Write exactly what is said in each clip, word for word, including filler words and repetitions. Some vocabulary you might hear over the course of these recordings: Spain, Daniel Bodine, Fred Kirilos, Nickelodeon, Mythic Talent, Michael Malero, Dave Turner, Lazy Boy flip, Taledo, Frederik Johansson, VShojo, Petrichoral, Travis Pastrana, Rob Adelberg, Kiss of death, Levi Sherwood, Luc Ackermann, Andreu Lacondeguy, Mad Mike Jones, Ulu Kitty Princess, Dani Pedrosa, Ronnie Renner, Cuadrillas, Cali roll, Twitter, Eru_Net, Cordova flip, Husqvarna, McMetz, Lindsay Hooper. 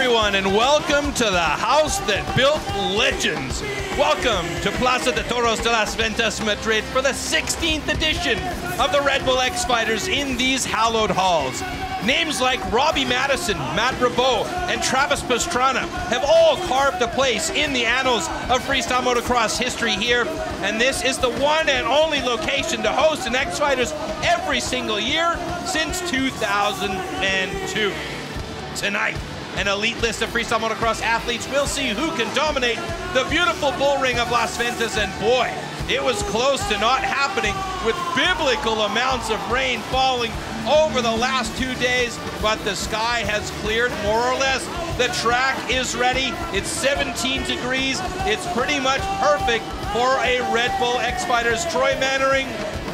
everyone, and welcome to the house that built legends. Welcome to Plaza de Toros de Las Ventas, Madrid, for the sixteenth edition of the Red Bull X-Fighters in these hallowed halls. Names like Robbie Maddison, Matt Rebaud, and Travis Pastrana have all carved a place in the annals of freestyle motocross history here, and this is the one and only location to host an X-Fighters every single year since two thousand two. Tonight, an elite list of freestyle motocross athletes will see who can dominate the beautiful bullring of Las Ventas, and boy, it was close to not happening, with biblical amounts of rain falling over the last two days, but the sky has cleared more or less. The track is ready. It's seventeen degrees. It's pretty much perfect for a Red Bull X-Fighters. Troy Mannering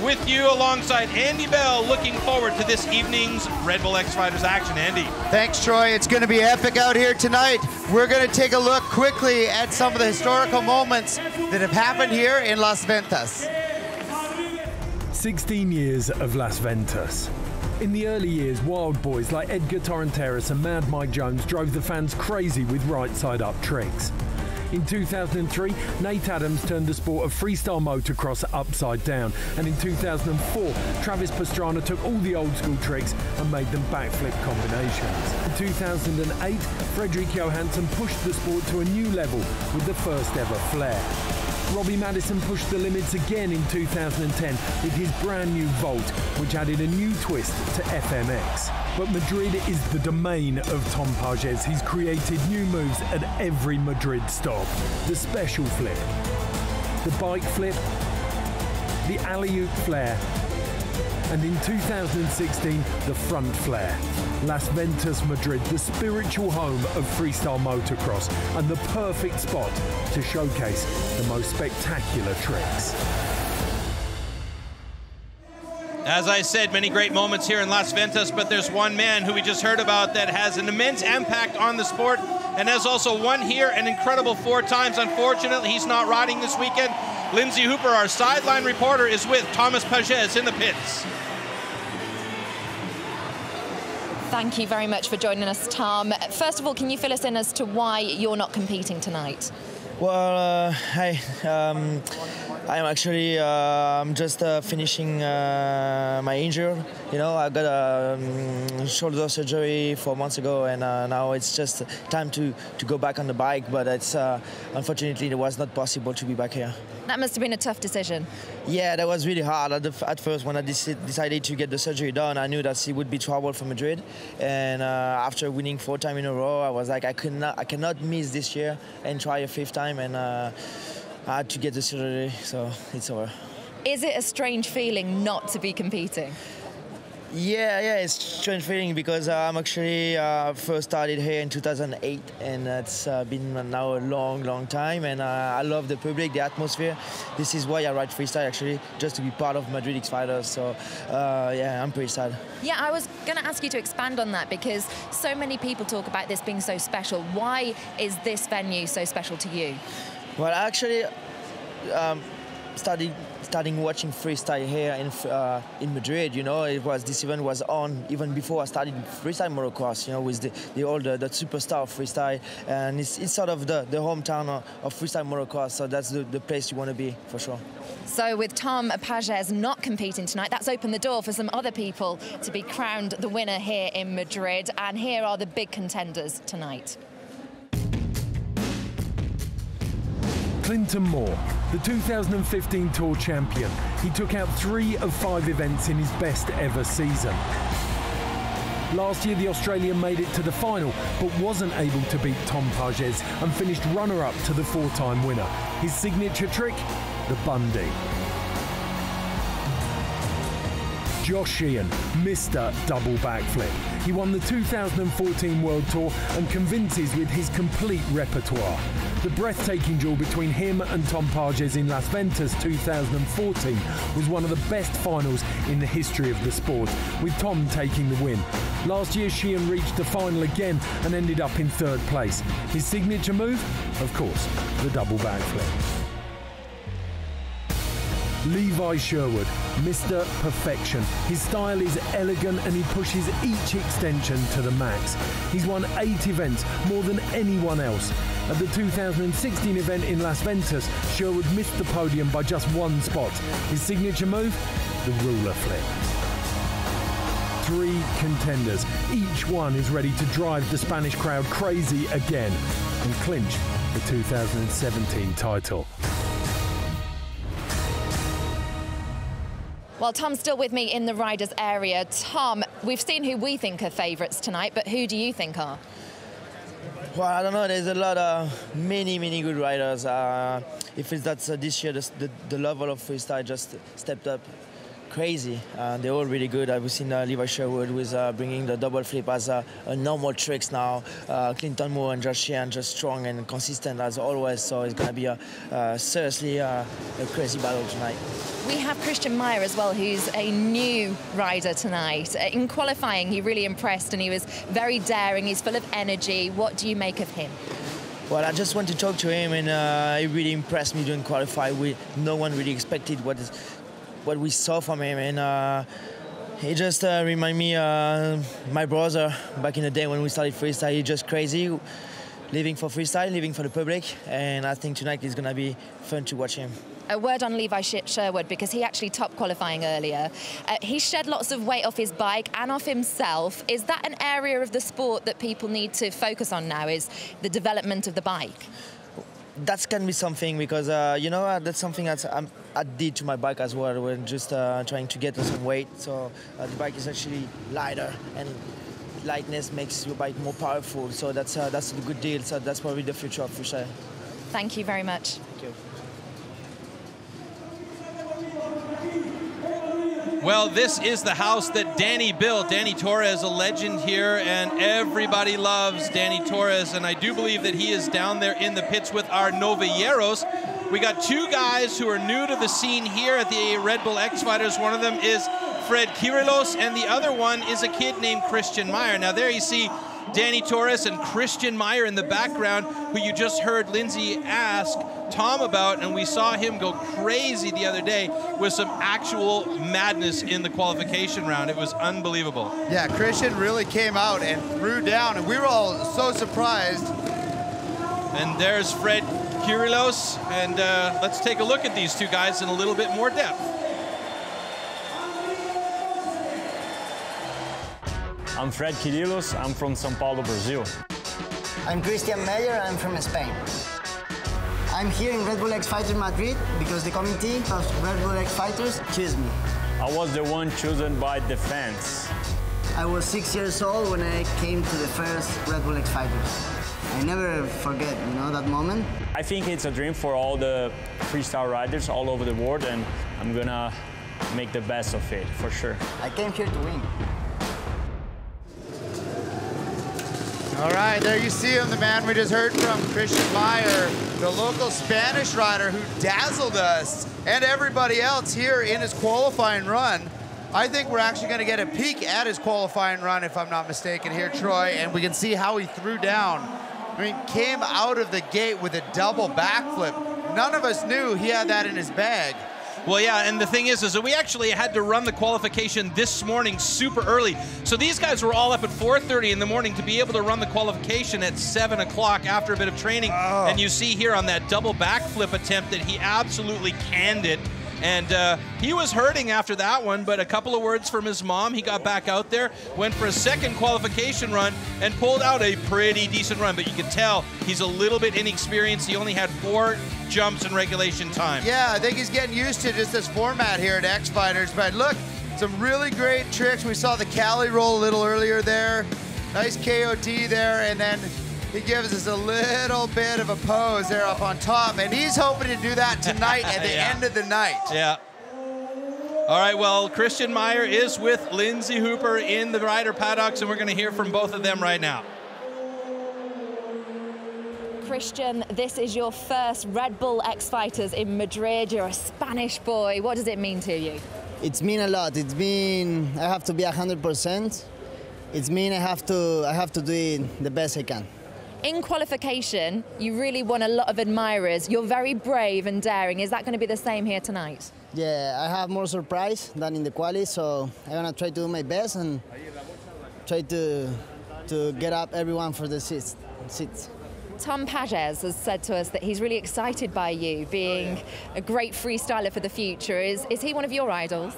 with you alongside Andy Bell, looking forward to this evening's Red Bull X-Fighters action. Andy. Thanks, Troy. It's going to be epic out here tonight. We're going to take a look quickly at some of the historical moments that have happened here in Las Ventas. sixteen years of Las Ventas. In the early years, wild boys like Edgar Torrenteras and Mad Mike Jones drove the fans crazy with right-side-up tricks. In two thousand three, Nate Adams turned the sport of freestyle motocross upside down, and in two thousand four, Travis Pastrana took all the old-school tricks and made them backflip combinations. In two thousand eight, Frederik Johansson pushed the sport to a new level with the first-ever flare. Robbie Maddison pushed the limits again in two thousand ten with his brand new Volt, which added a new twist to F M X. But Madrid is the domain of Tom Pagès. He's created new moves at every Madrid stop. The special flip, the bike flip, the alley-oop flare, and in two thousand sixteen, the front flare. Las Ventas, Madrid, the spiritual home of freestyle motocross, and the perfect spot to showcase the most spectacular tricks. As I said, many great moments here in Las Ventas, but there's one man who we just heard about that has an immense impact on the sport and has also won here an incredible four times. Unfortunately, he's not riding this weekend. Lindsay Hooper, our sideline reporter, is with Thomas Pagès in the pits. Thank you very much for joining us, Tom. First of all, can you fill us in as to why you're not competing tonight? Well, uh, hi. Um, I'm actually uh, I'm just uh, finishing uh, my injury. You know, I got a um, shoulder surgery four months ago, and uh, now it's just time to, to go back on the bike. But it's uh, unfortunately it was not possible to be back here. That must have been a tough decision. Yeah, that was really hard. At, the, at first, when I dec decided to get the surgery done, I knew that it would be trouble for Madrid. And uh, after winning four times in a row, I was like, I could not, I cannot miss this year and try a fifth time. And uh, I had to get the surgery, so it's over. Is it a strange feeling not to be competing? Yeah, yeah, it's a strange feeling because uh, I'm actually uh, first started here in two thousand eight, and it's uh, been now a long, long time. And uh, I love the public, the atmosphere. This is why I ride freestyle, actually, just to be part of Madrid X-Fighters. So, uh, yeah, I'm pretty sad. Yeah, I was going to ask you to expand on that because so many people talk about this being so special. Why is this venue so special to you? Well, actually, um, started starting watching freestyle here in uh, in Madrid. You know, it was this event was on even before I started freestyle motocross. You know, with the the old the, the superstar freestyle, and it's it's sort of the the hometown of, of freestyle motocross. So that's the the place you want to be for sure. So with Tom Pagès not competing tonight, that's opened the door for some other people to be crowned the winner here in Madrid. And here are the big contenders tonight. Clinton Moore, the two thousand fifteen Tour champion. He took out three of five events in his best ever season. Last year, the Australian made it to the final, but wasn't able to beat Tom Pagès and finished runner-up to the four-time winner. His signature trick, the Bundy. Josh Sheehan, Mister Double Backflip. He won the two thousand fourteen World Tour and convinces with his complete repertoire. The breathtaking duel between him and Tom Pagès in Las Ventas two thousand fourteen was one of the best finals in the history of the sport, with Tom taking the win. Last year, Sheehan reached the final again and ended up in third place. His signature move? Of course, the double backflip. Levi Sherwood, Mister Perfection. His style is elegant and he pushes each extension to the max. He's won eight events, more than anyone else. At the two thousand sixteen event in Las Ventas, Sherwood missed the podium by just one spot. His signature move? The ruler flip. Three contenders. Each one is ready to drive the Spanish crowd crazy again and clinch the two thousand seventeen title. Well, Tom's still with me in the riders' area. Tom, we've seen who we think are favourites tonight, but who do you think are? Well, I don't know. There's a lot of many, many good riders. Uh, it feels that uh, this year the, the, the level of freestyle just stepped up. Crazy. Uh, they're all really good. I've seen uh, Levi Sherwood with uh, bringing the double flip as uh, a normal tricks now. Uh, Clinton Moore and Josh Sheehan just strong and consistent as always. So it's going to be a uh, seriously uh, a crazy battle tonight. We have Christian Meyer as well, who's a new rider tonight. In qualifying, he really impressed and he was very daring. He's full of energy. What do you make of him? Well, I just want to talk to him, and uh, he really impressed me during qualifying. We no one really expected what. Is, what we saw from him, and uh, he just uh, remind me uh, my brother back in the day when we started freestyle. He's just crazy, living for freestyle, living for the public, and I think tonight is going to be fun to watch him. A word on Levi Sherwood, because he actually topped qualifying earlier. Uh, he shed lots of weight off his bike and off himself. Is that an area of the sport that people need to focus on now, is the development of the bike? That can be something, because uh, you know, uh, that's something that I'm, I did to my bike as well. We're just uh, trying to get some weight, so uh, the bike is actually lighter, and lightness makes your bike more powerful. So that's uh, that's a good deal. So that's probably the future of freestyle. Thank you very much. Thank you. Well, this is the house that Danny built. Danny Torres, a legend here, and everybody loves Danny Torres, and I do believe that he is down there in the pits with our novilleros. We got two guys who are new to the scene here at the Red Bull X-Fighters. One of them is Fred Kirilos, and the other one is a kid named Christian Meyer. Now there you see Danny Torres and Christian Meyer in the background, who you just heard Lindsay ask Tom about, and we saw him go crazy the other day with some actual madness in the qualification round. It was unbelievable. Yeah, Christian really came out and threw down, and we were all so surprised. And there's Fred Kirilos, and uh, let's take a look at these two guys in a little bit more depth. I'm Fred Kirilos, I'm from Sao Paulo, Brazil. I'm Christian Meyer, I'm from Spain. I'm here in Red Bull X-Fighters Madrid because the committee of Red Bull X-Fighters chose me. I was the one chosen by the fans. I was six years old when I came to the first Red Bull X-Fighters. I never forget, you know, that moment. I think it's a dream for all the freestyle riders all over the world, and I'm gonna make the best of it, for sure. I came here to win. All right, there you see him, the man we just heard from, Christian Meyer, the local Spanish rider who dazzled us and everybody else here in his qualifying run. I think we're actually going to get a peek at his qualifying run, if I'm not mistaken, here, Troy, and we can see how he threw down. I mean, came out of the gate with a double backflip. None of us knew he had that in his bag. Well, yeah, and the thing is, is that we actually had to run the qualification this morning super early. So these guys were all up at four thirty in the morning to be able to run the qualification at seven o'clock after a bit of training. Oh. And you see here on that double backflip attempt that he absolutely canned it. And uh, he was hurting after that one, but a couple of words from his mom. He got back out there, went for a second qualification run, and pulled out a pretty decent run. But you could tell he's a little bit inexperienced. He only had four jumps in regulation time. Yeah, I think he's getting used to just this format here at X Fighters. But look, some really great tricks. We saw the Cali roll a little earlier there. Nice K O T there, and then he gives us a little bit of a pose there up on top, and he's hoping to do that tonight at the yeah. end of the night. Yeah. All right, well, Christian Meyer is with Lindsay Hooper in the rider paddocks, and we're going to hear from both of them right now. Christian, this is your first Red Bull X Fighters in Madrid. You're a Spanish boy. What does it mean to you? It's mean a lot. It's mean I have to be one hundred percent. It's mean I have to, I have to do it the best I can. In qualification, you really won a lot of admirers. You're very brave and daring. Is that going to be the same here tonight? Yeah, I have more surprise than in the quali, so I'm going to try to do my best and try to, to get up everyone for the seats. seats. Tom Pagès has said to us that he's really excited by you being oh, yeah. a great freestyler for the future. Is, is he one of your idols?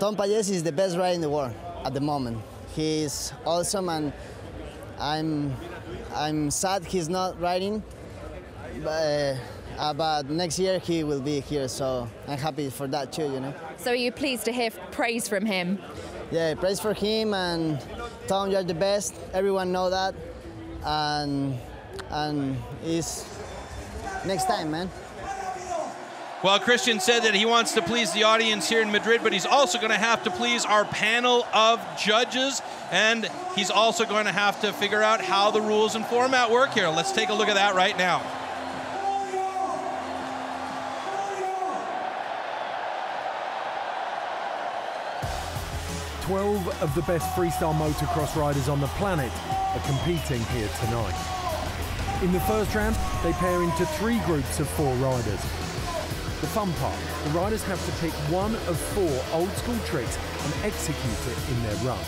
Tom Pagès is the best rider in the world at the moment. He's awesome, and I'm I'm sad he's not riding, but, uh, but next year he will be here, so I'm happy for that too, you know. So are you pleased to hear praise from him? Yeah, praise for him, and Tom, you're the best. Everyone know that, and and it's next time, man. Well, Christian said that he wants to please the audience here in Madrid, but he's also going to have to please our panel of judges, and he's also going to have to figure out how the rules and format work here. Let's take a look at that right now. twelve of the best freestyle motocross riders on the planet are competing here tonight. In the first round, they pair into three groups of four riders. The fun part, the riders have to pick one of four old school tricks and execute it in their run.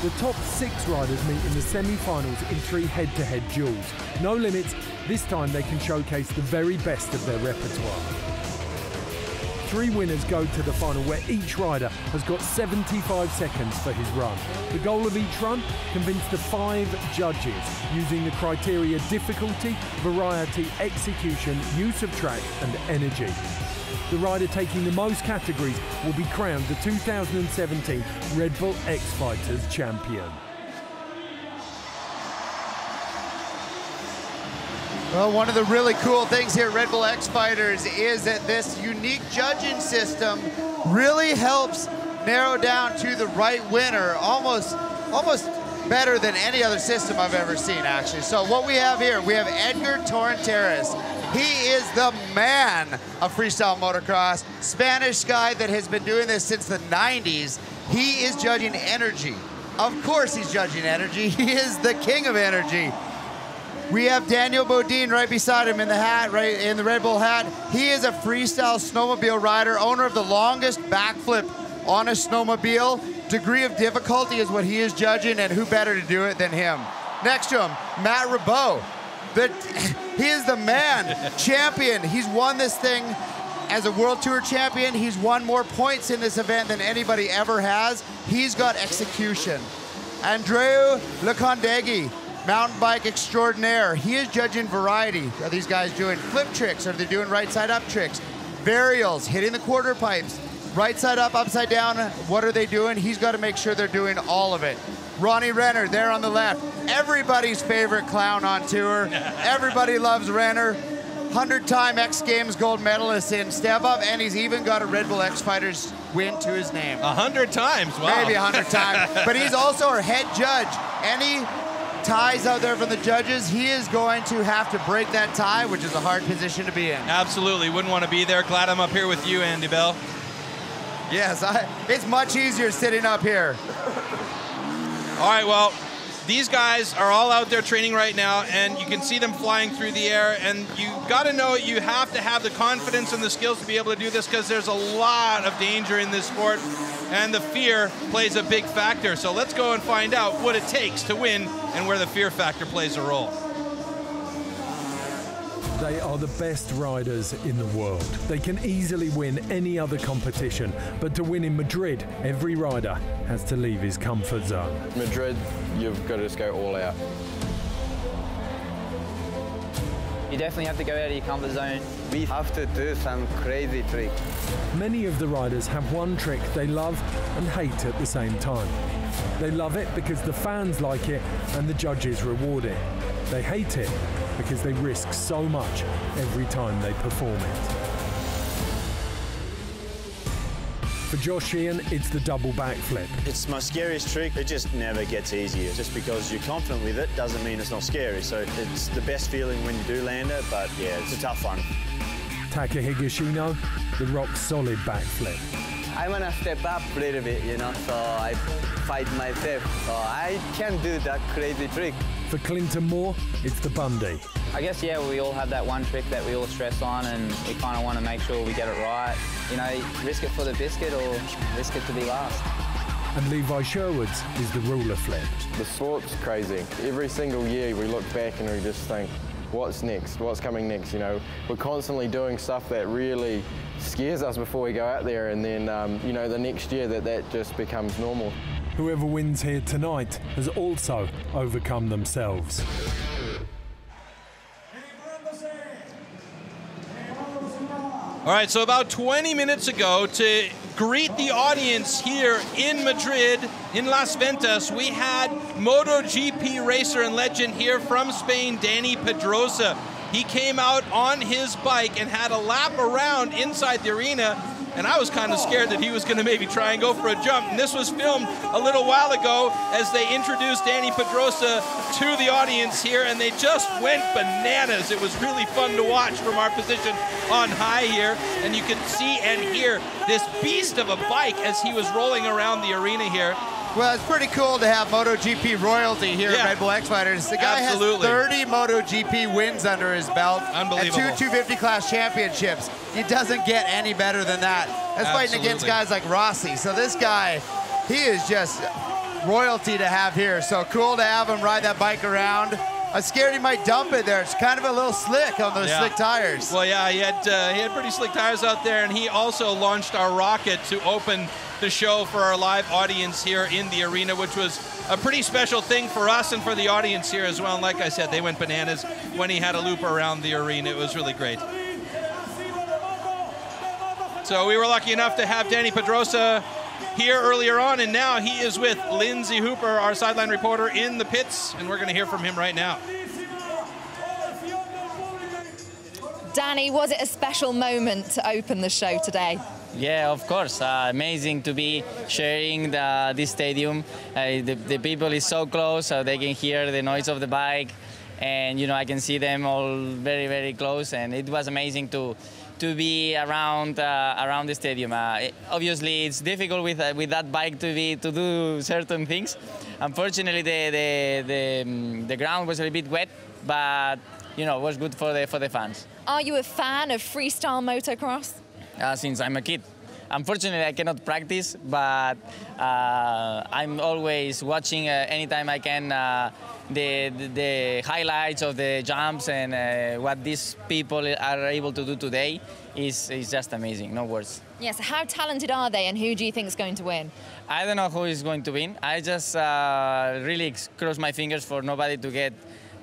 The top six riders meet in the semi-finals in three head-to-head duels. No limits, this time they can showcase the very best of their repertoire. Three winners go to the final where each rider has got seventy-five seconds for his run. The goal of each run, convince the five judges using the criteria difficulty, variety, execution, use of track and energy. The rider taking the most categories will be crowned the two thousand seventeen Red Bull X-Fighters champion. Well, one of the really cool things here at Red Bull X-Fighters is that this unique judging system really helps narrow down to the right winner, almost, almost better than any other system I've ever seen, actually. So what we have here, we have Edgar Torrenteras. He is the man of freestyle motocross, Spanish guy that has been doing this since the nineties. He is judging energy. Of course he's judging energy. He is the king of energy. We have Daniel Bodine right beside him in the hat, right in the Red Bull hat. He is a freestyle snowmobile rider, owner of the longest backflip on a snowmobile. Degree of difficulty is what he is judging, and who better to do it than him? Next to him, Matt Rebaud. The, he is the man, champion. He's won this thing as a World Tour champion. He's won more points in this event than anybody ever has. He's got execution. Andreu Lacondeguy, mountain bike extraordinaire. He is judging variety. Are these guys doing flip tricks? Are they doing right side up tricks? Varials, hitting the quarter pipes. Right side up, upside down, what are they doing? He's got to make sure they're doing all of it. Ronnie Renner there on the left. Everybody's favorite clown on tour. Everybody loves Renner. one hundred time X Games gold medalist in step up, and he's even got a Red Bull X Fighters win to his name. one hundred times, wow. Maybe one hundred times. But he's also our head judge. Any ties out there from the judges, he is going to have to break that tie, which is a hard position to be in. Absolutely, wouldn't want to be there. Glad I'm up here with you, Andy Bell. Yes, I, it's much easier sitting up here. All right, well, these guys are all out there training right now, and you can see them flying through the air, and you gotta know you have to have the confidence and the skills to be able to do this, because there's a lot of danger in this sport, and the fear plays a big factor. So let's go and find out what it takes to win and where the fear factor plays a role. They are the best riders in the world. They can easily win any other competition, but to win in Madrid, every rider has to leave his comfort zone. Madrid, you've got to just go all out. You definitely have to go out of your comfort zone. We have to do some crazy tricks. Many of the riders have one trick they love and hate at the same time. They love it because the fans like it and the judges reward it. They hate it because they risk so much every time they perform it. For Josh Sheehan, it's the double backflip. It's my scariest trick. It just never gets easier. Just because you're confident with it doesn't mean it's not scary. So it's the best feeling when you do land it, but yeah, it's a tough one. Taka Higashino, the rock solid backflip. I want to step up a little bit, you know, so I fight myself. So I can do that crazy trick. For Clinton Moore, it's the Bundy. I guess, yeah, we all have that one trick that we all stress on and we kind of want to make sure we get it right. You know, risk it for the biscuit or risk it to be last. And Levi Sherwood's is the ruler flip. The sport's crazy. Every single year we look back and we just think, what's next? What's coming next? You know, we're constantly doing stuff that really scares us before we go out there, and then, um, you know, the next year that that just becomes normal. Whoever wins here tonight has also overcome themselves. All right, so about twenty minutes ago, to greet the audience here in Madrid, in Las Ventas, we had MotoGP racer and legend here from Spain, Dani Pedrosa. He came out on his bike and had a lap around inside the arena, and I was kind of scared that he was going to maybe try and go for a jump. And this was filmed a little while ago as they introduced Dani Pedrosa to the audience here, and they just went bananas. It was really fun to watch from our position on high here. And you can see and hear this beast of a bike as he was rolling around the arena here. Well, it's pretty cool to have MotoGP royalty here yeah. at Red Bull X-Fighters. The guy Absolutely. has thirty MotoGP wins under his belt and two two fifty class championships. He doesn't get any better than that. That's Absolutely. fighting against guys like Rossi. So this guy, he is just royalty to have here. So cool to have him ride that bike around. I was scared he might dump it there. It's kind of a little slick on those yeah. slick tires. Well, yeah, he had, uh, he had pretty slick tires out there, and he also launched our rocket to open the show for our live audience here in the arena, which was a pretty special thing for us and for the audience here as well. And like I said, they went bananas when he had a loop around the arena. It was really great. So we were lucky enough to have Dani Pedrosa here earlier on, and now he is with Lindsay Hooper, our sideline reporter in the pits, and we're going to hear from him right now. Danny, was it a special moment to open the show today? Yeah, of course. Uh, amazing to be sharing the, this stadium. Uh, the, the people is so close, so they can hear the noise of the bike, and you know, I can see them all very, very close. And it was amazing to to be around uh, around the stadium. Uh, it, obviously, it's difficult with uh, with that bike to be to do certain things. Unfortunately, the the the, um, the ground was a little bit wet, but you know, it was good for the for the fans. Are you a fan of freestyle motocross? Uh, since I'm a kid. Unfortunately, I cannot practice, but uh, I'm always watching uh, anytime I can uh, the, the, the highlights of the jumps, and uh, what these people are able to do today is, is just amazing, no words. Yes, how talented are they, and who do you think is going to win? I don't know who is going to win. I just uh, really cross my fingers for nobody to get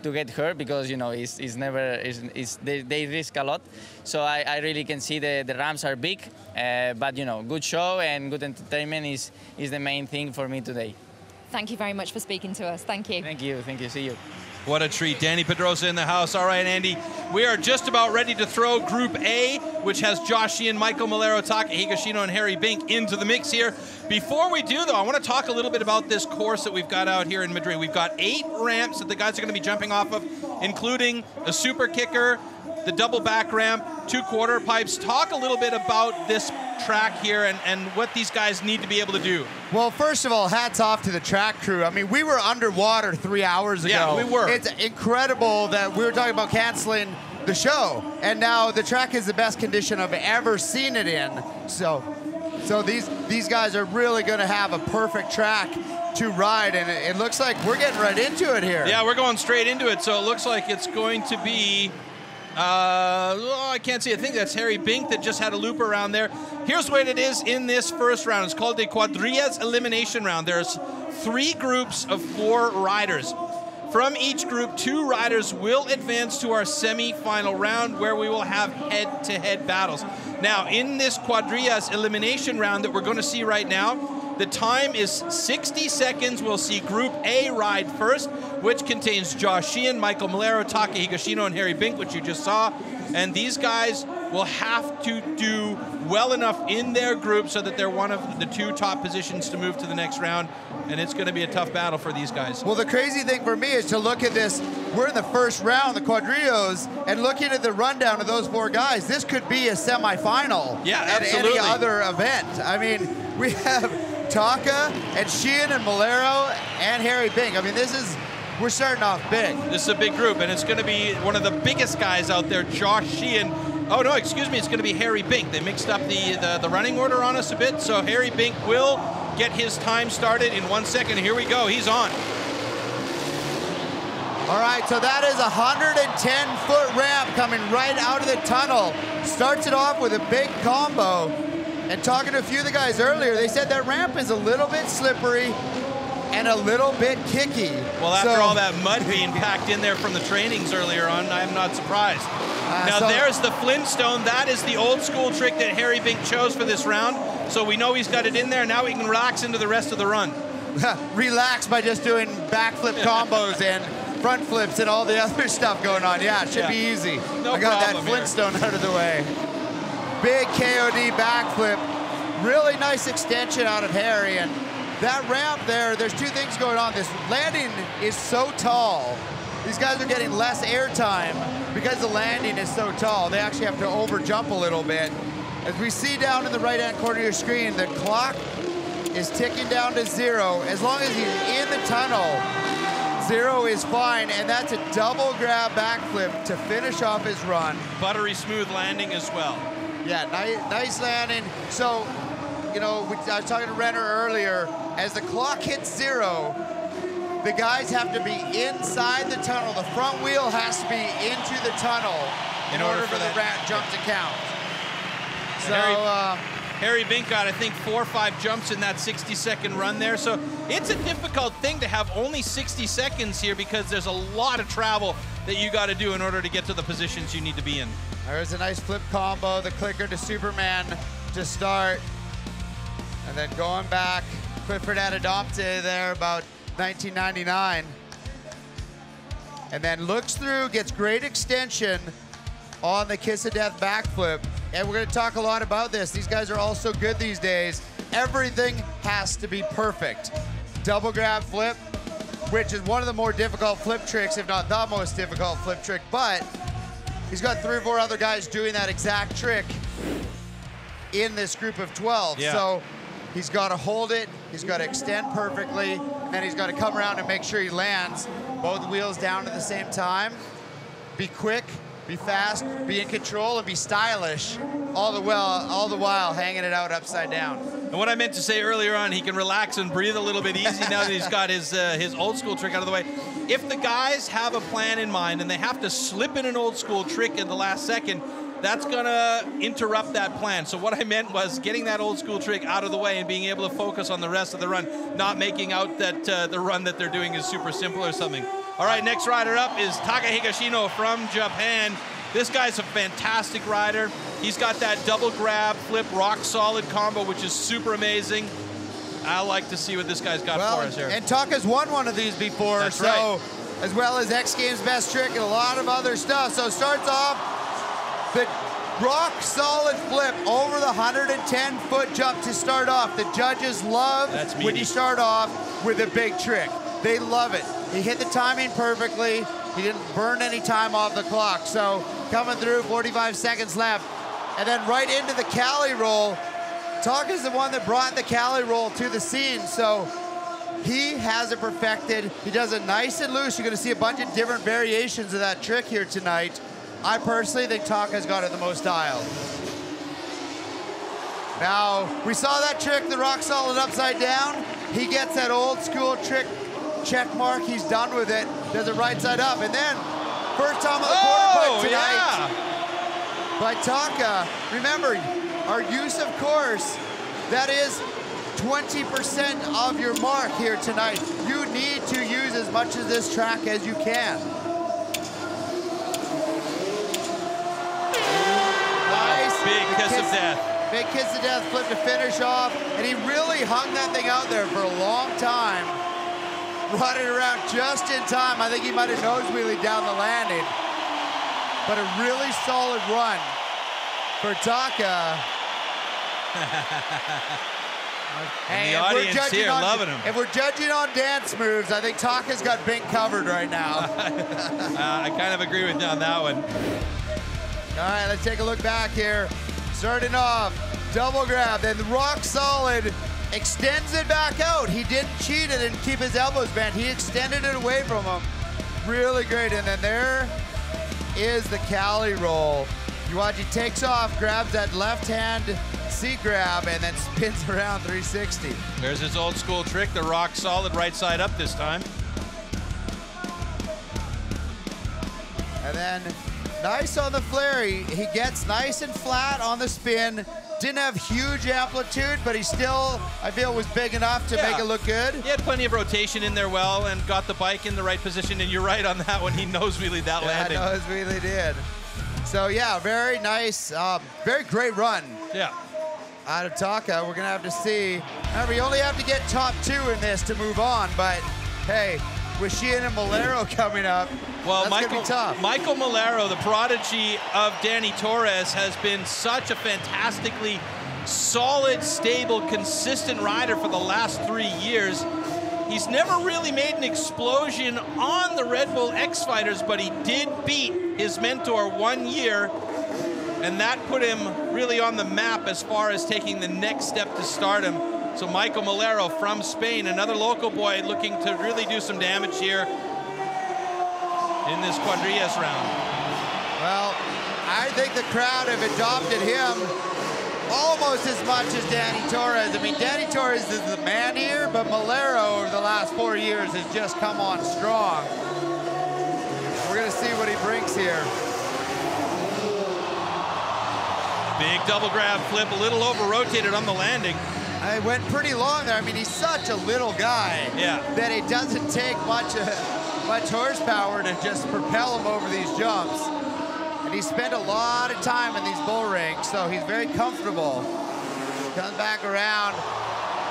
to get hurt, because you know it's, it's never it's, it's, they, they risk a lot. So I, I really can see the, the ramps are big, uh, but you know, good show and good entertainment is is the main thing for me today. Thank you very much for speaking to us. Thank you. Thank you. Thank you. See you. What a treat. Dani Pedrosa in the house. All right, Andy, we are just about ready to throw Group A, which has Josh Sheehan, Michael Malero, Taka Higashino, and Harry Bink into the mix here. Before we do, though, I want to talk a little bit about this course that we've got out here in Madrid. We've got eight ramps that the guys are going to be jumping off of, including a super kicker, the double back ramp, two quarter pipes. Talk a little bit about this track here, and, and what these guys need to be able to do. Well, first of all, hats off to the track crew. I mean, we were underwater three hours ago. Yeah, we were. It's incredible that we were talking about canceling the show, and now the track is the best condition I've ever seen it in. So, so these, these guys are really gonna have a perfect track to ride, and it, it looks like we're getting right into it here. Yeah, we're going straight into it, so it looks like it's going to be Uh, oh, I can't see. I think that's Harry Bink that just had a loop around there. Here's what it is in this first round. It's called the Cuadrillas Elimination Round. There's three groups of four riders. From each group, two riders will advance to our semi-final round, where we will have head-to-head battles. Now, in this Cuadrillas Elimination Round that we're going to see right now, the time is sixty seconds. We'll see Group A ride first, which contains Josh Sheehan, Michael Malero, Taka Higashino, and Harry Bink, which you just saw. And these guys will have to do well enough in their group so that they're one of the two top positions to move to the next round. And it's going to be a tough battle for these guys. Well, the crazy thing for me is to look at this. We're in the first round, the Cuadrillos, and looking at the rundown of those four guys, this could be a semifinal yeah, at absolutely. any other event. I mean, we have Taka and Sheehan and Malero and Harry Bink. I mean, this is we're starting off big. This is a big group, and it's going to be one of the biggest guys out there, Josh Sheehan. Oh, no, excuse me, it's going to be Harry Bink. They mixed up the, the, the running order on us a bit, so Harry Bink will get his time started in one second. Here we go, he's on. All right, so that is a one hundred ten foot ramp coming right out of the tunnel. Starts it off with a big combo. And talking to a few of the guys earlier, they said that ramp is a little bit slippery and a little bit kicky. Well, after so, all that mud being packed in there from the trainings earlier on, I'm not surprised. Uh, now, so, there's the Flintstone. That is the old school trick that Harry Bink chose for this round. So we know he's got it in there. Now he can relax into the rest of the run. Relax by just doing backflip combos and front flips and all the other stuff going on. Yeah, it should yeah. be easy. No I got that Flintstone here. Out of the way. Big K O D backflip. Really nice extension out of Harry. And that ramp there, there's two things going on. This landing is so tall. These guys are getting less air time because the landing is so tall. They actually have to over jump a little bit. As we see down in the right-hand corner of your screen, the clock is ticking down to zero. As long as he's in the tunnel, zero is fine, and that's a double grab backflip to finish off his run. Buttery smooth landing as well. Yeah, nice, nice landing. So, you know, we, I was talking to Renner earlier, as the clock hits zero, the guys have to be inside the tunnel. The front wheel has to be into the tunnel in, in order, order for the rat jump to count. So, Harry, uh, Harry Bink got, I think, four or five jumps in that sixty second run there. So it's a difficult thing to have only sixty seconds here because there's a lot of travel that you got to do in order to get to the positions you need to be in. There's a nice flip combo, the clicker to Superman to start. And then going back, Clifford Adodomte there about nineteen ninety-nine. And then looks through, gets great extension on the kiss of death backflip. And we're going to talk a lot about this. These guys are all so good these days. Everything has to be perfect. Double grab flip, which is one of the more difficult flip tricks, if not the most difficult flip trick, but he's got three or four other guys doing that exact trick in this group of twelve. Yeah. So he's got to hold it, he's got to extend perfectly, and he's got to come around and make sure he lands both wheels down at the same time. Be quick, be fast, be in control, and be stylish, all the while, all the while hanging it out upside down. And what I meant to say earlier on, he can relax and breathe a little bit easy now that he's got his, uh, his old school trick out of the way. If the guys have a plan in mind and they have to slip in an old school trick in the last second, that's gonna interrupt that plan. So what I meant was getting that old school trick out of the way and being able to focus on the rest of the run, not making out that uh, the run that they're doing is super simple or something. All right, next rider up is Taka Higashino from Japan. This guy's a fantastic rider. He's got that double grab, flip, rock solid combo, which is super amazing. I like to see what this guy's got well, for us here. And Taka's won one of these before, That's so right. as well as X Games Best Trick and a lot of other stuff. So starts off the rock solid flip over the one hundred ten foot jump to start off. The judges love when you start off with a big trick. They love it. He hit the timing perfectly. He didn't burn any time off the clock. So coming through, forty-five seconds left. And then right into the Cali roll. Taka's the one that brought the Cali roll to the scene. So he has it perfected. He does it nice and loose. You're gonna see a bunch of different variations of that trick here tonight. I personally think Taka's got it the most dialed. Now, we saw that trick, the rock solid upside down. He gets that old school trick check mark, he's done with it. Does it right side up, and then first time on the oh, quarter pipe tonight yeah. by Taka. Remember, our use of course, that is twenty percent of your mark here tonight. You need to use as much of this track as you can. Nice. Big kiss, kiss of death. Big kiss of death, flip to finish off, and he really hung that thing out there for a long time. Brought it around just in time. I think he might have nose-wheeled down the landing. But a really solid run for Taka. And, and the audience here on, loving him. If we're judging on dance moves, I think Taka's got Bink covered right now. uh, I kind of agree with you on that one. All right, let's take a look back here. Starting off, double grab, then rock solid extends it back out. He didn't cheat it and keep his elbows bent. He extended it away from him. Really great. And then there is the Cali roll. Uwaji takes off, grabs that left hand C grab, and then spins around three sixty. There's his old school trick, the rock solid right side up this time. And then nice on the flare. He, he gets nice and flat on the spin. Didn't have huge amplitude, but he still, I feel, was big enough to yeah. make it look good. He had plenty of rotation in there well and got the bike in the right position, and you're right on that one. He nose-wheelied that yeah, landing. Yeah, nose-wheelied did. So yeah, very nice, um, very great run. Yeah. Out of Taka, we're gonna have to see. Remember, you only have to get top two in this to move on, but hey, with Sheehan and Malero coming up, well, that's Michael, gonna be tough. Michael Malero, the prodigy of Danny Torres, has been such a fantastically solid, stable, consistent rider for the last three years. He's never really made an explosion on the Red Bull X-Fighters, but he did beat his mentor one year, and that put him really on the map as far as taking the next step to stardom. So Michael Malero from Spain, another local boy looking to really do some damage here in this Cuadrillas round. Well, I think the crowd have adopted him almost as much as Danny Torres. I mean, Danny Torres is the man here, but Malero over the last four years has just come on strong. We're gonna see what he brings here. Big double grab flip, a little over-rotated on the landing. It went pretty long there. I mean, he's such a little guy yeah. that it doesn't take much, uh, much horsepower to just propel him over these jumps. And he spent a lot of time in these bull rings, so he's very comfortable. Comes back around.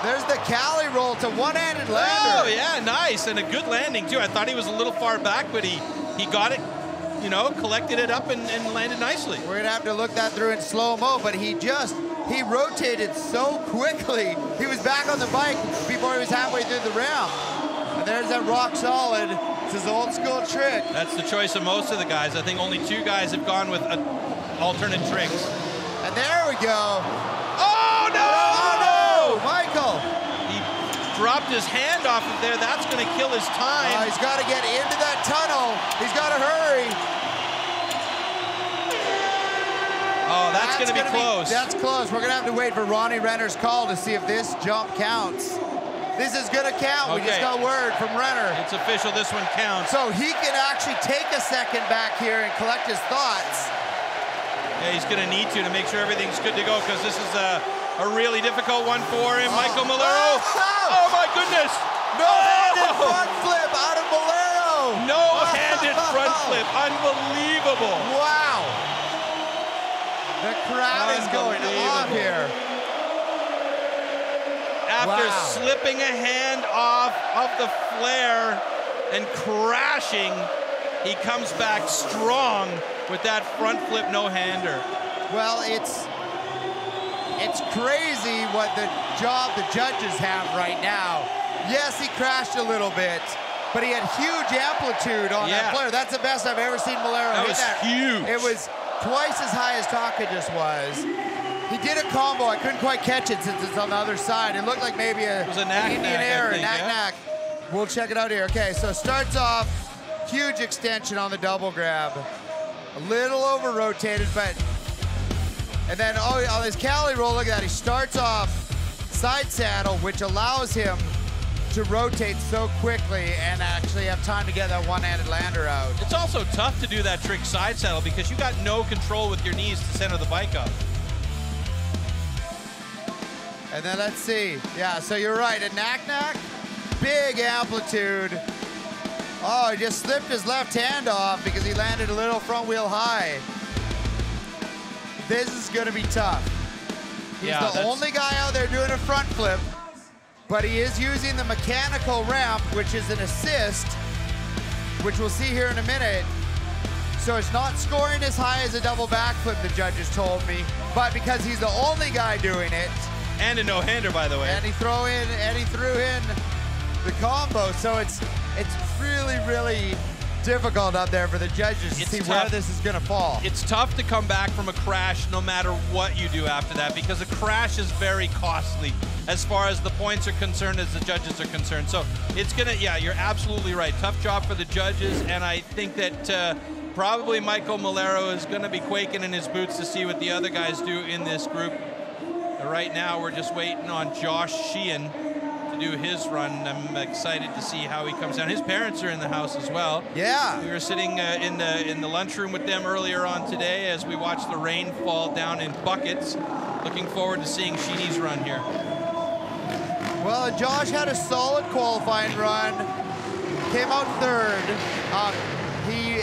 There's the Cali roll to one-handed lander. Oh, yeah, nice, and a good landing, too. I thought he was a little far back, but he, he got it. You know, collected it up and, and landed nicely. We're gonna have to look that through in slow-mo, but he just, he rotated so quickly. He was back on the bike before he was halfway through the round. And there's that rock solid. It's his old school trick. That's the choice of most of the guys. I think only two guys have gone with a, alternate tricks. And there we go. Oh, no! Oh, no! Michael. He dropped his hand off of there. That's gonna kill his time. Uh, he's gotta get into that tunnel. He's gotta hurry. Oh, that's, that's going to be close. Be, that's close. We're going to have to wait for Ronnie Renner's call to see if this jump counts. This is going to count. Okay. We just got word from Renner. It's official. This one counts. So he can actually take a second back here and collect his thoughts. Yeah, he's going to need to to make sure everything's good to go, because this is a, a really difficult one for him. Oh. Michael Malero. Oh, oh my goodness. No-handed oh. front flip out of Malero. No-handed oh. front flip. Unbelievable. Wow. The crowd is going off here. After wow. slipping a hand off of the flare and crashing, he comes back strong with that front flip no-hander. Well, it's it's crazy what the job the judges have right now. Yes, he crashed a little bit, but he had huge amplitude on yeah. that flare. That's the best I've ever seen Malero that hit was that. Huge. It was twice as high as Taka just was. He did a combo. I couldn't quite catch it since it's on the other side. It looked like maybe a, it was a knack, an Indian air, a knack-knack. Yeah? We'll check it out here. Okay, so starts off, huge extension on the double grab. A little over-rotated, but... And then oh, on his Cali roll, look at that. He starts off side saddle, which allows him to rotate so quickly and actually have time to get that one-handed lander out. It's also tough to do that trick side saddle because you got no control with your knees to center the bike up. And then let's see. Yeah, so you're right, a knack-knack, big amplitude. Oh, he just slipped his left hand off because he landed a little front wheel high. This is gonna be tough. He's yeah, the only guy out there doing a front flip, but he is using the mechanical ramp, which is an assist, which we'll see here in a minute. So it's not scoring as high as a double backflip, the judges told me, but because he's the only guy doing it. And a no-hander, by the way. And he throw in, and he threw in the combo. So it's it's really, really difficult out there for the judges to see where this is going to fall. It's tough to come back from a crash no matter what you do after that, because a crash is very costly as far as the points are concerned, as the judges are concerned. So it's going to, yeah, you're absolutely right. Tough job for the judges, and I think that uh, probably Michael Malero is going to be quaking in his boots to see what the other guys do in this group. Right now, we're just waiting on Josh Sheehan to do his run. I'm excited to see how he comes down. His parents are in the house as well. Yeah. We were sitting uh, in the in the lunchroom with them earlier on today as we watched the rain fall down in buckets. Looking forward to seeing Sheehan's run here. Well, Josh had a solid qualifying run. Came out third. Um, he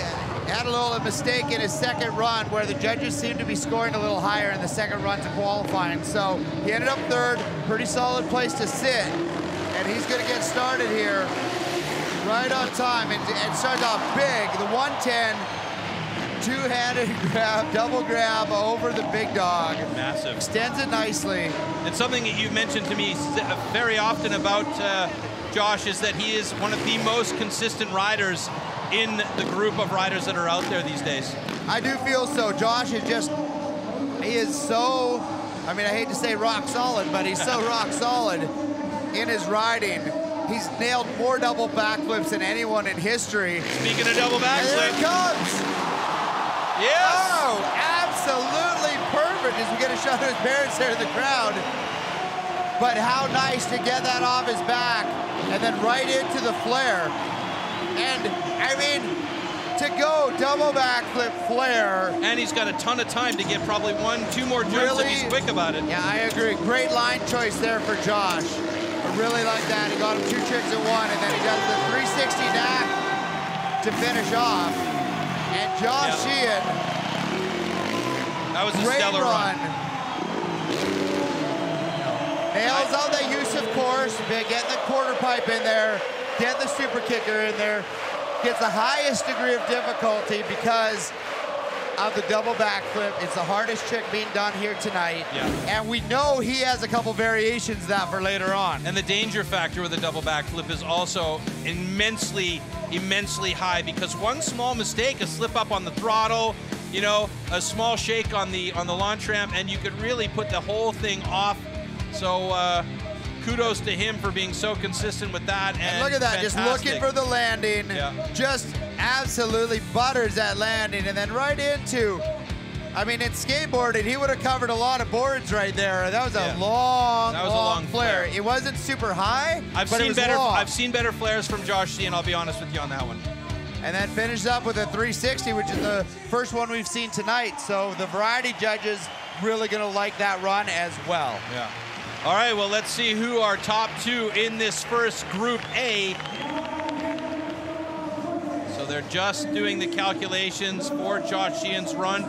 had a little mistake in his second run where the judges seemed to be scoring a little higher in the second run to qualifying. So he ended up third, pretty solid place to sit. And he's gonna get started here right on time and, and starts off big. The one ten, two-handed grab, double grab over the big dog. Massive. Extends it nicely. It's something that you mentioned to me very often about uh, Josh is that he is one of the most consistent riders in the group of riders that are out there these days. I do feel so. Josh is just, he is so, I mean, I hate to say rock solid, but he's so rock solid in his riding. He's nailed more double backflips than anyone in history. Speaking of double backflips. Here it comes. Yes. Oh, absolutely perfect as we get a shot of his parents there in the crowd. But how nice to get that off his back and then right into the flare. And, I mean, to go double backflip flare. And he's got a ton of time to get probably one, two more jumps really, if he's quick about it. Yeah, I agree. Great line choice there for Josh. I really like that. He got him two tricks in one, and then he does the three sixty knack to finish off. And Josh yep. Sheehan, that was a stellar run. run. Nails out the use of course. They get the quarter pipe in there. Get the super kicker in there, gets the highest degree of difficulty because of the double backflip. It's the hardest trick being done here tonight. Yeah. And we know he has a couple variations of that for later on. And the danger factor with the double backflip is also immensely, immensely high because one small mistake, a slip up on the throttle, you know, a small shake on the, on the launch ramp, and you could really put the whole thing off. So, uh, kudos to him for being so consistent with that. And, and look at that, fantastic. Just looking for the landing. Yeah. Just absolutely butters that landing and then right into, I mean, it's skateboarding. He would have covered a lot of boards right there. That was a yeah. long, that was long, a long flare. flare. It wasn't super high, I've but seen it was better. Long. I've seen better flares from Josh Sheehan, I'll be honest with you on that one. And then finished up with a three sixty, which is the first one we've seen tonight. So the variety judges really gonna like that run as well. Yeah. All right, well, let's see who our top two in this first Group A. So they're just doing the calculations for Josh Sheehan's run.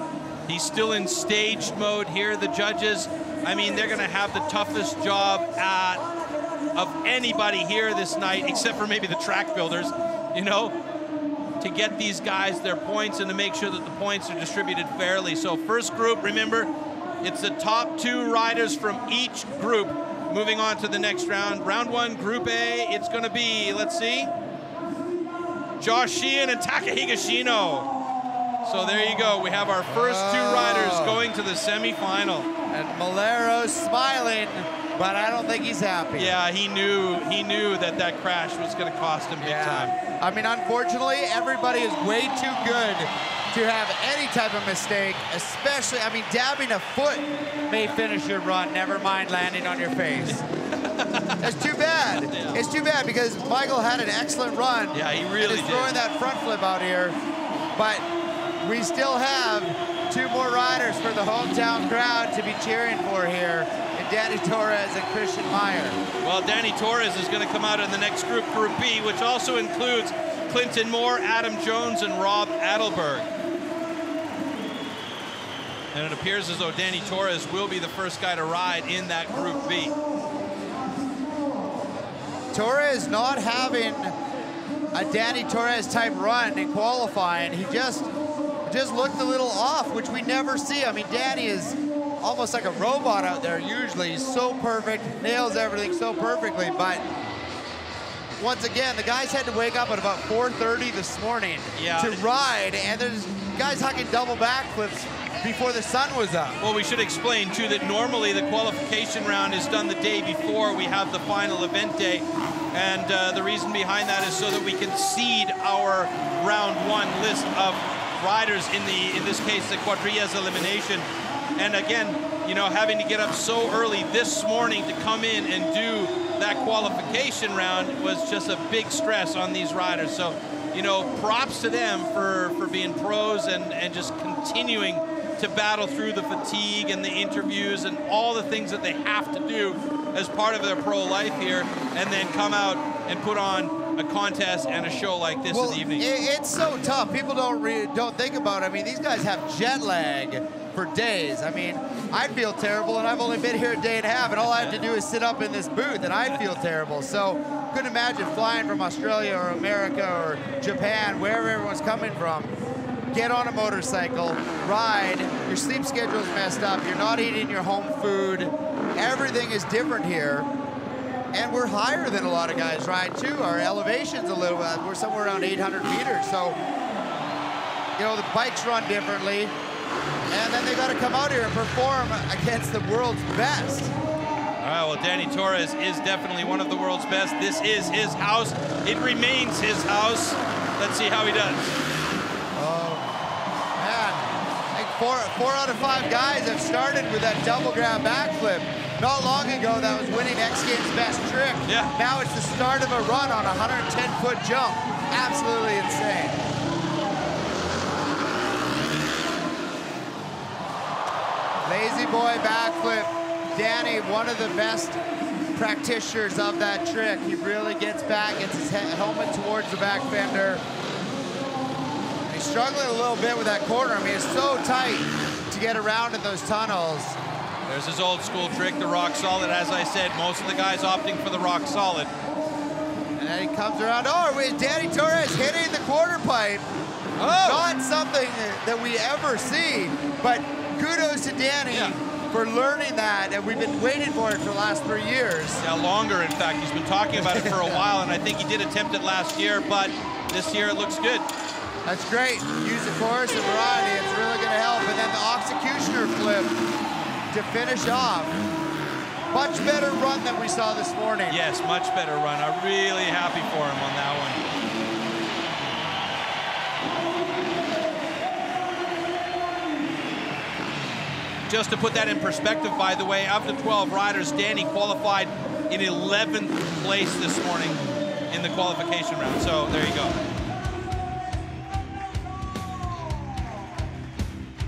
He's still in staged mode here. The judges, I mean, they're going to have the toughest job at, of anybody here this night, except for maybe the track builders, you know, to get these guys their points and to make sure that the points are distributed fairly. So first group, remember, it's the top two riders from each group. Moving on to the next round. Round one, Group A, it's gonna be, let's see, Josh Sheehan and Taka Higashino. So there you go, we have our first oh. two riders going to the semifinal. And Malero's smiling, but I don't think he's happy. Yeah, he knew he knew that that crash was gonna cost him big yeah. time. I mean, unfortunately, everybody is way too good to have any type of mistake, especially, I mean, dabbing a foot may finish your run, never mind landing on your face. That's too bad. Yeah. It's too bad because Michael had an excellent run. Yeah, he really did. Throwing that front flip out here. But we still have two more riders for the hometown crowd to be cheering for here, and Danny Torres and Christian Meyer. Well, Danny Torres is gonna come out in the next group, Group B, which also includes Clinton Moore, Adam Jones, and Rob Adelberg. And it appears as though Danny Torres will be the first guy to ride in that Group B. Torres not having a Danny Torres type run in qualifying. He just, just looked a little off, which we never see. I mean, Danny is almost like a robot out there usually. He's so perfect, nails everything so perfectly, but once again, the guys had to wake up at about four thirty this morning yeah. to ride, and there's guys hucking double backflips before the sun was up. Well, we should explain, too, that normally the qualification round is done the day before we have the final event day, and uh, the reason behind that is so that we can seed our round one list of riders in the, in this case, the quadrillas elimination. And again, you know, having to get up so early this morning to come in and do that qualification round was just a big stress on these riders. So, you know, props to them for, for being pros and, and just continuing to battle through the fatigue and the interviews and all the things that they have to do as part of their pro life here, and then come out and put on a contest and a show like this well, in the evening. It's so tough. People don't, re don't think about it. I mean, these guys have jet lag for days. I mean, I feel terrible, and I've only been here a day and a half, and all I have to do is sit up in this booth, and I feel terrible. So couldn't imagine flying from Australia or America or Japan, wherever everyone's coming from. Get on a motorcycle, ride, your sleep schedule's messed up, you're not eating your home food, everything is different here. And we're higher than a lot of guys ride too. Our elevation's a little, we're somewhere around eight hundred feet or so. You know, the bikes run differently. And then they got to come out here and perform against the world's best. All right, well, Danny Torres is definitely one of the world's best. This is his house. It remains his house. Let's see how he does. Oh, man. I think four, four out of five guys have started with that double grab backflip. Not long ago, that was winning X Games best trick. Yeah. Now it's the start of a run on a one hundred ten foot jump. Absolutely insane. Lazy boy backflip. Danny, one of the best practitioners of that trick. He really gets back, gets his helmet towards the back fender. He's struggling a little bit with that corner. I mean, it's so tight to get around in those tunnels. There's his old school trick, the rock solid. As I said, most of the guys opting for the rock solid. And then he comes around. Oh, Danny Torres hitting the quarter pipe. Oh. Not something that we ever see, but kudos to Danny yeah. for learning that, and we've been waiting for it for the last three years. Yeah, longer, in fact. He's been talking about it for a while, and I think he did attempt it last year, but this year it looks good. That's great. Use the chorus and variety. It's really going to help. And then the executioner flip to finish off. Much better run than we saw this morning. Yes, much better run. I'm really happy for him on that one. Just to put that in perspective, by the way, of the twelve riders, Danny qualified in eleventh place this morning in the qualification round. So there you go.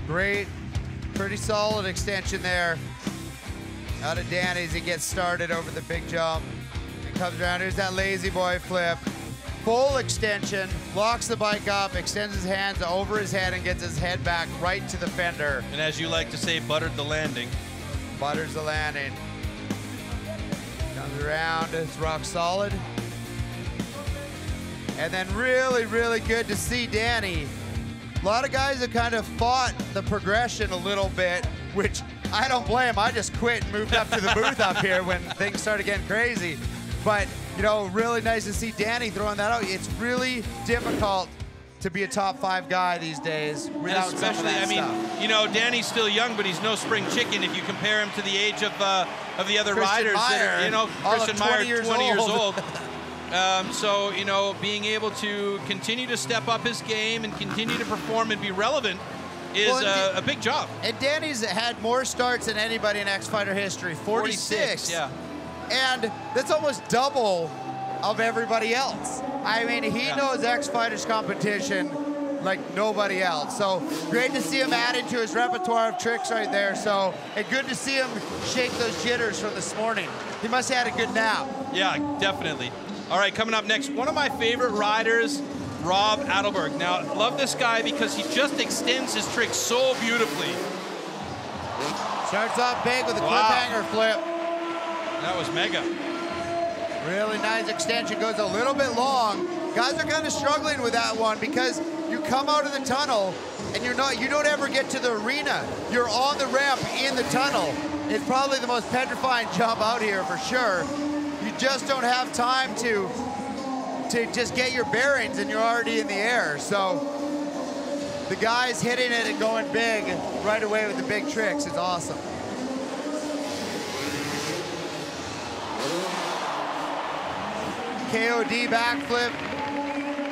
Great, pretty solid extension there out of Danny as he gets started over the big jump. It comes around, here's that lazy boy flip. Full extension, locks the bike up, extends his hands over his head, and gets his head back right to the fender. And as you like to say, buttered the landing. Butters the landing. Comes around, it's rock solid. And then really, really good to see Danny. A lot of guys have kind of fought the progression a little bit, which I don't blame. I just quit and moved up to the booth up here when things started getting crazy. But, you know, really nice to see Danny throwing that out. It's really difficult to be a top five guy these days without and especially, some of that I mean, stuff. You know, Danny's still young, but he's no spring chicken if you compare him to the age of uh, of the other Christian riders. Meyer, that are, you know, Christian Meyer, twenty years old. um, so, you know, being able to continue to step up his game and continue to perform and be relevant is well, uh, a big job. And Danny's had more starts than anybody in X-Fighter history, forty-six. forty-six yeah. And that's almost double of everybody else. I mean, he yeah. knows X-Fighters competition like nobody else. So great to see him added to his repertoire of tricks right there. So, and good to see him shake those jitters from this morning. He must have had a good nap. Yeah, definitely. All right, coming up next, one of my favorite riders, Rob Adelberg. Now, I love this guy because he just extends his tricks so beautifully. Starts off big with a wow. cliffhanger flip. That was mega. Really nice extension, goes a little bit long. Guys are kind of struggling with that one because you come out of the tunnel and you're not, you don't ever get to the arena. You're on the ramp in the tunnel. It's probably the most petrifying jump out here for sure. You just don't have time to to just get your bearings and you're already in the air. So the guys hitting it and going big right away with the big tricks is awesome. K O D backflip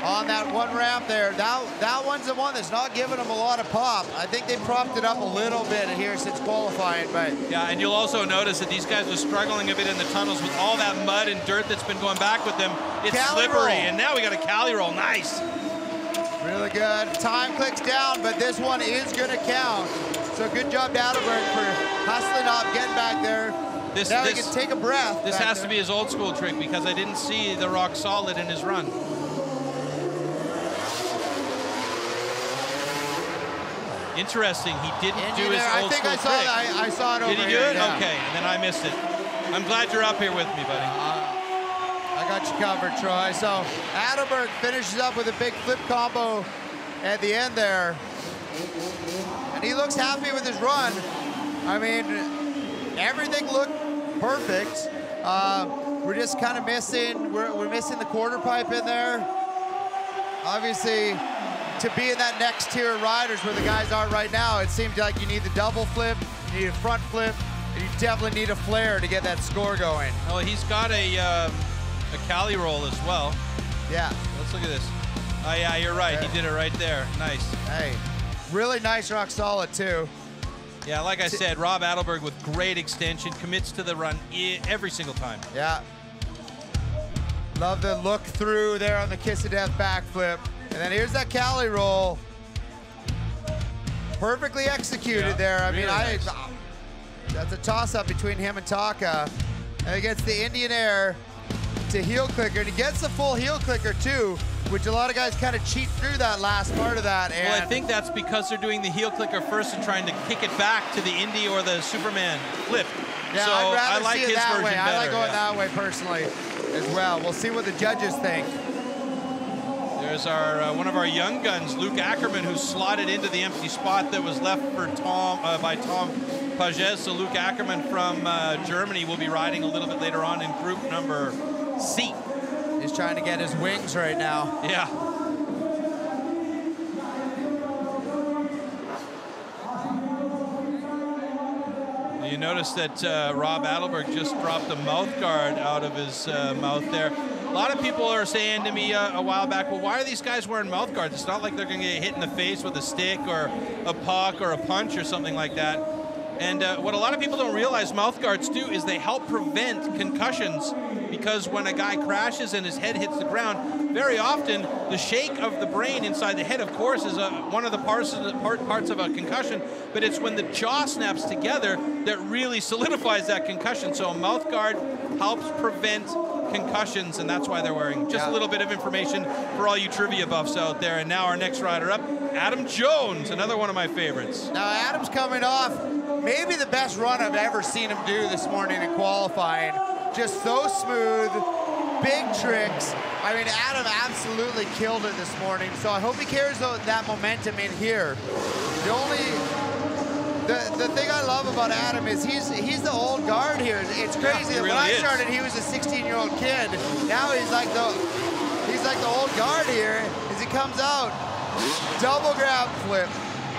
on that one ramp there. That, that one's the one that's not giving them a lot of pop. I think they propped it up a little bit here since qualifying, but. Yeah, and you'll also notice that these guys were struggling a bit in the tunnels with all that mud and dirt that's been going back with them. It's Cali slippery, roll. And now we got a Cali roll, nice. Really good, time clicks down, but this one is gonna count. So good job to Adelberg for hustling up, getting back there. This, now this, he can take a breath. This has there. to be his old school trick because I didn't see the rock solid in his run. Interesting, he didn't do his old school trick. I think I saw that, I, I saw it over here. Did he do it? Yeah. Okay, and then I missed it. I'm glad you're up here with me, buddy. Uh, I got you covered, Troy. So Adelberg finishes up with a big flip combo at the end there. And he looks happy with his run. I mean, everything looked perfect. Uh, we're just kind of missing, we're, we're missing the quarter pipe in there. Obviously, to be in that next tier of riders where the guys are right now, it seems like you need the double flip, you need a front flip, and you definitely need a flare to get that score going. Well, he's got a um, a Cali roll as well. Yeah. Let's look at this. Oh yeah, you're right, there. He did it right there, nice. Hey, really nice rock solid too. Yeah, like I said, Rob Adelberg with great extension, commits to the run every single time. Yeah. Love the look through there on the kiss of death backflip. And then here's that Cali roll. Perfectly executed yeah, there. I really mean, nice. I, that's a toss-up between him and Taka. And he gets the Indian Air to heel clicker. And he gets the full heel clicker, too, which a lot of guys kind of cheat through that last part of that. And well, I think that's because they're doing the heel clicker first and trying to kick it back to the Indy or the Superman flip. Yeah, so I'd rather I like see it his that way. Better, I like going yeah. that way, personally, as well. We'll see what the judges think. There's our, uh, one of our young guns, Luc Ackermann, who slotted into the empty spot that was left for Tom uh, by Tom Pagès. So Luc Ackermann from uh, Germany will be riding a little bit later on in group number C. He's trying to get his wings right now. Yeah. You notice that uh, Rob Adelberg just dropped a mouth guard out of his uh, mouth there. A lot of people are saying to me uh, a while back, well, why are these guys wearing mouth guards? It's not like they're going to get hit in the face with a stick or a puck or a punch or something like that. And uh, what a lot of people don't realize mouth guards do is they help prevent concussions, because when a guy crashes and his head hits the ground, very often the shake of the brain inside the head, of course, is a, one of the parts of, the part, parts of a concussion, but it's when the jaw snaps together that really solidifies that concussion. So a mouth guard helps prevent concussions, and that's why they're wearing just yeah. a little bit of information for all you trivia buffs out there. And now our next rider up, Adam Jones, another one of my favorites. Now Adam's coming off maybe the best run I've ever seen him do this morning in qualifying. Just so smooth, big tricks. I mean, Adam absolutely killed it this morning, so I hope he carries that momentum in here. The only The, the thing I love about Adam is he's he's the old guard here. It's crazy. Yeah, he really when I is. started, he was a sixteen-year-old kid. Now he's like the he's like the old guard here. As he comes out, double grab flip,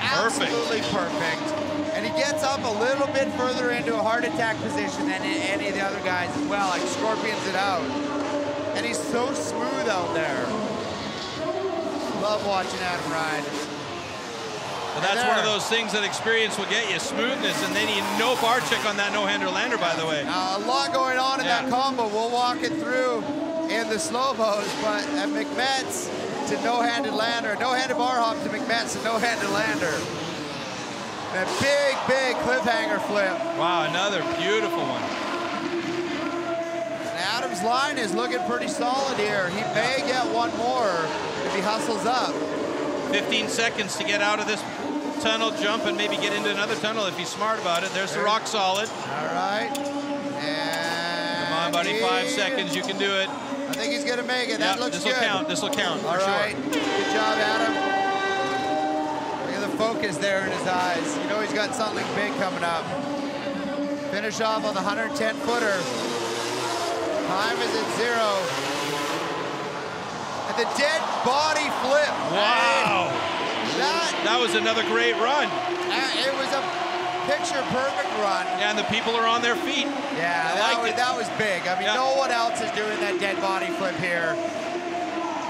absolutely perfect. perfect. And he gets up a little bit further into a heart attack position than any of the other guys as well. Like scorpions it out, and he's so smooth out there. Love watching Adam ride. But that's one of those things that experience will get you, smoothness, and they need no bar check on that no-hander lander, by the way. Uh, a lot going on in yeah. that combo. We'll walk it through in the slow-mos, but at McMetz to no-handed lander, no-handed bar hop to McMetz to no-handed lander. That big, big cliffhanger flip. Wow, another beautiful one. And Adam's line is looking pretty solid here. He may get one more if he hustles up. fifteen seconds to get out of this tunnel, jump, and maybe get into another tunnel if he's smart about it. There's the rock solid. All right. And come on, buddy, five seconds, you can do it. I think he's gonna make it, yep, that looks this'll good. This'll count, this'll count, All for right. sure. Good job, Adam. Look at the focus there in his eyes. You know he's got something big coming up. Finish off on the one hundred ten footer. Time is at zero. the dead body flip. Wow. That, that was another great run. Uh, it was a picture-perfect run. Yeah, and the people are on their feet. Yeah, that was, that was big. I mean, yeah. No one else is doing that dead body flip here.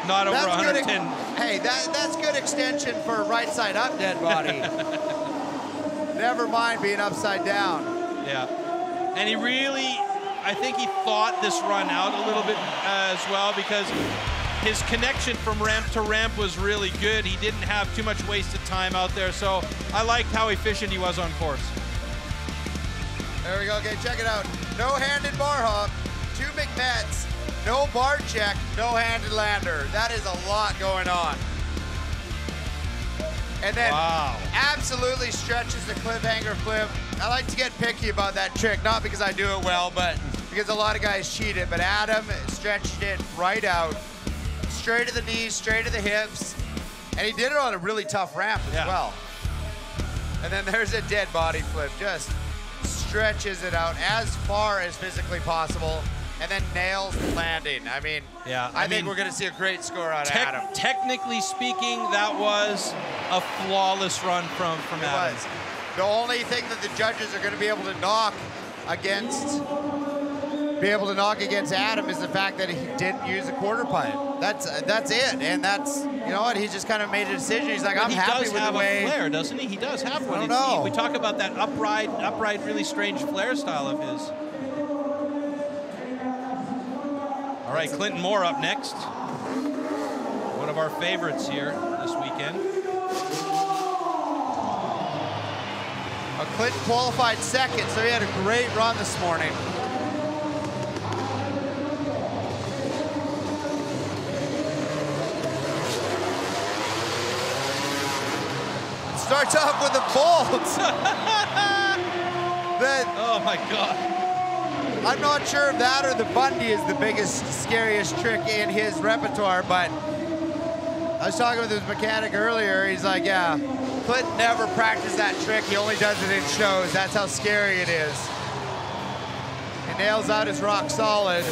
Not over one ten. Hey, that, that's good extension for right side up dead body. Never mind being upside down. Yeah. And he really, I think he thought this run out a little bit uh, as well, because his connection from ramp to ramp was really good. He didn't have too much wasted time out there. So I liked how efficient he was on course. There we go. Okay, check it out. No-handed bar hop, two McMets. No bar check, no-handed lander. That is a lot going on. And then wow. Absolutely stretches the cliffhanger flip. I like to get picky about that trick, not because I do it well, but because a lot of guys cheat it. But Adam stretched it right out, straight to the knees, straight to the hips. And he did it on a really tough ramp as yeah. well. And then there's a dead body flip. Just stretches it out as far as physically possible. And then nails the landing. I mean, yeah, I, I think mean, we're going to see a great score out of Adam. Technically speaking, that was a flawless run from, from it Adam. Was. The only thing that the judges are going to be able to knock against, be able to knock against Adam is the fact that he didn't use a quarter pipe. That's uh, that's it, and that's, you know what, he's just kind of made a decision. He's like, but I'm he happy does with have the way. A flare, doesn't he? He does have one. I don't know. He, we talk about that upright, upright, really strange flare style of his. All right, Clinton Moore up next. One of our favorites here this weekend. Well, Clinton qualified second, so he had a great run this morning. Starts off with a bolt. That, oh my God. I'm not sure if that or the Bundy is the biggest, scariest trick in his repertoire, but I was talking with his mechanic earlier. He's like, yeah, Clinton never practiced that trick. He only does it in shows. That's how scary it is. He nails out his rock solid.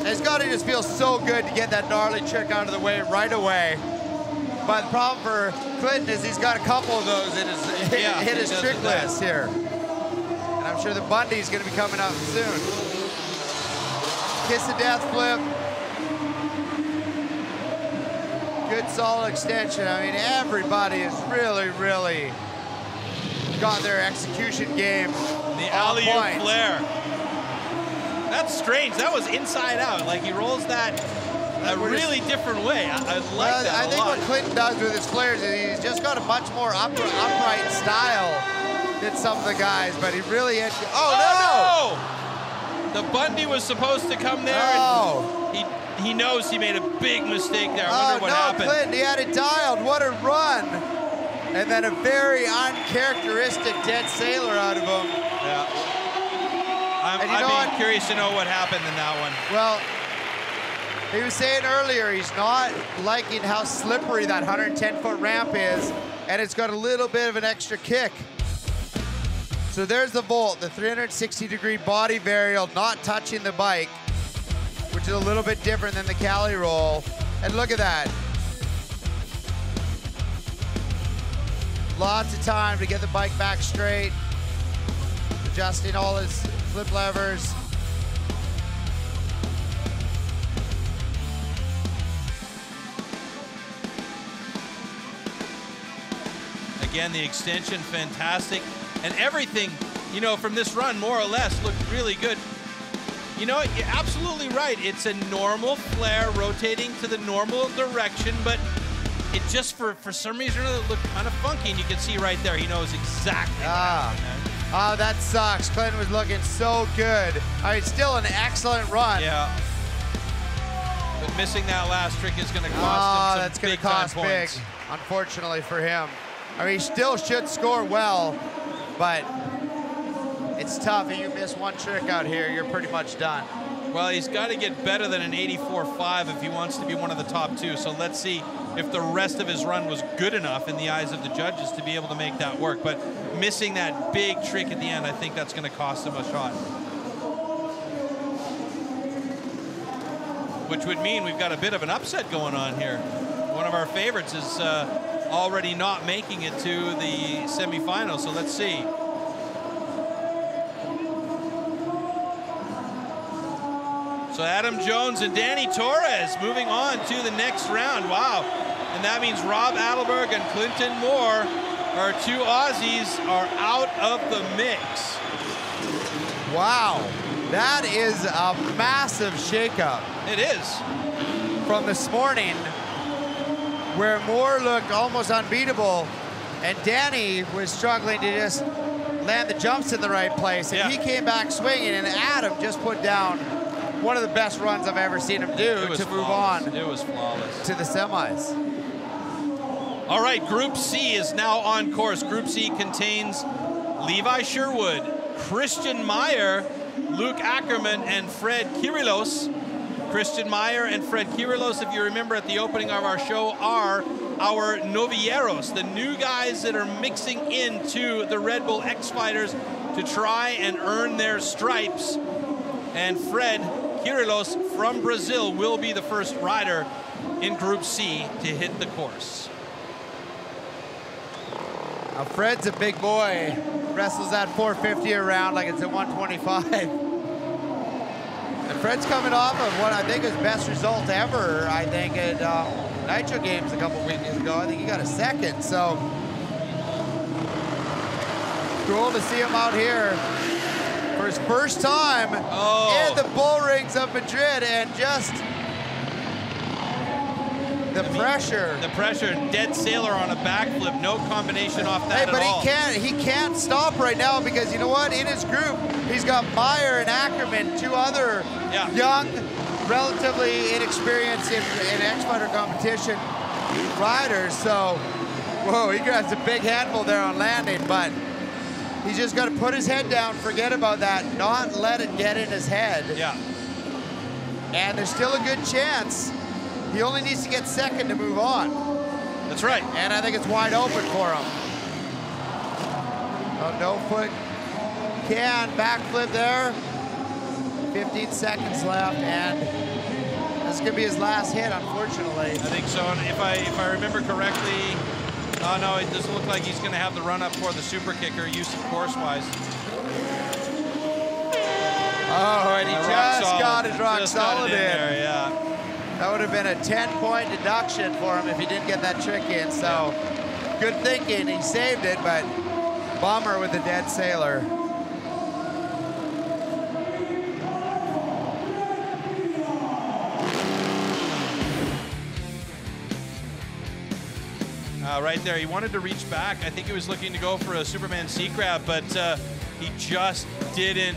And it's got to just feel so good to get that gnarly trick out of the way right away. But the problem for Clinton is he's got a couple of those in his, yeah, hit his trick list here. I'm sure the Bundy's gonna be coming up soon. Kiss of death flip. Good solid extension. I mean, everybody has really, really got their execution game. The alley-oop flare. That's strange. That was inside out. Like, he rolls that a really different way. I, I like well, that. I a think lot. What Clinton does with his flares is he's just got a much more up, upright style did some of the guys, but he really had. Oh, oh no! no! The Bundy was supposed to come there. Oh. And he he knows he made a big mistake there. I oh, wonder what no, happened. Clinton, he had it dialed. What a run! And then a very uncharacteristic dead sailor out of him. Yeah. I'm, and you know I'm being curious to know what happened in that one. Well, he was saying earlier he's not liking how slippery that one hundred ten foot ramp is, and it's got a little bit of an extra kick. So there's the volt, the three sixty degree body varial, not touching the bike, which is a little bit different than the Cali roll. And look at that. Lots of time to get the bike back straight, adjusting all his flip levers. Again, the extension, fantastic. And everything, you know, from this run, more or less, looked really good. You know, you're absolutely right. It's a normal flare rotating to the normal direction, but it just, for, for some reason, it looked kind of funky. And you can see right there, he knows exactly ah. what happened there. Oh, that sucks. Clinton was looking so good. I mean, still an excellent run. Yeah. But missing that last trick is going to cost oh, him some that's gonna big cost time big, points. Unfortunately for him. I mean, he still should score well. But it's tough. If you miss one trick out here, you're pretty much done. Well, he's got to get better than an eighty-four five if he wants to be one of the top two. So let's see if the rest of his run was good enough in the eyes of the judges to be able to make that work. But missing that big trick at the end, I think that's going to cost him a shot. which would mean we've got a bit of an upset going on here. One of our favorites is uh, already not making it to the semifinals, so let's see. So Adam Jones and Danny Torres moving on to the next round. Wow. And that means Rob Adelberg and Clinton Moore, our two Aussies, are out of the mix. Wow. That is a massive shakeup. It is. From this morning, where Moore looked almost unbeatable, and Danny was struggling to just land the jumps in the right place, and yeah. he came back swinging, and Adam just put down one of the best runs I've ever seen him do to move on. It was flawless. To the semis. All right, Group C is now on course. Group C contains Levi Sherwood, Christian Meyer, Luc Ackermann, and Fred Kirilos. Christian Meyer and Fred Kirilos, if you remember at the opening of our show, are our novilleros, the new guys that are mixing into the Red Bull X-Fighters to try and earn their stripes. And Fred Kirilos from Brazil will be the first rider in Group C to hit the course. Now Fred's a big boy. Wrestles that four fifty around like it's a one twenty-five. And Fred's coming off of what I think is best result ever, I think, at uh, Nitro Games a couple weeks ago. I think he got a second, so. Cool to see him out here for his first time oh. in the bull rings of Madrid, and just the I mean, pressure. The pressure, dead sailor on a backflip, no combination off that hey, but at all. He can't, he can't stop right now because you know what, in his group, he's got Meyer and Ackermann, two other yeah. young, relatively inexperienced in, in X-Fighter competition riders, so, whoa, he grabs a big handful there on landing, but he's just got to put his head down, forget about that, not let it get in his head. Yeah. And there's still a good chance. He only needs to get second to move on. That's right. And I think it's wide open for him. Oh, no foot can backflip there. fifteen seconds left, and this could be his last hit, unfortunately. I think so. And if I if I remember correctly. Oh, no, it doesn't look like he's going to have the run-up for the super kicker, use of course-wise. Oh, and he just got his rock solid in there, yeah. That would have been a ten-point deduction for him if he didn't get that trick in, so good thinking. He saved it, but bummer with the dead sailor. Uh, right there, he wanted to reach back. I think he was looking to go for a Superman sea grab, but uh, he just didn't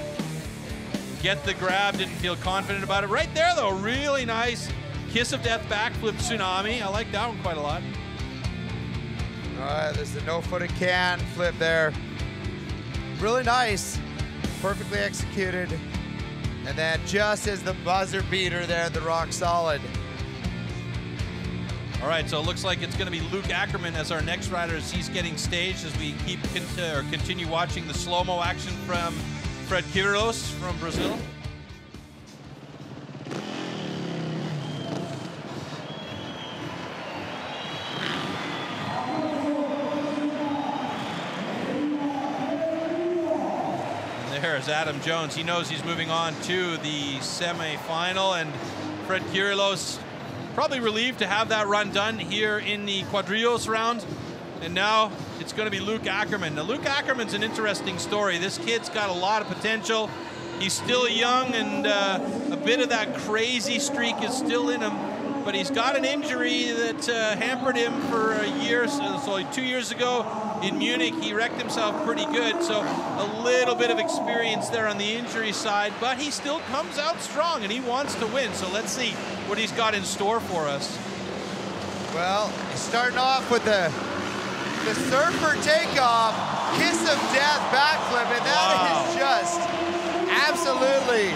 get the grab, didn't feel confident about it. Right there, though, really nice kiss of death backflip tsunami. I like that one quite a lot. All right, there's the no-footed can flip there. Really nice, perfectly executed. And then just as the buzzer beater there, the rock solid. All right, so it looks like it's going to be Luc Ackermann as our next rider as he's getting staged as we keep cont or continue watching the slow-mo action from Fred Kirilos from Brazil. And there's Adam Jones. He knows he's moving on to the semifinal, and Fred Kirilos probably relieved to have that run done here in the quadrillos round. And now it's going to be Luc Ackermann. Now, Luc Ackermann's an interesting story. This kid's got a lot of potential. He's still young, and uh, a bit of that crazy streak is still in him. But he's got an injury that uh, hampered him for a year. So, so two years ago in Munich, he wrecked himself pretty good. So a little bit of experience there on the injury side. But he still comes out strong, and he wants to win. So let's see what he's got in store for us. Well, starting off with the, the surfer takeoff, kiss of death backflip, and that wow. is just absolutely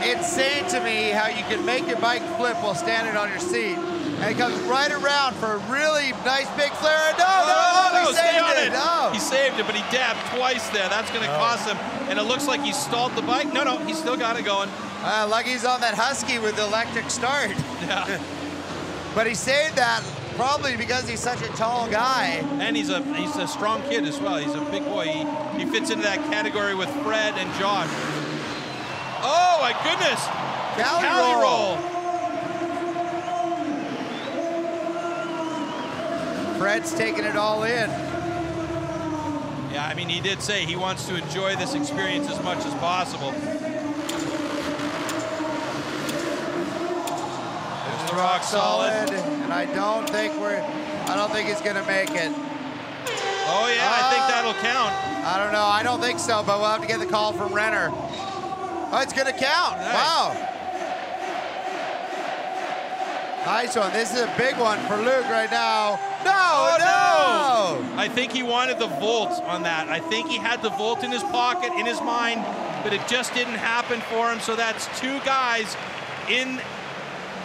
insane to me how you can make your bike flip while standing on your seat. And it comes right around for a really nice big flare. No, no, oh, no, no, he saved stay on it. it. Oh. He saved it, but he dabbed twice there. That's gonna oh. cost him. And it looks like he stalled the bike. No, no, he's still got it going. Uh, Lucky's on that Husky with the electric start. Yeah. But he saved that probably because he's such a tall guy. And he's a he's a strong kid as well. He's a big boy. He, he fits into that category with Fred and Josh. Oh, my goodness. Cali, Cali roll. roll. Fred's taking it all in. Yeah, I mean, he did say he wants to enjoy this experience as much as possible. Rock solid, and I don't think we're, I don't think he's gonna make it. Oh yeah, uh, I think that'll count. I don't know, I don't think so, but we'll have to get the call from Renner. Oh, it's gonna count, nice. Wow. Nice one, this is a big one for Luc right now. No, oh, no! no! I think he wanted the volt on that. I think he had the volt in his pocket, in his mind, but it just didn't happen for him, so that's two guys in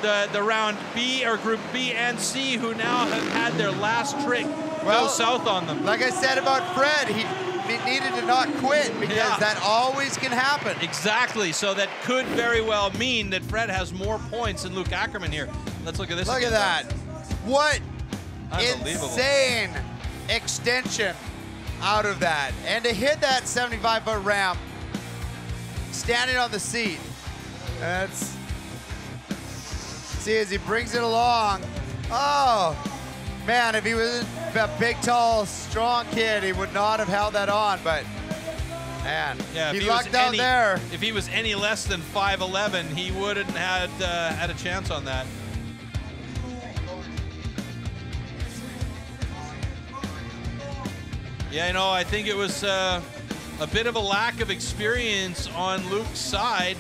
The, the round B or group B and C who now have had their last trick well, go south on them. Like I said about Fred, he, he needed to not quit because yeah. that always can happen. Exactly, so that could very well mean that Fred has more points than Luc Ackermann here. Let's look at this. Look at that. What insane extension out of that. And to hit that seventy-five foot ramp, standing on the seat, that's... See as he brings it along. Oh, man, if he was a big, tall, strong kid, he would not have held that on, but man, yeah, he, he lucked out any, there. If he was any less than five eleven, he wouldn't have had, uh, had a chance on that. Yeah, you know, I think it was uh, a bit of a lack of experience on Luc's side.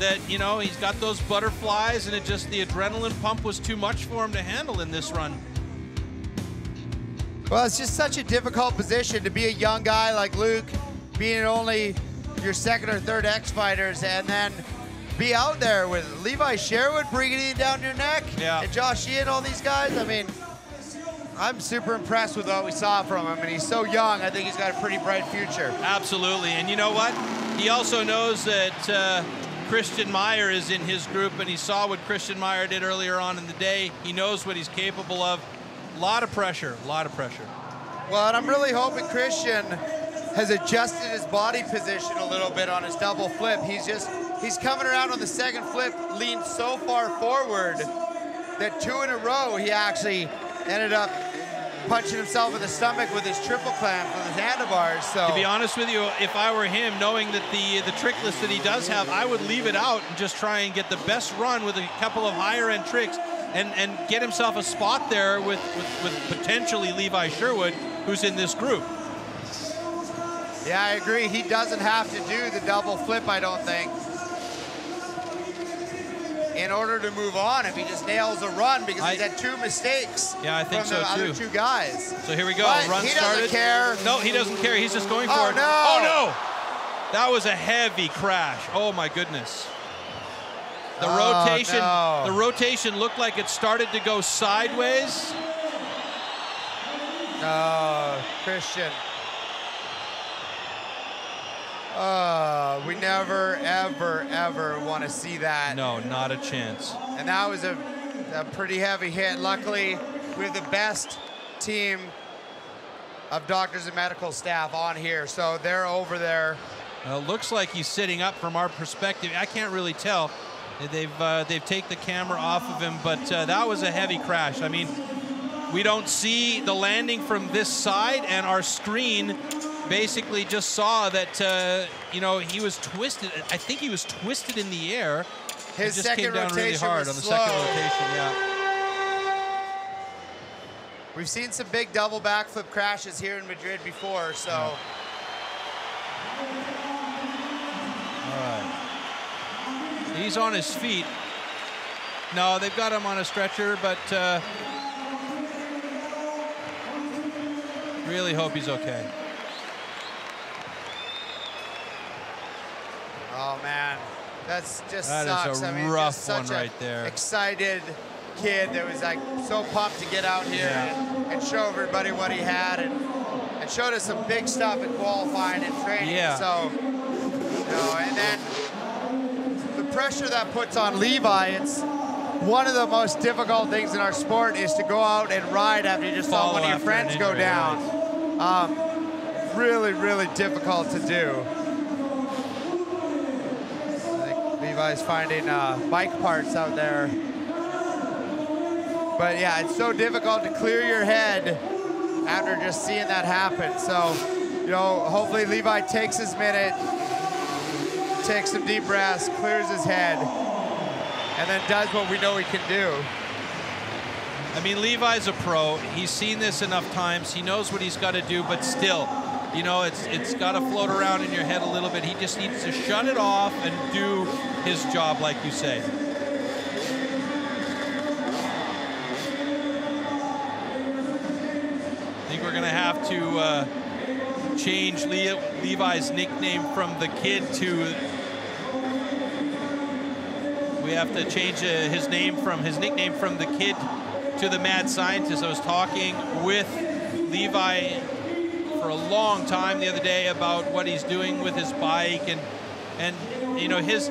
That, you know, he's got those butterflies and it just, the adrenaline pump was too much for him to handle in this run. Well, it's just such a difficult position to be a young guy like Luc, being only your second or third X-Fighters, and then be out there with Levi Sherwood bringing it down your neck, yeah. and Josh Sheehan, all these guys. I mean, I'm super impressed with what we saw from him, and he's so young, I think he's got a pretty bright future. Absolutely, and you know what? He also knows that uh, Christian Meyer is in his group, and he saw what Christian Meyer did earlier on in the day. He knows what he's capable of. A lot of pressure, a lot of pressure. Well, and I'm really hoping Christian has adjusted his body position a little bit on his double flip. He's just, he's coming around on the second flip, leaned so far forward that two in a row, he actually ended up punching himself in the stomach with his triple clamp on his handlebars, so. To be honest with you, if I were him, knowing that the, the trick list that he does have, I would leave it out and just try and get the best run with a couple of higher end tricks and, and get himself a spot there with, with, with potentially Levi Sherwood, who's in this group. Yeah, I agree. He doesn't have to do the double flip, I don't think, in order to move on if he just nails a run, because I, he's had two mistakes yeah, I think from so the too. other two guys. So here we go, but run he started. He doesn't care. No, he doesn't care, he's just going for oh, it. No. Oh no! That was a heavy crash, oh my goodness. The oh, rotation no. the rotation looked like it started to go sideways. Oh, Christian. Uh, we never, ever, ever want to see that. No, not a chance. And that was a, a pretty heavy hit. Luckily, we have the best team of doctors and medical staff on here, so they're over there. Uh, looks like he's sitting up from our perspective. I can't really tell. They've uh, they've taken the camera off of him, but uh, that was a heavy crash. I mean, we don't see the landing from this side, and our screen basically just saw that, uh, you know, he was twisted. I think he was twisted in the air. His just second came down rotation really hard was on the slow. second rotation, yeah. We've seen some big double backflip crashes here in Madrid before, so. Yeah. All right. He's on his feet. No, they've got him on a stretcher, but uh, really hope he's okay. Oh man, that's just that sucks. That is a I mean, rough just such one right there. Excited kid that was like so pumped to get out here yeah. and, and show everybody what he had, and, and showed us some big stuff in qualifying and training. Yeah. So, you know, and then the pressure that puts on Levi. It's one of the most difficult things in our sport is to go out and ride after you just saw one of your friends go down. Um, really, really difficult to do. I think Levi's finding uh, bike parts out there. But yeah, it's so difficult to clear your head after just seeing that happen. So, you know, hopefully Levi takes his minute, takes some deep breaths, clears his head, and then does what we know he can do. I mean, Levi's a pro. He's seen this enough times. He knows what he's got to do, but still, you know, it's it's got to float around in your head a little bit. He just needs to shut it off and do his job, like you say. I think we're going to have to uh, change Le Levi's nickname from the kid to... We have to change uh, his name from his nickname from the kid to the mad scientist. I was talking with Levi for a long time the other day about what he's doing with his bike, and and you know, his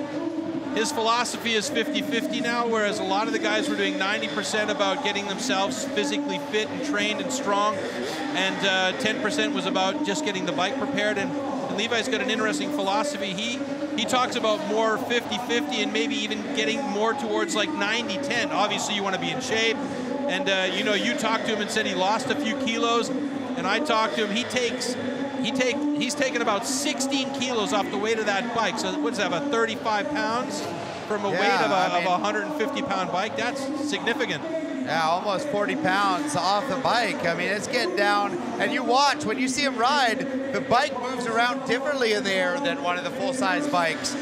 his philosophy is fifty fifty now, whereas a lot of the guys were doing ninety percent about getting themselves physically fit and trained and strong, and ten percent uh, was about just getting the bike prepared. And, and Levi's got an interesting philosophy. He He talks about more fifty fifty and maybe even getting more towards like ninety ten. Obviously, you want to be in shape. And, uh, you know, you talked to him and said he lost a few kilos. And I talked to him. He takes, he take, he's taken about sixteen kilos off the weight of that bike. So what's that, about thirty-five pounds from a yeah, weight of a, I mean, of a one hundred fifty pound bike? That's significant. Yeah, almost forty pounds off the bike. I mean, it's getting down. And you watch, when you see him ride, the bike moves around differently in the air than one of the full-size bikes.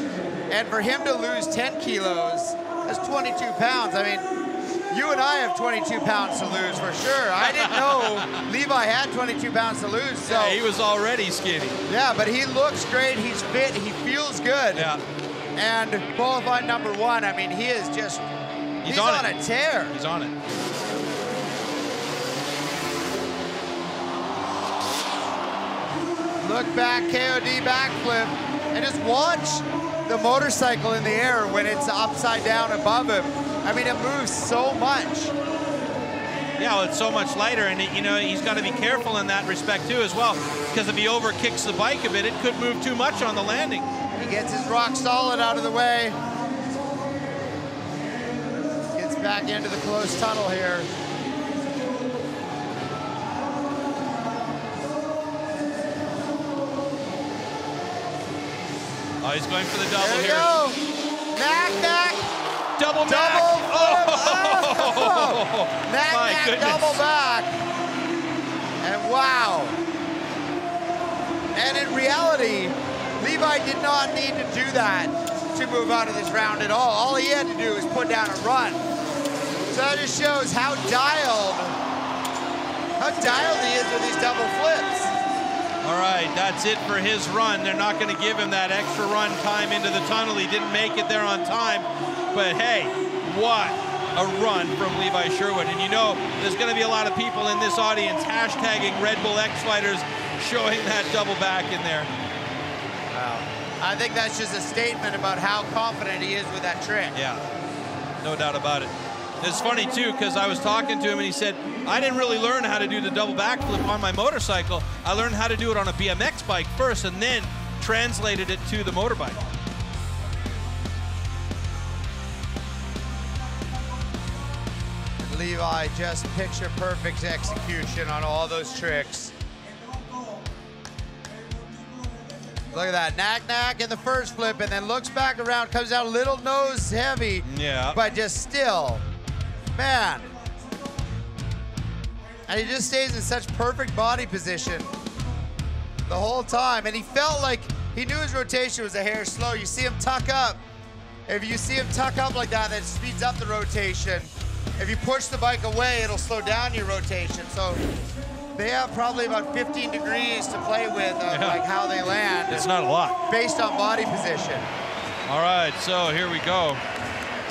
And for him to lose ten kilos, that's twenty-two pounds. I mean, you and I have twenty-two pounds to lose for sure. I didn't know Levi had twenty-two pounds to lose. So. Yeah, he was already skinny. Yeah, but he looks great. He's fit. He feels good. Yeah. And qualifying number one, I mean, he is just... He's, He's on, on a tear. He's on it. Look back, K O D backflip, and just watch the motorcycle in the air when it's upside down above him. I mean, it moves so much. Yeah, well, it's so much lighter, and it, you know, he's got to be careful in that respect too, as well, because if he overkicks the bike a bit, it could move too much on the landing. He gets his rock solid out of the way. Back into the closed tunnel here. Oh, he's going for the double there you here. Go. Mac, Mac. Double, double back. Oh. Oh. Mac, My Mac, goodness. Double back. And wow. And in reality, Levi did not need to do that to move out of this round at all. All he had to do was put down a run. So that just shows how dialed, how dialed he is with these double flips. All right, that's it for his run. They're not gonna give him that extra run time into the tunnel. He didn't make it there on time, but hey, what a run from Levi Sherwood. And you know, there's gonna be a lot of people in this audience hashtagging Red Bull X-Fighters, showing that double back in there. Wow. I think that's just a statement about how confident he is with that trick. Yeah, no doubt about it. It's funny too, because I was talking to him and he said, I didn't really learn how to do the double backflip on my motorcycle. I learned how to do it on a B M X bike first and then translated it to the motorbike. Levi, just picture perfect execution on all those tricks. Look at that, knack knack in the first flip and then looks back around, comes out a little nose heavy, yeah, but just still. Man, and he just stays in such perfect body position the whole time. And he felt like he knew his rotation was a hair slow. You see him tuck up. If you see him tuck up like that, that speeds up the rotation. If you push the bike away, it'll slow down your rotation. So they have probably about fifteen degrees to play with of yeah. like how they land. It's not a lot. Based on body position. All right, so here we go.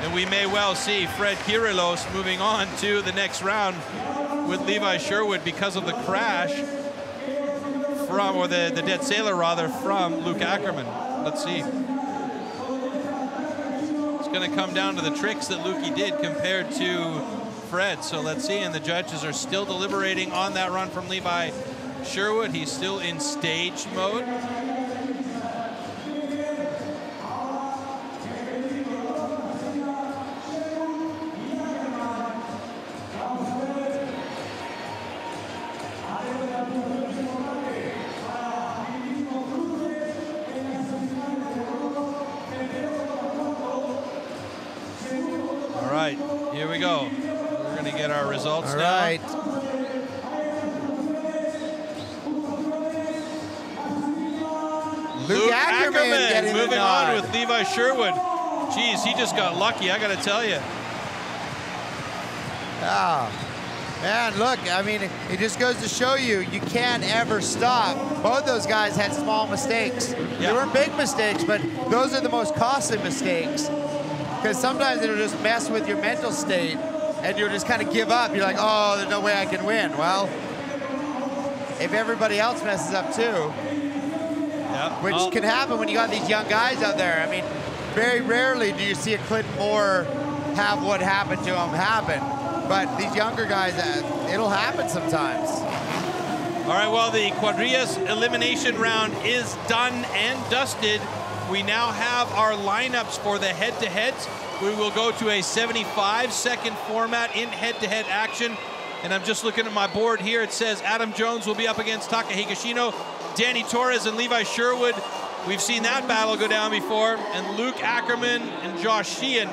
And we may well see Fred Kirilos moving on to the next round with Levi Sherwood because of the crash from, or the, the dead sailor rather, from Luc Ackermann. Let's see. going to come down to the tricks that Lukey did compared to Fred. So let's see, and the judges are still deliberating on that run from Levi Sherwood. He's still in stage mode. Results All now. Right. Luc, Luc Ackermann, Ackermann getting moving on with Levi Sherwood. Geez, he just got lucky, I got to tell you. Oh. Man, look, I mean, it, it just goes to show you, you can't ever stop. Both those guys had small mistakes. Yeah. They weren't big mistakes, but those are the most costly mistakes. Because sometimes it'll just mess with your mental state, and you'll just kind of give up. You're like, oh, there's no way I can win. Well, if everybody else messes up too, yep. which oh. can happen when you got these young guys out there. I mean, very rarely do you see a Clinton Moore have what happened to him happen. But these younger guys, uh, it'll happen sometimes. All right, well, the Cuadrillas elimination round is done and dusted. We now have our lineups for the head-to-heads. We will go to a seventy-five second format in head-to-head action. And I'm just looking at my board here. It says Adam Jones will be up against Taka Higashino, Danny Torres, and Levi Sherwood. We've seen that battle go down before. And Luc Ackermann and Josh Sheehan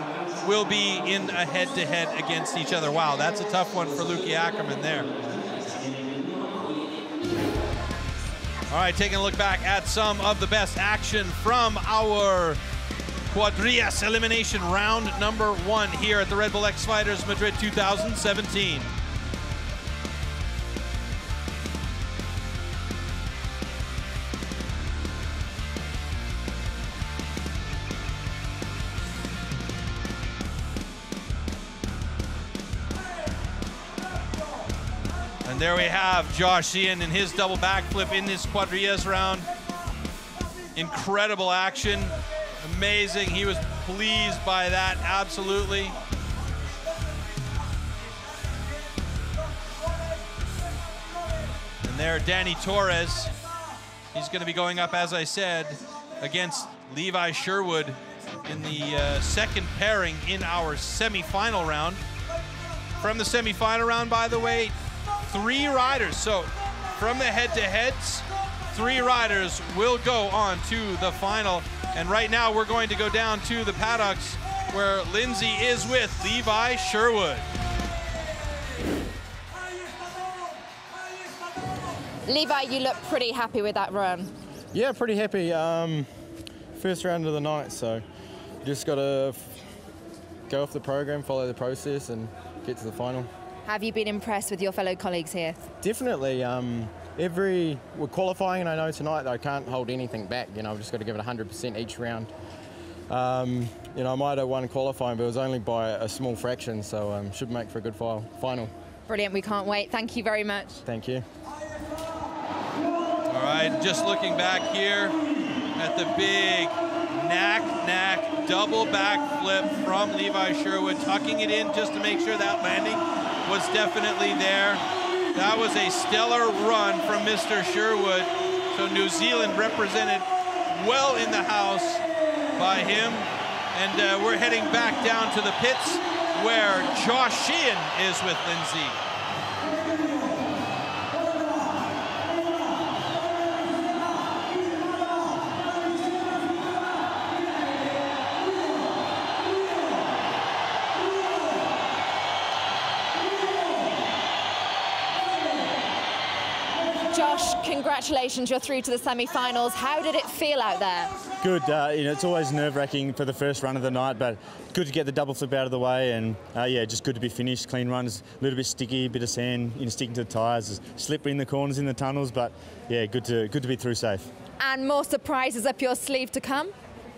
will be in a head-to-head against each other. Wow, that's a tough one for Luc Ackermann there. All right, taking a look back at some of the best action from our Cuadrillas elimination round number one here at the Red Bull X Fighters Madrid two thousand seventeen. And there we have Josh Sheehan in his double backflip in this Cuadrillas round. Incredible action. Amazing. He was pleased by that, absolutely. And there, Danny Torres. He's going to be going up, as I said, against Levi Sherwood in the uh, second pairing in our semifinal round. From the semifinal round, by the way, three riders. So from the head-to-heads, three riders will go on to the final. And right now, we're going to go down to the paddocks where Lindsay is with Levi Sherwood. Levi, you look pretty happy with that run. Yeah, pretty happy. Um, first round of the night, so you just got to go off the program, follow the process, and get to the final. Have you been impressed with your fellow colleagues here? Definitely. Um, Every, we're qualifying, and I know tonight that I can't hold anything back. You know, I've just got to give it one hundred percent each round. Um, you know, I might have won qualifying, but it was only by a small fraction, so um, should make for a good file, final. Brilliant, we can't wait. Thank you very much. Thank you. All right, just looking back here at the big knack-knack double backflip from Levi Sherwood, tucking it in just to make sure that landing was definitely there. That was a stellar run from Mister Sherwood. So New Zealand represented well in the house by him. And uh, we're heading back down to the pits where Josh Sheehan is with Lindsay. Congratulations, you're through to the semi-finals. How did it feel out there? Good, uh, you know, it's always nerve-wracking for the first run of the night, but good to get the double flip out of the way, and uh, yeah, just good to be finished. Clean runs, a little bit sticky, a bit of sand, you know, sticking to the tyres, slippery in the corners, in the tunnels, but yeah, good to good to be through safe. And more surprises up your sleeve to come?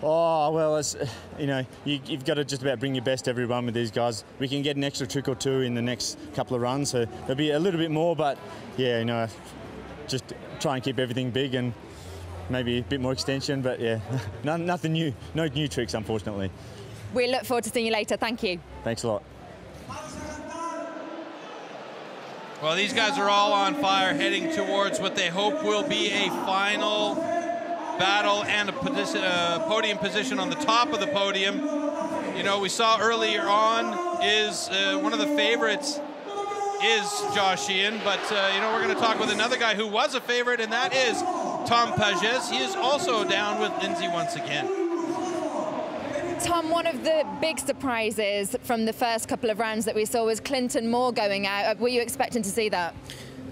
Oh, well, it's, you know, you, you've got to just about bring your best every run with these guys. We can get an extra trick or two in the next couple of runs, so there'll be a little bit more, but yeah, you know, just try and keep everything big and maybe a bit more extension, but yeah, no, nothing new, no new tricks, unfortunately. We look forward to seeing you later. Thank you. Thanks a lot. Well, these guys are all on fire, heading towards what they hope will be a final battle and a position, uh, podium position on the top of the podium. You know, we saw earlier on is uh, one of the favorites is Josh Sheehan, but uh, you know, we're going to talk with another guy who was a favorite, and that is Tom Pagès. He is also down with Lindsay once again. Tom, one of the big surprises from the first couple of rounds that we saw was Clinton Moore going out. Were you expecting to see that?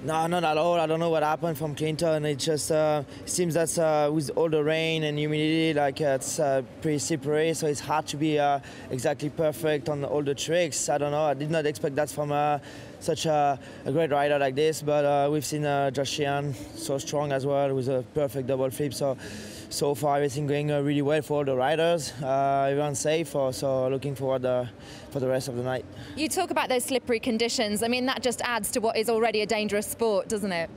No, not at all. I don't know what happened from Clinton. It just uh, seems that uh, with all the rain and humidity, like uh, it's uh, pretty slippery, so it's hard to be uh, exactly perfect on all the tricks. I don't know. I did not expect that from uh, such a, a great rider like this, but uh, we've seen uh, Josh Sheehan so strong as well with a perfect double flip. So. So far, everything going uh, really well for all the riders. Uh, everyone's safe, so looking forward uh, for the rest of the night. You talk about those slippery conditions. I mean, that just adds to what is already a dangerous sport, doesn't it?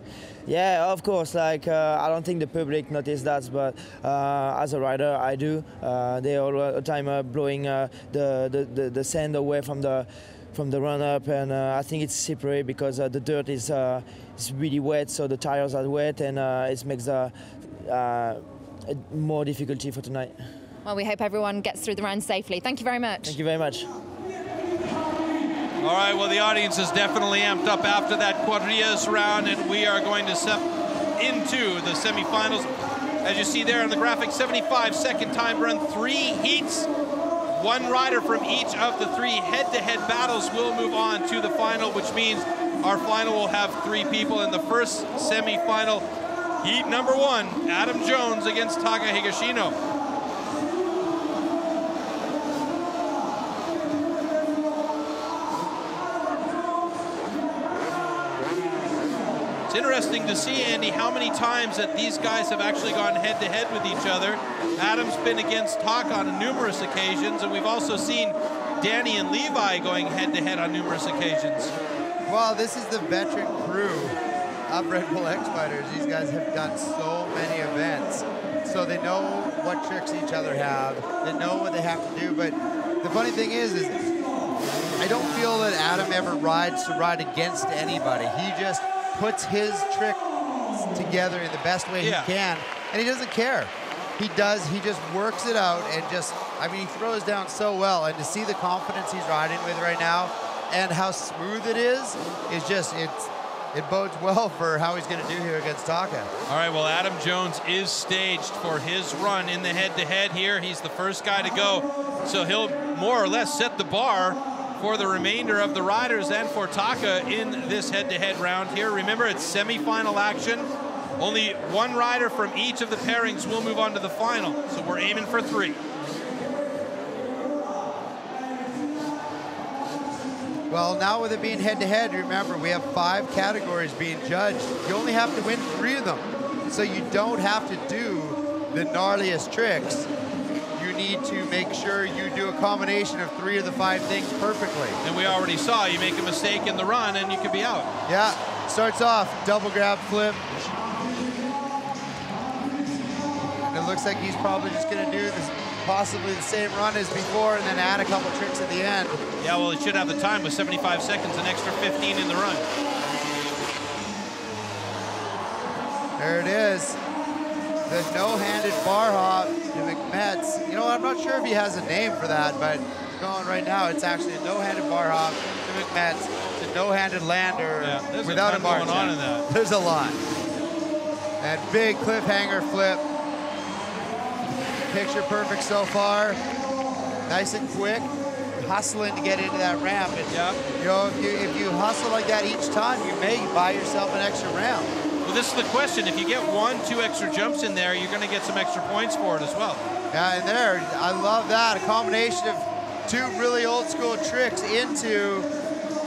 Yeah, of course. Like uh, I don't think the public noticed that, but uh, as a rider, I do. Uh, they all the time uh, blowing uh, the, the, the the sand away from the from the run-up, and uh, I think it's slippery because uh, the dirt is uh, it's really wet, so the tires are wet, and uh, it makes the uh, uh, more difficulty for tonight. Well, we hope everyone gets through the round safely. Thank you very much. Thank you very much. All right, well, the audience is definitely amped up after that Cuadrillas round, and we are going to step into the semifinals. As you see there on the graphic, seventy-five second time run, three heats. One rider from each of the three head-to-head battles will move on to the final, which means our final will have three people in the first semifinal. Heat number one, Adam Jones against Taka Higashino. It's interesting to see, Andy, how many times that these guys have actually gone head-to-head with each other. Adam's been against Taka on numerous occasions, and we've also seen Danny and Levi going head-to-head on numerous occasions. Well, this is the veteran crew of Red Bull X-Fighters. These guys have done so many events, so they know what tricks each other have. They know what they have to do. But the funny thing is, is I don't feel that Adam ever rides to ride against anybody. He just puts his tricks together in the best way yeah. he can, and he doesn't care. He does. He just works it out, and just, I mean, he throws down so well. And to see the confidence he's riding with right now, and how smooth it is, is just it's. It bodes well for how he's going to do here against Taka. All right, well, Adam Jones is staged for his run in the head-to-head here. He's the first guy to go, so he'll more or less set the bar for the remainder of the riders and for Taka in this head-to-head round here. Remember, it's semifinal action. Only one rider from each of the pairings will move on to the final, so we're aiming for three. Well, now with it being head-to-head, remember, we have five categories being judged. You only have to win three of them. So you don't have to do the gnarliest tricks. You need to make sure you do a combination of three of the five things perfectly. And we already saw, you make a mistake in the run and you could be out. Yeah, starts off, double grab flip. And it looks like he's probably just gonna do this, possibly the same run as before, and then add a couple tricks at the end. Yeah, well, it should have the time with seventy-five seconds, an extra fifteen in the run. There it is. The no-handed bar hop to McMetz. You know, I'm not sure if he has a name for that, but going right now, it's actually a no-handed bar hop to McMetz. It's a no-handed lander yeah, without a, a bar going on in that. There's a lot. And big cliffhanger flip. Picture perfect so far. Nice and quick. Hustling to get into that ramp. And, yeah. You know, if you, if you hustle like that each time, you may buy yourself an extra ramp. Well, this is the question. If you get one, two extra jumps in there, you're going to get some extra points for it as well. Yeah, and there, I love that. A combination of two really old school tricks into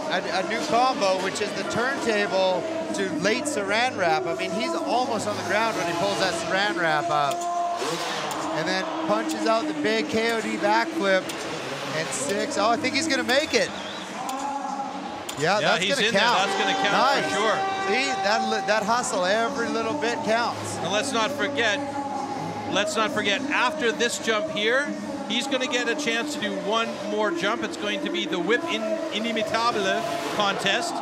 a, a new combo, which is the turntable to late saran wrap. I mean, he's almost on the ground when he pulls that saran wrap up. And then punches out the big K O D backflip. And six. Oh, I think he's going to make it. Yeah, yeah that's going to count. There. That's going to count nice. For sure. See, that, that hustle, every little bit counts. And let's not forget, let's not forget, after this jump here, He's going to get a chance to do one more jump. It's going to be the whip in inimitable contest.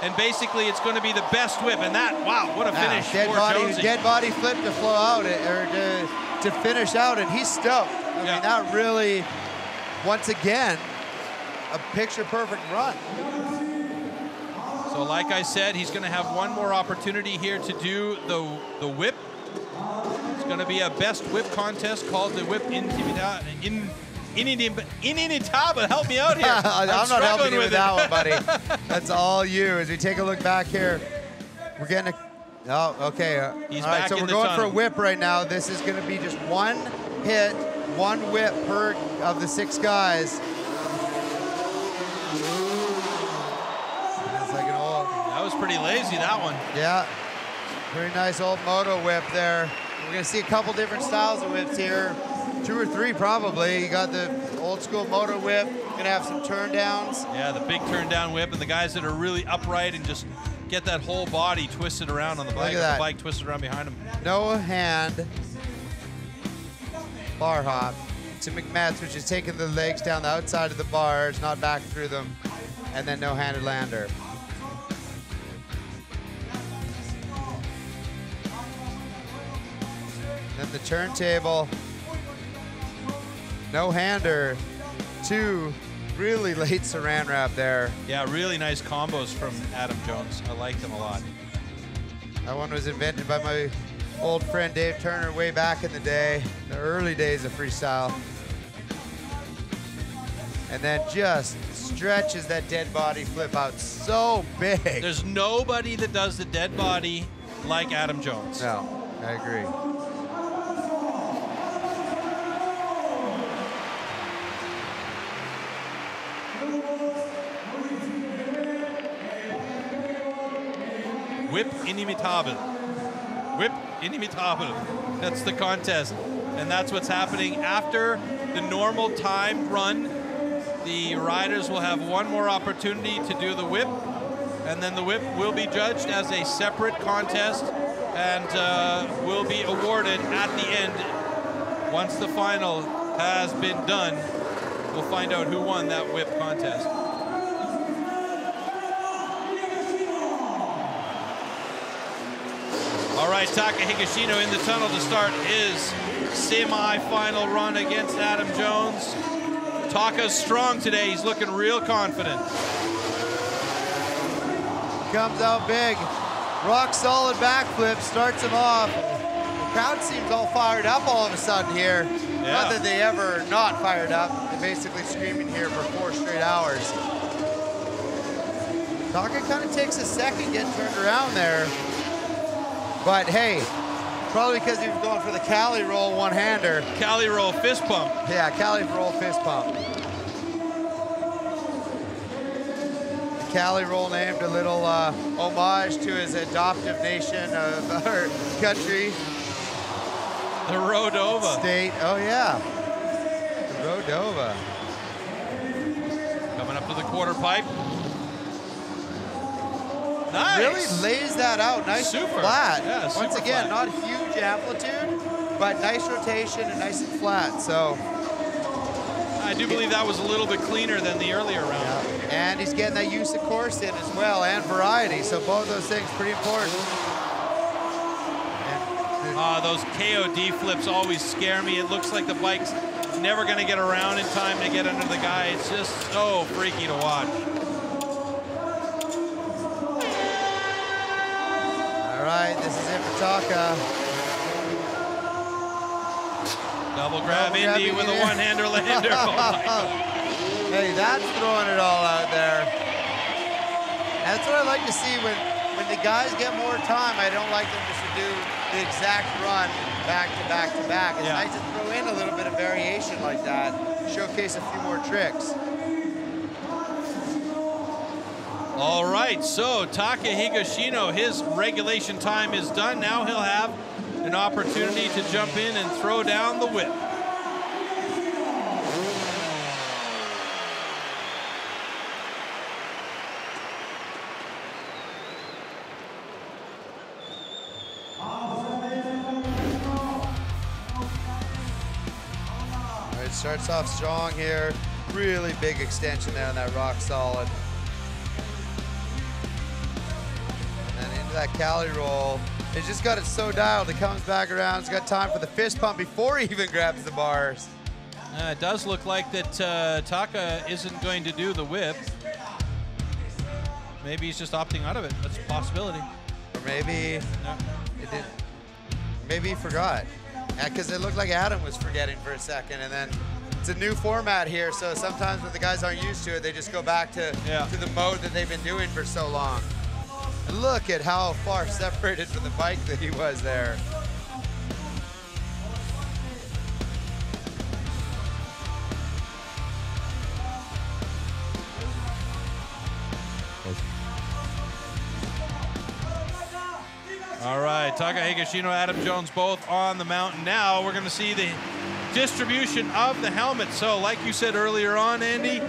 And basically, it's going to be the best whip. And that, wow, what a ah, finish dead for body, Jonesy. Dead body flip to flow out, or to, to finish out, and he's stuffed. I yeah. mean, that really, once again, a picture-perfect run. So like I said, he's going to have one more opportunity here to do the, the whip. It's going to be a best whip contest called the whip intimida in Inimitable, in, in, in, help me out here. I'm, I'm not helping you with, with that one, buddy. That's all you. As we take a look back here, we're getting a, oh, okay. Uh, He's all right, back so in we're the going tunnel. for a whip right now. This is gonna be just one hit, one whip per of the six guys. That's like an old. That was pretty lazy, that one. Yeah, pretty nice old moto whip there. We're gonna see a couple different styles of whips here. Two or three, probably. You got the old school motor whip. Gonna have some turn downs. Yeah, the big turn down whip, and the guys that are really upright and just get that whole body twisted around on the bike. Look at that. The bike twisted around behind them. No hand. Bar hop to McMats, which is taking the legs down the outside of the bars, not back through them, and then no-handed lander. Then the turntable. No-hander, two really late saran wrap there. Yeah, really nice combos from Adam Jones. I like them a lot. That one was invented by my old friend Dave Turner way back in the day, the early days of freestyle. And then just stretches that dead body flip out so big. There's nobody that does the dead body like Adam Jones. No, I agree. Whip inimitable. Whip inimitable. That's the contest. And that's what's happening after the normal time run. The riders will have one more opportunity to do the whip. And then the whip will be judged as a separate contest and uh, will be awarded at the end. Once the final has been done, we'll find out who won that whip contest. All right, Taka Higashino in the tunnel to start his semi-final run against Adam Jones. Taka's strong today. He's looking real confident. Comes out big. Rock solid backflip, starts him off. The crowd seems all fired up all of a sudden here. Yeah. Not that they ever not fired up. They're basically screaming here for four straight hours. Taka kind of takes a second getting turned around there. But hey, probably because he was going for the Cali roll one-hander. Cali roll fist pump. Yeah, Cali roll fist pump. The Cali roll named a little uh, homage to his adoptive nation of our country. The Rodova. State, oh yeah. The Rodova. Coming up to the quarter pipe. Nice. Really lays that out nice super. and flat. Yeah, Once super again, flat. not huge amplitude, but nice rotation and nice and flat. So I do believe that was a little bit cleaner than the earlier round. Yeah. And he's getting that use of course in as well, and variety. So both of those things pretty important. Ah, uh, those K O D flips always scare me. It looks like the bike's never going to get around in time to get under the guy. It's just so freaky to watch. All right, this is it for Taka. Double grab Indy with a one-hander lander. Oh hey, that's throwing it all out there. That's what I like to see when, when the guys get more time. I don't like them just to do the exact run back to back to back. It's yeah. nice to throw in a little bit of variation like that, showcase a few more tricks. All right, so Taka Higashino, his regulation time is done. Now he'll have an opportunity to jump in and throw down the whip. All right, Starts off strong here. Really big extension there on that rock solid. And into that Cali roll. He's just got it so dialed. It comes back around. He's got time for the fist pump before he even grabs the bars. Uh, it does look like that uh, Taka isn't going to do the whip. Maybe he's just opting out of it. That's a possibility. Or maybe no. it did, maybe he forgot. Because yeah, it looked like Adam was forgetting for a second, and then it's a new format here, so sometimes when the guys aren't used to it, they just go back to, yeah. to the mode that they've been doing for so long. And look at how far separated from the bike that he was there. All right, Taka Higashino, Adam Jones, both on the mountain. Now we're gonna see the distribution of the helmets. So like you said earlier on, Andy,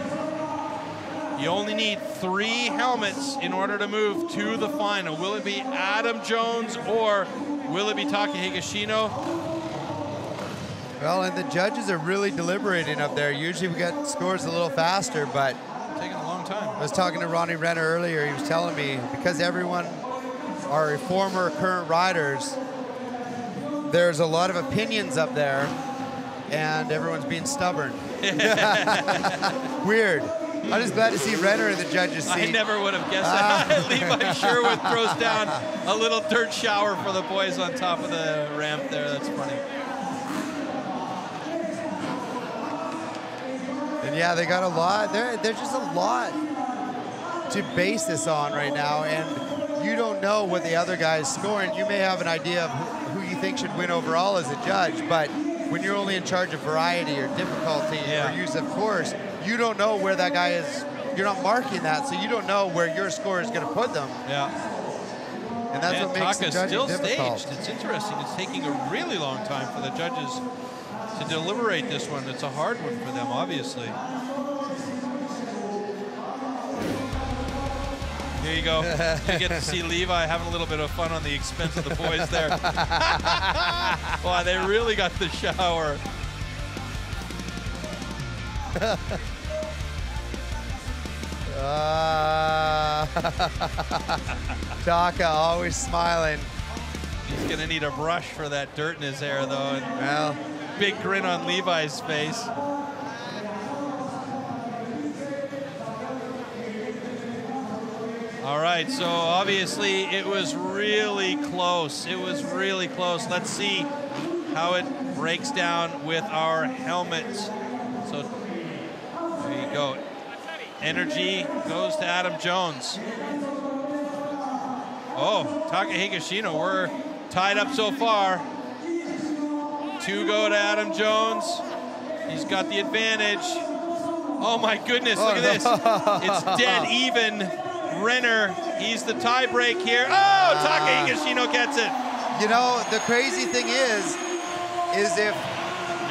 you only need three helmets in order to move to the final. Will it be Adam Jones or will it be Taka Higashino? Well, and the judges are really deliberating up there. Usually we get scores a little faster, but taking a long time. I was talking to Ronnie Renner earlier. He was telling me because everyone are former current riders, there's a lot of opinions up there, and everyone's being stubborn. Weird. I'm just glad to see Renner in the judges' seat. I never would have guessed ah. that. Levi Sherwood throws down a little dirt shower for the boys on top of the ramp there. That's funny. And yeah, they got a lot. There, there's just a lot to base this on right now, and you don't know what the other guy is scoring. You may have an idea of who, who you think should win overall as a judge, but when you're only in charge of variety or difficulty yeah. or use of course, you don't know where that guy is. You're not marking that, so you don't know where your score is going to put them. Yeah. And that's and what makes Taka's the judging still difficult. Staged. It's interesting. It's taking a really long time for the judges to deliberate this one. It's a hard one for them, obviously. There you go. You get to see Levi having a little bit of fun on the expense of the boys there. Wow, they really got the shower. Uh, Taka always smiling. He's going to need a brush for that dirt in his hair, though. And well, big grin on Levi's face. All right, so obviously it was really close. It was really close. Let's see how it breaks down with our helmets. So there you go. Energy goes to Adam Jones. Oh, Taka Higashino, we're tied up so far. Two go to Adam Jones. He's got the advantage. Oh my goodness, look oh, at this. No. It's dead even. Renner, he's the tie break here. Oh, uh, Taka Higashino gets it. You know, the crazy thing is, is if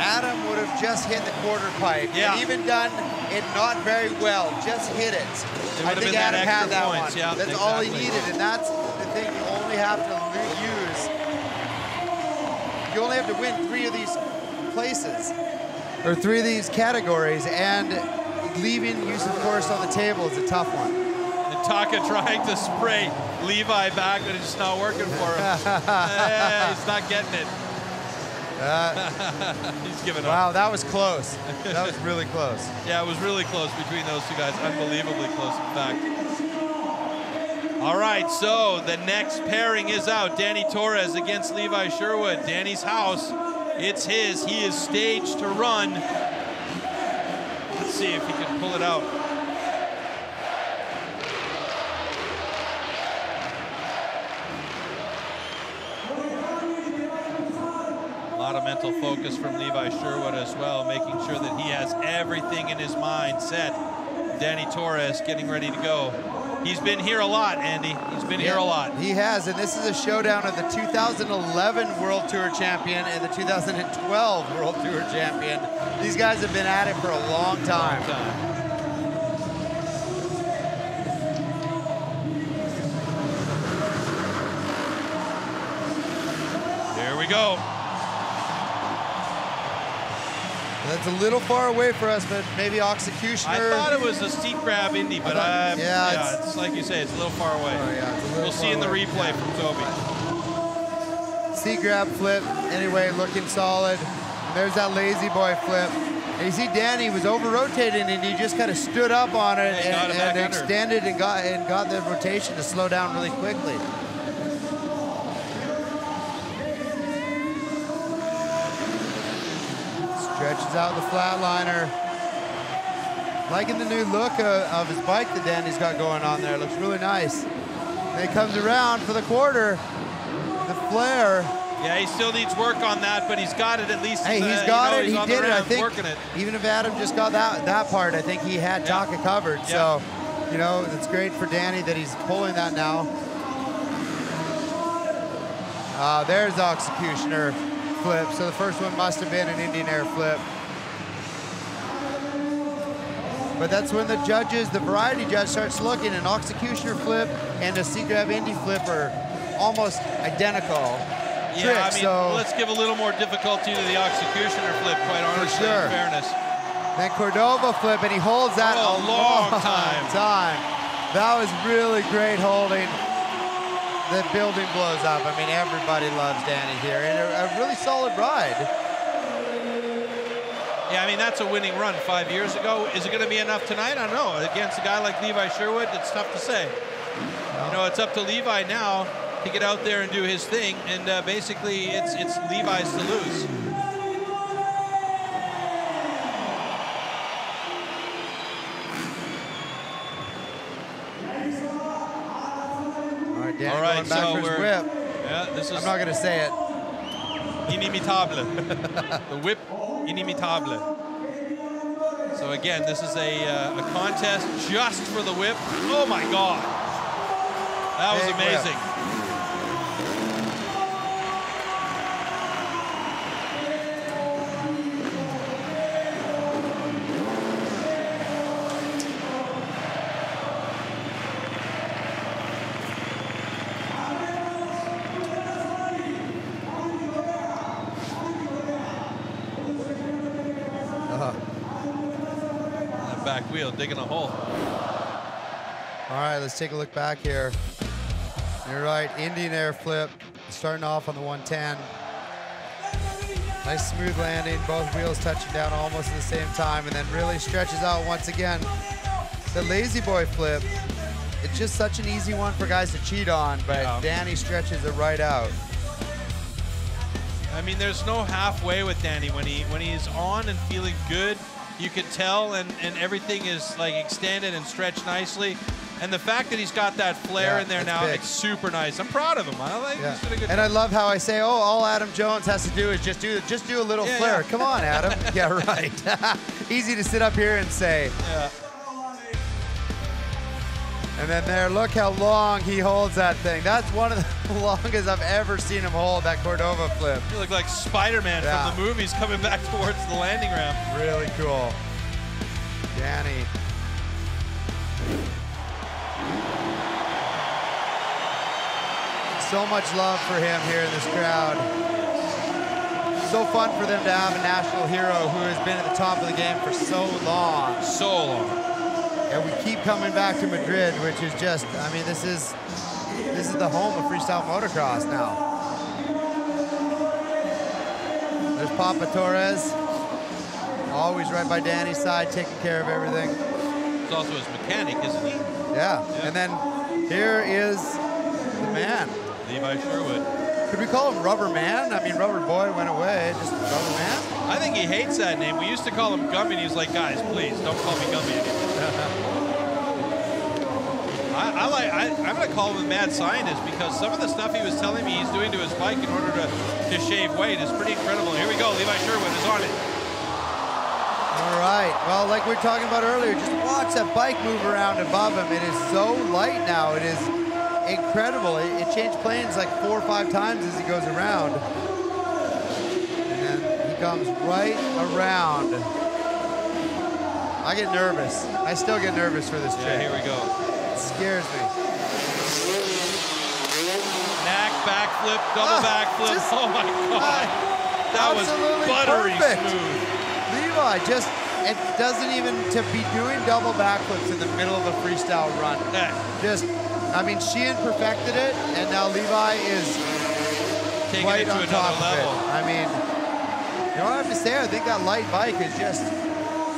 Adam would have just hit the quarter pipe, yeah. and even done it not very well, just hit it. it I think Adam had that points. one. Yeah, that's exactly. all he needed, and that's the thing you only have to use. You only have to win three of these places, or three of these categories, and leaving use of force on the table is a tough one. Taka trying to spray Levi back, but it's just not working for him. uh, he's not getting it. Uh, he's giving up. Wow, that was close. That was really close. Yeah, it was really close between those two guys. Unbelievably close, in fact. All right, so the next pairing is out. Danny Torres against Levi Sherwood. Danny's house. It's his. He is staged to run. Let's see if he can pull it out. Mental focus from Levi Sherwood as well, making sure that he has everything in his mind set. Danny Torres getting ready to go. He's been here a lot, Andy. He's been yeah, here a lot. He has, and this is a showdown of the two thousand eleven World Tour champion and the two thousand twelve World Tour champion. These guys have been at it for a long time. Long time. There we go. That's a little far away for us, but maybe Executioner. I thought it was a steep grab indie, but I thought, yeah, yeah it's, it's like you say, it's a little far away. Oh, yeah, little we'll far see in the replay yeah. from Toby. Steep grab flip, anyway, looking solid. And there's that lazy boy flip. And you see Danny was over-rotating and he just kind of stood up on it yeah, and, and, and extended and got, and got the rotation to slow down really quickly. Stretches out the flatliner. Liking the new look of, of his bike that Danny's got going on there. Looks really nice. And he comes around for the quarter. The flare. Yeah, he still needs work on that, but he's got it at least. Hey, he's got it. He did it. I think even if Adam just got that that part, I think he had Taka covered. So, you know, it's great for Danny that he's pulling that now. Uh, there's Executioner. Flip. So the first one must have been an Indian Air flip. But that's when the judges, the variety judge starts looking, an Executioner flip and a C-grab Indy flip are almost identical. Yeah, trick, I mean, so let's give a little more difficulty to the Executioner flip, quite honestly, for sure. In fairness. Then Cordova flip, and he holds that oh, a long, long time. time. That was really great holding. The building blows up. I mean, everybody loves Danny here. And a, a really solid ride. Yeah, I mean, that's a winning run five years ago. Is it going to be enough tonight? I don't know. Against a guy like Levi Sherwood, it's tough to say. No. You know, it's up to Levi now to get out there and do his thing. And uh, basically, it's, it's Levi's to lose. Danny all right, so we're, whip. Yeah, this is, I'm not going to say it. Inimitable. The whip, inimitable. So again, this is a, uh, a contest just for the whip. Oh my God. That was Big amazing. Wheel, digging a hole. All right, let's take a look back here. You're right, Indian Air flip, starting off on the one ten. Nice smooth landing, both wheels touching down almost at the same time, and then really stretches out once again. The Lazy Boy flip, it's just such an easy one for guys to cheat on, but yeah. Danny stretches it right out. I mean, there's no halfway with Danny. When he when he's on and feeling good, you could tell, and, and everything is like extended and stretched nicely. And the fact that he's got that flare yeah, in there now, big. It's super nice. I'm proud of him. I like yeah. he's a good And time. I love how I say, oh, all Adam Jones has to do is just do just do a little yeah, flare. Yeah. Come on, Adam. Yeah, right. Easy to sit up here and say. Yeah. And then there, look how long he holds that thing. That's one of the longest I've ever seen him hold, that Cordova flip. You look like Spider-Man yeah. from the movies coming back towards the landing ramp. Really cool. Danny. So much love for him here in this crowd. So fun for them to have a national hero who has been at the top of the game for so long. So long. And we keep coming back to Madrid, which is just, I mean, this is this is the home of freestyle motocross now. There's Papa Torres, always right by Danny's side, taking care of everything. He's also his mechanic, isn't he? Yeah. yeah. And then here is the man. Levi Sherwood. Could we call him Rubber Man? I mean, Rubber Boy went away, just Rubber Man? I think he hates that name. We used to call him Gumby, and he was like, guys, please, don't call me Gumby anymore. I, I like, I, I'm going to call him a mad scientist because some of the stuff he was telling me he's doing to his bike in order to, to shave weight is pretty incredible. Here we go, Levi Sherwood is on it. All right, well, like we were talking about earlier, just watch that bike move around above him. It is so light now, it is incredible. It, it changed planes like four or five times as he goes around. And then he comes right around. I get nervous. I still get nervous for this trick. Yeah, here we go. It scares me. Knack, backflip, double uh, backflip. Oh my God. That was buttery perfect. smooth. No, I just, it doesn't even, to be doing double backflips in the middle of a freestyle run. Yeah. Just, I mean, Sheehan perfected it, and now Levi is taking quite it to on another top level. Of it. I mean, you don't have to say, I think that light bike is just,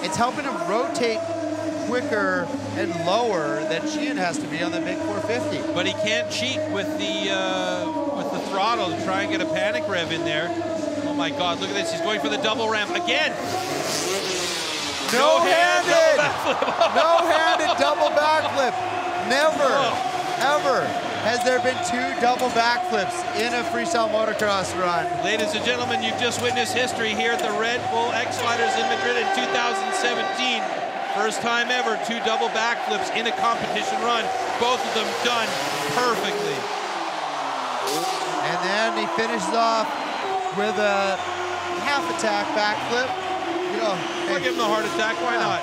it's helping him rotate quicker and lower than Sheehan has to be on the big four fifty. But he can't cheat with the, uh, with the throttle to try and get a panic rev in there. Oh my God, look at this, he's going for the double ramp again. No-handed, no-handed double backflip. Never, ever has there been two double backflips in a freestyle motocross run. Ladies and gentlemen, you've just witnessed history here at the Red Bull X-Fighters in Madrid in two thousand seventeen. First time ever, two double backflips in a competition run. Both of them done perfectly. And then he finishes off with a half attack backflip. You know, or give him the heart attack, why yeah.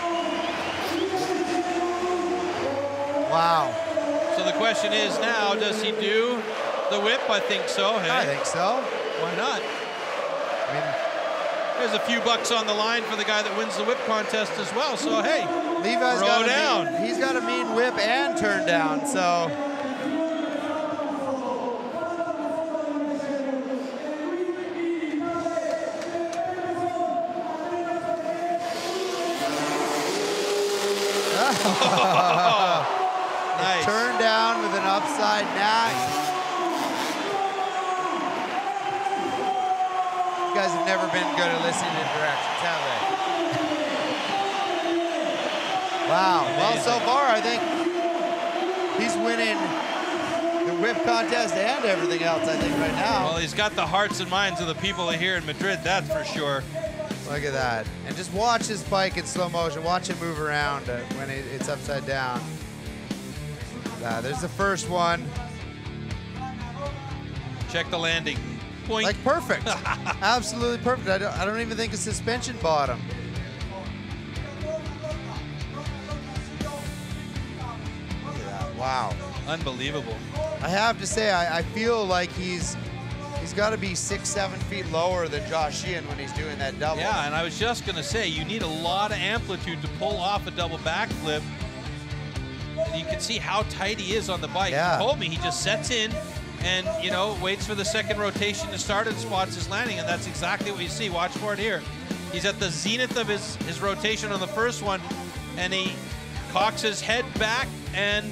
not? Wow. So the question is now, does he do the whip? I think so, hey? I think so. Why not? I mean, there's a few bucks on the line for the guy that wins the whip contest as well, so hey, Levi's got a down. Mean, he's got a mean whip and turn down, so. Nice. Turn down with an upside back. You guys have never been good at listening to directions, have they? Wow. Amazing. Well, so far, I think he's winning the whip contest and everything else, I think, right now. Well, he's got the hearts and minds of the people here in Madrid, that's for sure. Look at that. And just watch his bike in slow motion. Watch it move around when it's upside down. Uh, there's the first one. Check the landing. Boink. Like perfect. Absolutely perfect. I don't, I don't even think a suspension bottom. Look at that. Wow. Unbelievable. I have to say, I, I feel like he's He's got to be six, seven feet lower than Josh Sheehan when he's doing that double. Yeah, and I was just going to say, you need a lot of amplitude to pull off a double backflip. And you can see how tight he is on the bike. Yeah. He told me he just sets in and, you know, waits for the second rotation to start and spots his landing, and that's exactly what you see. Watch for it here. He's at the zenith of his, his rotation on the first one, and he cocks his head back and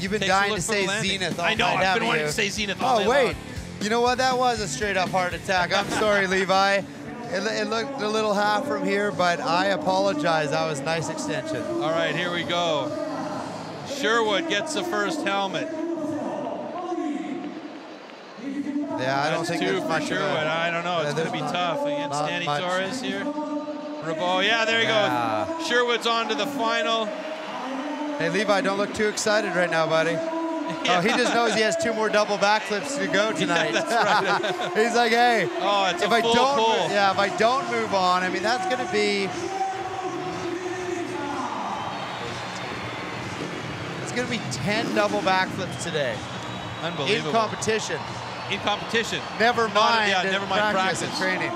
You've been dying to say zenith all night, haven't you? I know, I've been wanting to say zenith all day long. Oh, wait. You know what? That was a straight-up heart attack. I'm sorry, Levi. It, it looked a little half from here, but I apologize. That was nice extension. All right, here we go. Sherwood gets the first helmet. Yeah, I don't That's think there's much for Sherwood. Of a, I don't know. It's going to be not, tough against Danny Torres here. Rebaud. Yeah, there you yeah. go. Sherwood's on to the final. Hey, Levi, don't look too excited right now, buddy. Yeah. Oh, he just knows he has two more double backflips to go tonight. Yeah, that's right. He's like, hey, oh, it's if a I full don't, pull. yeah, if I don't move on, I mean, that's going to be, it's going to be ten double backflips today. Unbelievable. In competition. In competition. Never mind. Not, yeah, never mind practice, practice. And training.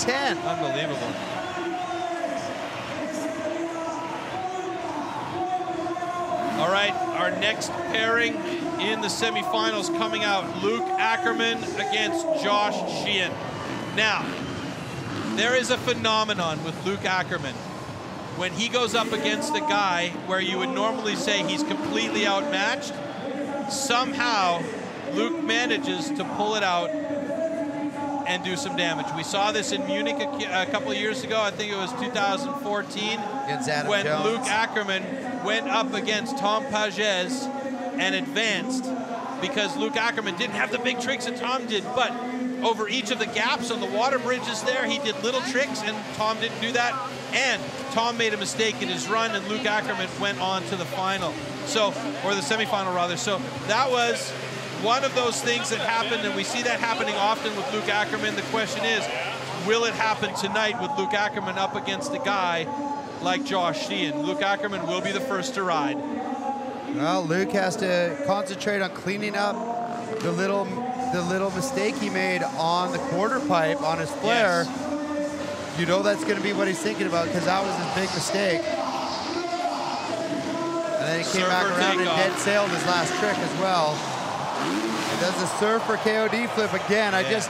Ten. Unbelievable. All right, our next pairing in the semifinals coming out, Luc Ackermann against Josh Sheehan. Now, there is a phenomenon with Luc Ackermann. When he goes up against a guy where you would normally say he's completely outmatched, somehow Luc manages to pull it out and do some damage. We saw this in Munich a, a couple of years ago. I think it was two thousand fourteen when Jones. Luc Ackermann went up against Tom Pagès and advanced because Luc Ackermann didn't have the big tricks that Tom did, but over each of the gaps on the water bridges there, he did little tricks and Tom didn't do that. And Tom made a mistake in his run and Luc Ackermann went on to the final. So, or the semifinal rather. So that was one of those things that happened, and we see that happening often with Luc Ackermann. The question is, will it happen tonight with Luc Ackermann up against a guy like Josh Sheehan? Luc Ackermann will be the first to ride. Well, Luc has to concentrate on cleaning up the little the little mistake he made on the quarter pipe on his flare. Yes. You know that's going to be what he's thinking about, because that was his big mistake. And then he came Surfer back around and off. dead sailed his last trick as well. He does the serve for K O D flip again. Yes. I just...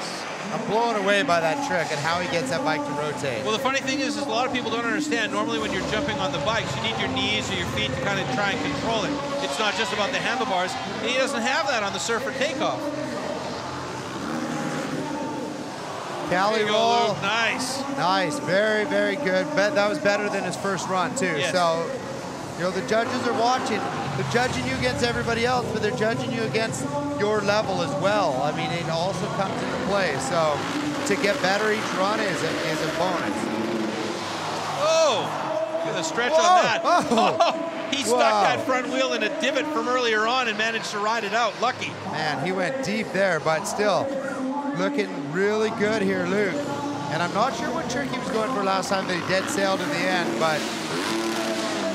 I'm blown away by that trick and how he gets that bike to rotate. Well, the funny thing is, is a lot of people don't understand. Normally when you're jumping on the bikes, you need your knees or your feet to kind of try and control it. It's not just about the handlebars. And he doesn't have that on the Surfer takeoff. Cali roll. Go, nice. Nice. Very, very good. But that was better than his first run, too. Yes. So, you know, the judges are watching. They're judging you against everybody else, but they're judging you against your level as well. I mean, it also comes into play. So to get better each run is a, is a bonus. Oh, look at the stretch Whoa. on that. Oh. Oh, he stuck wow. that front wheel in a divot from earlier on and managed to ride it out. Lucky. Man, he went deep there, but still looking really good here, Luc. And I'm not sure what trick he was going for last time that he dead sailed in the end, but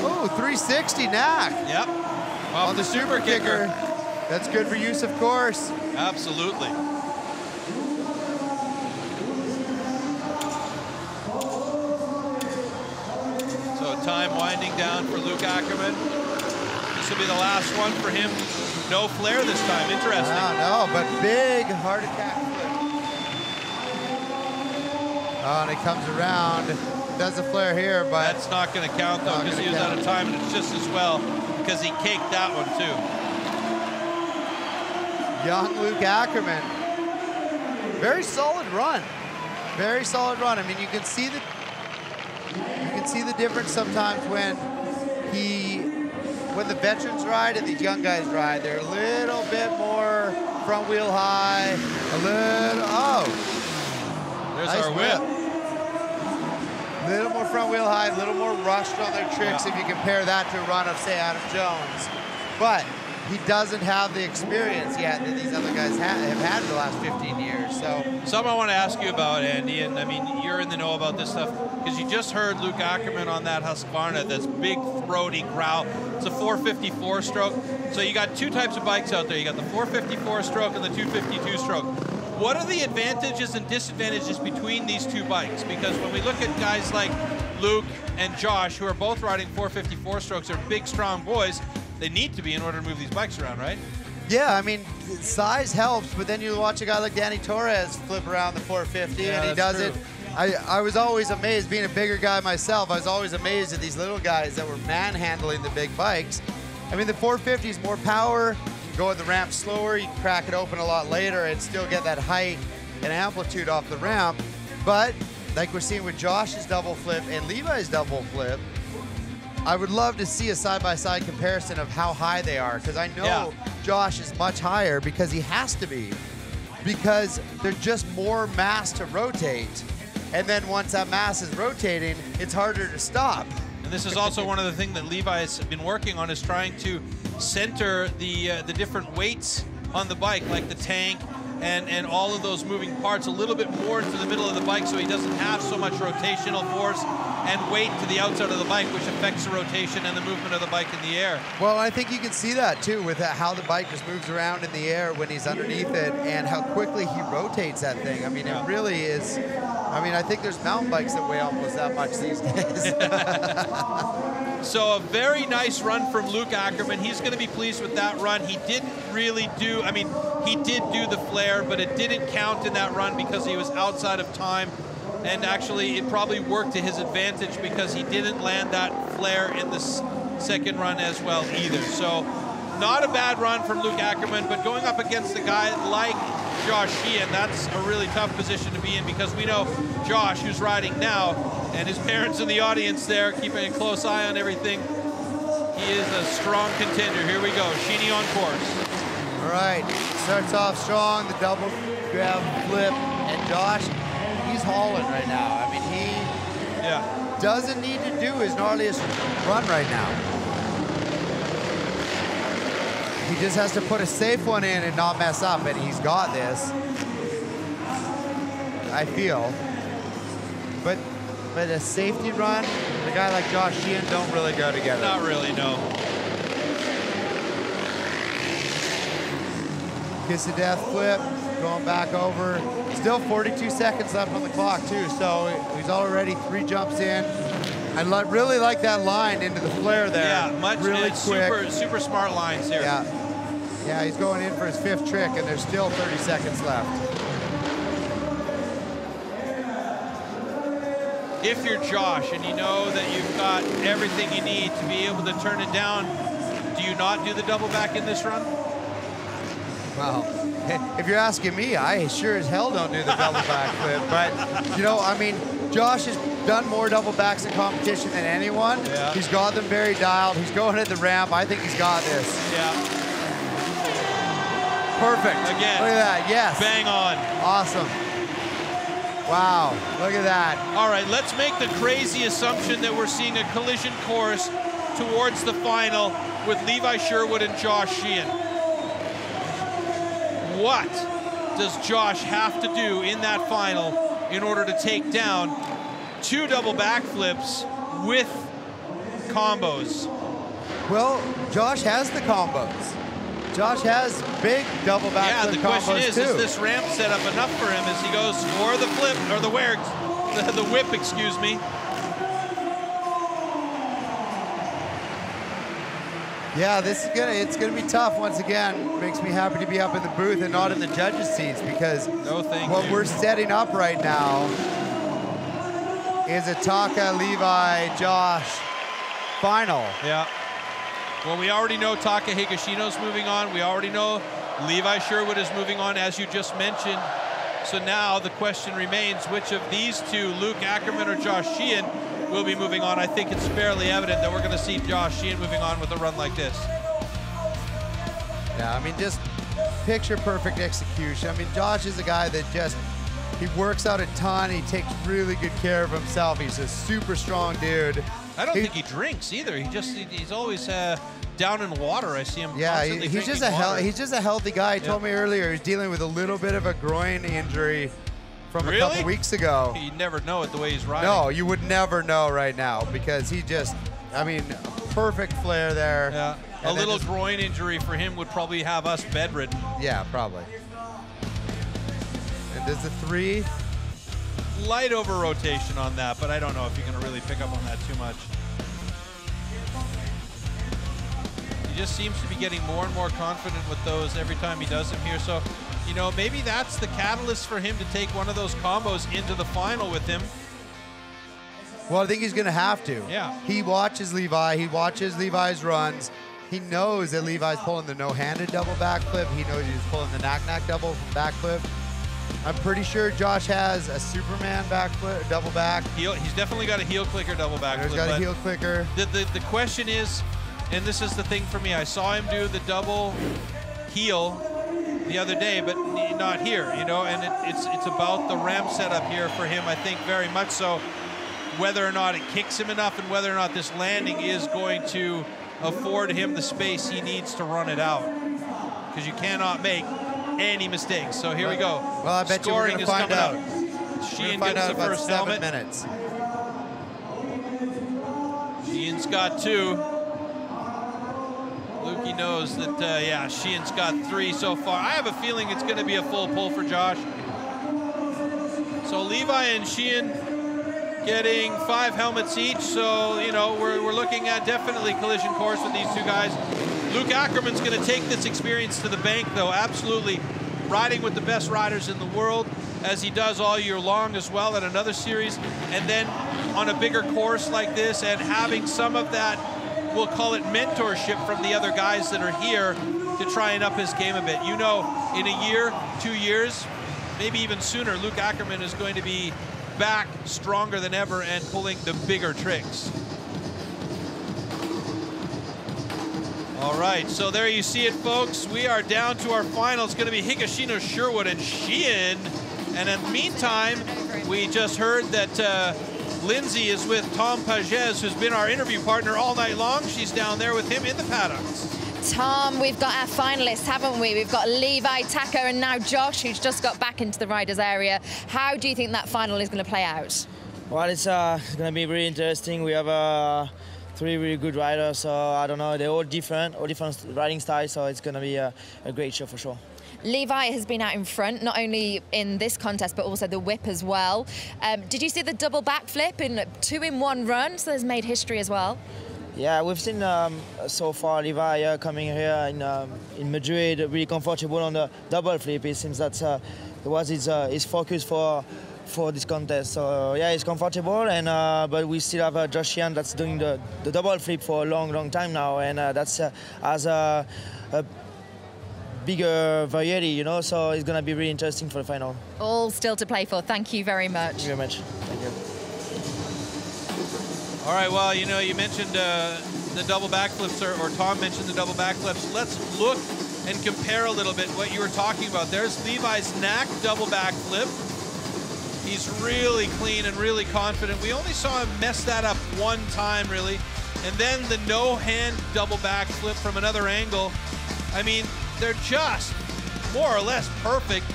oh, three sixty knack. Yep. Off on the, the super kicker. kicker. That's good for use, of course. Absolutely. So time winding down for Luc Ackermann. This will be the last one for him. No flare this time. Interesting. I don't know, but big heart attack flip. Oh, and it comes around. Does a flare here, but that's not going to count though, because he was out of time, and it's just as well because he caked that one too. Young Luc Ackermann, very solid run, very solid run. I mean, you can see the you can see the difference sometimes when he when the veterans ride and the young guys ride. They're a little bit more front wheel high, a little oh, there's nice our whip. whip. A little more front wheel high, a little more rushed on their tricks yeah. if you compare that to a run of, say, Adam Jones. But he doesn't have the experience yet that these other guys ha have had in the last fifteen years, so. Something I want to ask you about, Andy, and I mean, you're in the know about this stuff, because you just heard Luc Ackermann on that Husqvarna, this big throaty growl. It's a four fifty-four stroke. So you got two types of bikes out there. You got the four fifty-four stroke and the two fifty-two stroke. What are the advantages and disadvantages between these two bikes? Because when we look at guys like Luc and Josh, who are both riding four fifty-four strokes, they're big, strong boys. They need to be in order to move these bikes around, right? Yeah, I mean, size helps, but then you watch a guy like Danny Torres flip around the four fifty, yeah, and he does true. it. I, I was always amazed, being a bigger guy myself, I was always amazed at these little guys that were manhandling the big bikes. I mean, the four fifty is more power. Go on the ramp slower, you can crack it open a lot later and still get that height and amplitude off the ramp. But like we're seeing with Josh's double flip and Levi's double flip, I would love to see a side-by-side comparison of how high they are, because I know yeah. Josh is much higher because he has to be, because there's just more mass to rotate. And then once that mass is rotating, it's harder to stop. And this is also one of the things that Levi has been working on, is trying to center the uh, the different weights on the bike, like the tank and and all of those moving parts a little bit more to the middle of the bike, so he doesn't have so much rotational force and weight to the outside of the bike, which affects the rotation and the movement of the bike in the air. Well, I think you can see that too with how the bike just moves around in the air when he's underneath it, and how quickly he rotates that thing. I mean, it really is. I mean, I think there's mountain bikes that weigh almost that much these days. So a very nice run from Luc Ackermann. He's going to be pleased with that run. He didn't really do, I mean, he did do the flare, but it didn't count in that run because he was outside of time. And actually, it probably worked to his advantage because he didn't land that flare in the second run as well either. So not a bad run from Luc Ackermann, but going up against a guy like Josh Sheehan, that's a really tough position to be in, because we know Josh, who's riding now, and his parents in the audience there, keeping a close eye on everything. He is a strong contender. Here we go, Sheehan on course. All right, starts off strong, the double grab flip, and Josh, he's hauling right now. I mean, he yeah. doesn't need to do his gnarliest run right now. He just has to put a safe one in and not mess up, and he's got this, I feel. But But a safety run, a guy like Josh Sheehan don't really go together. Not really, no. Kiss the death flip, going back over. Still forty-two seconds left on the clock too, so he's already three jumps in. I li really like that line into the flare there. Yeah, much really quick. Super, super smart lines here. Yeah. Yeah, he's going in for his fifth trick, and there's still thirty seconds left. If you're Josh and you know that you've got everything you need to be able to turn it down, do you not do the double back in this run? Well, if you're asking me, I sure as hell don't do the double back flip. But, you know, I mean, Josh has done more double backs in competition than anyone. Yeah. He's got them very dialed. He's going at the ramp. I think he's got this. Yeah. Perfect. Again. Look at that, yes. Bang on. Awesome. Wow, look at that. All right, let's make the crazy assumption that we're seeing a collision course towards the final with Levi Sherwood and Josh Sheehan. What does Josh have to do in that final in order to take down two double backflips with combos? Well, Josh has the combos. Josh has big double back yeah, flip combos. Yeah, the question is, too. is this ramp set up enough for him as he goes for the flip, or the, wear, the, the whip, excuse me. Yeah, this is gonna, it's gonna be tough once again. Makes me happy to be up in the booth and not in the judges' seats, because no, thank what you. we're setting up right now is a Taka, Levi, Josh final. Yeah. Well, we already know Taka Higashino's moving on. We already know Levi Sherwood is moving on, as you just mentioned. So now the question remains, which of these two, Luc Ackermann or Josh Sheehan, will be moving on? I think it's fairly evident that we're going to see Josh Sheehan moving on with a run like this. Yeah, I mean, just picture-perfect execution. I mean, Josh is a guy that just, he works out a ton. He takes really good care of himself. He's a super strong dude. I don't he, think he drinks either. He just—he's always uh, down in water. I see him. Yeah, he, he's just a—he's just a healthy guy. He yeah. told me earlier he's dealing with a little bit of a groin injury from really? a couple weeks ago. You never know it the way he's riding. No, you would never know right now, because he just—I mean, perfect flare there. Yeah. A little just, groin injury for him would probably have us bedridden. Yeah, probably. And there's the three. Light over rotation on that, but I don't know if you're going to really pick up on that too much. He just seems to be getting more and more confident with those every time he does them here. So, you know, maybe that's the catalyst for him to take one of those combos into the final with him. Well, I think he's going to have to. Yeah. He watches Levi. He watches Levi's runs. He knows that Levi's pulling the no-handed double backflip. He knows he's pulling the knack-knack double from backflip. I'm pretty sure Josh has a Superman backflip, double back. Heel, he's definitely got a heel clicker double back. He's got a heel clicker. The, the, the question is, and this is the thing for me, I saw him do the double heel the other day, but not here, you know, and it, it's, it's about the ramp setup here for him, I think, very much so. Whether or not it kicks him enough and whether or not this landing is going to afford him the space he needs to run it out. Because you cannot make any mistakes. So here we go. Well, I bet scoring you we're going to find out. Sheehan gets the first helmet. Minutes. Sheehan's got two. Lukey knows that, uh, yeah, Sheehan's got three so far. I have a feeling it's going to be a full pull for Josh. So Levi and Sheehan getting five helmets each. So, you know, we're, we're looking at definitely collision course with these two guys. Luc Ackermann's going to take this experience to the bank, though, absolutely. Riding with the best riders in the world, as he does all year long as well at another series. And then on a bigger course like this, and having some of that, we'll call it mentorship from the other guys that are here to try and up his game a bit. You know, in a year, two years, maybe even sooner, Luc Ackermann is going to be back stronger than ever and pulling the bigger tricks. All right, so there you see it, folks. We are down to our final. It's going to be Higashino, Sherwood, and Sheehan. And in the meantime, we just heard that uh, Lindsay is with Tom Pagès, who's been our interview partner all night long. She's down there with him in the paddocks. Tom, we've got our finalists, haven't we? We've got Levi, Taka, and now Josh, who's just got back into the riders' area. How do you think that final is going to play out? Well, it's uh, going to be really interesting. We have a... Uh... three really good riders, so I don't know, they're all different, all different riding styles, so it's going to be a, a great show for sure. Levi has been out in front, not only in this contest, but also the whip as well. Um, did you see the double backflip in two-in-one run? So that's made history as well. Yeah, we've seen um, so far Levi uh, coming here in, um, in Madrid, really comfortable on the double flip. It seems that uh, it was his, uh, his focus for for this contest. So yeah, it's comfortable, and uh, but we still have uh, Josh Sheehan that's doing the, the double flip for a long, long time now, and uh, that's uh, as a, a bigger variety, you know, so it's going to be really interesting for the final. All still to play for. Thank you very much. Thank you very much. Thank you. All right, well, you know, you mentioned uh, the double backflips, or, or Tom mentioned the double backflips. Let's look and compare a little bit what you were talking about. There's Levi's knack double backflip. He's really clean and really confident. We only saw him mess that up one time, really. And then the no-hand double backflip from another angle. I mean, they're just more or less perfect.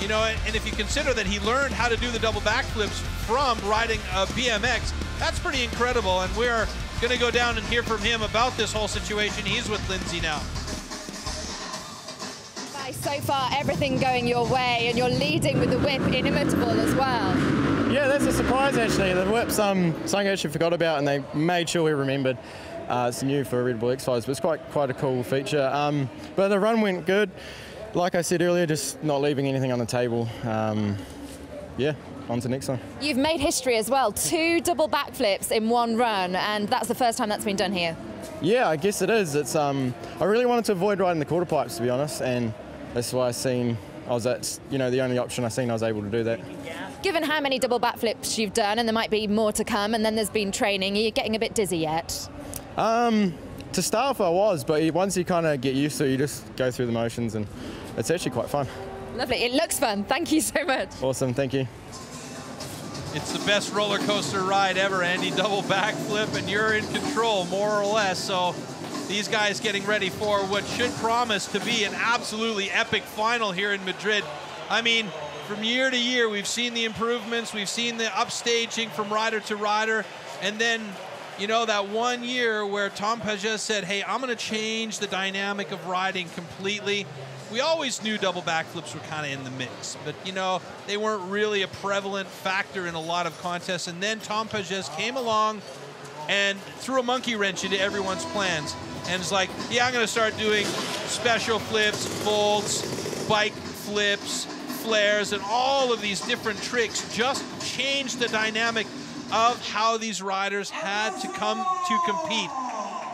You know, and if you consider that he learned how to do the double backflips from riding a B M X, that's pretty incredible. And we're going to go down and hear from him about this whole situation. He's with Lindsay now. So far, everything going your way, and you're leading with the whip, inimitable as well. Yeah, that's a surprise, actually. The whip's um, something I actually forgot about, and they made sure we remembered. Uh, it's new for Red Bull X-Fighters, but it's quite, quite a cool feature. Um, but the run went good. Like I said earlier, just not leaving anything on the table. Um, yeah, on to the next one. You've made history as well. Two double backflips in one run, and that's the first time that's been done here. Yeah, I guess it is. It's um, I really wanted to avoid riding the quarter pipes, to be honest, and that's why I seen I was at, you know, the only option I seen I was able to do that. Given how many double backflips you've done, and there might be more to come, and then there's been training, are you getting a bit dizzy yet? Um, to start off I was, but once you kind of get used to it, you just go through the motions, and it's actually quite fun. Lovely, it looks fun. Thank you so much. Awesome, thank you. It's the best roller coaster ride ever, Andy. Double backflip, and you're in control, more or less, so these guys getting ready for what should promise to be an absolutely epic final here in Madrid. I mean, from year to year, we've seen the improvements, we've seen the upstaging from rider to rider, and then, you know, that one year where Tom Pagès said, hey, I'm gonna change the dynamic of riding completely. We always knew double backflips were kind of in the mix, but, you know, they weren't really a prevalent factor in a lot of contests, and then Tom Pagès came along and threw a monkey wrench into everyone's plans. And it's like, yeah, I'm going to start doing special flips, bolts, bike flips, flares, and all of these different tricks. Just changed the dynamic of how these riders had to come to compete.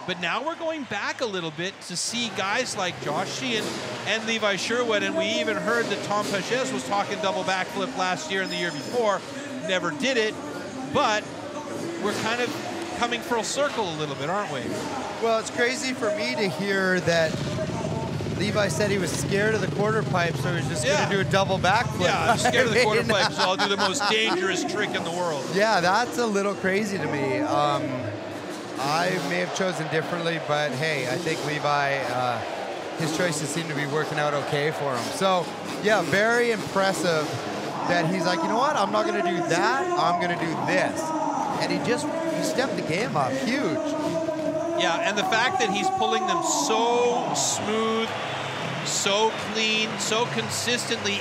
But now we're going back a little bit to see guys like Josh Sheehan and Levi Sherwood, and we even heard that Tom Pagès was talking double backflip last year and the year before. Never did it, but we're kind of coming full circle a little bit, aren't we? Well, it's crazy for me to hear that Levi said he was scared of the quarter pipe, so he was just yeah. going to do a double backflip. Yeah, I'm scared of the quarter pipe, so I'll do the most dangerous trick in the world. Yeah, that's a little crazy to me. Um, I may have chosen differently, but hey, I think Levi, uh, his choices seem to be working out okay for him. So, yeah, very impressive that he's like, you know what, I'm not going to do that, I'm going to do this. And he just he stepped the game up huge. Yeah, and the fact that he's pulling them so smooth, so clean, so consistently,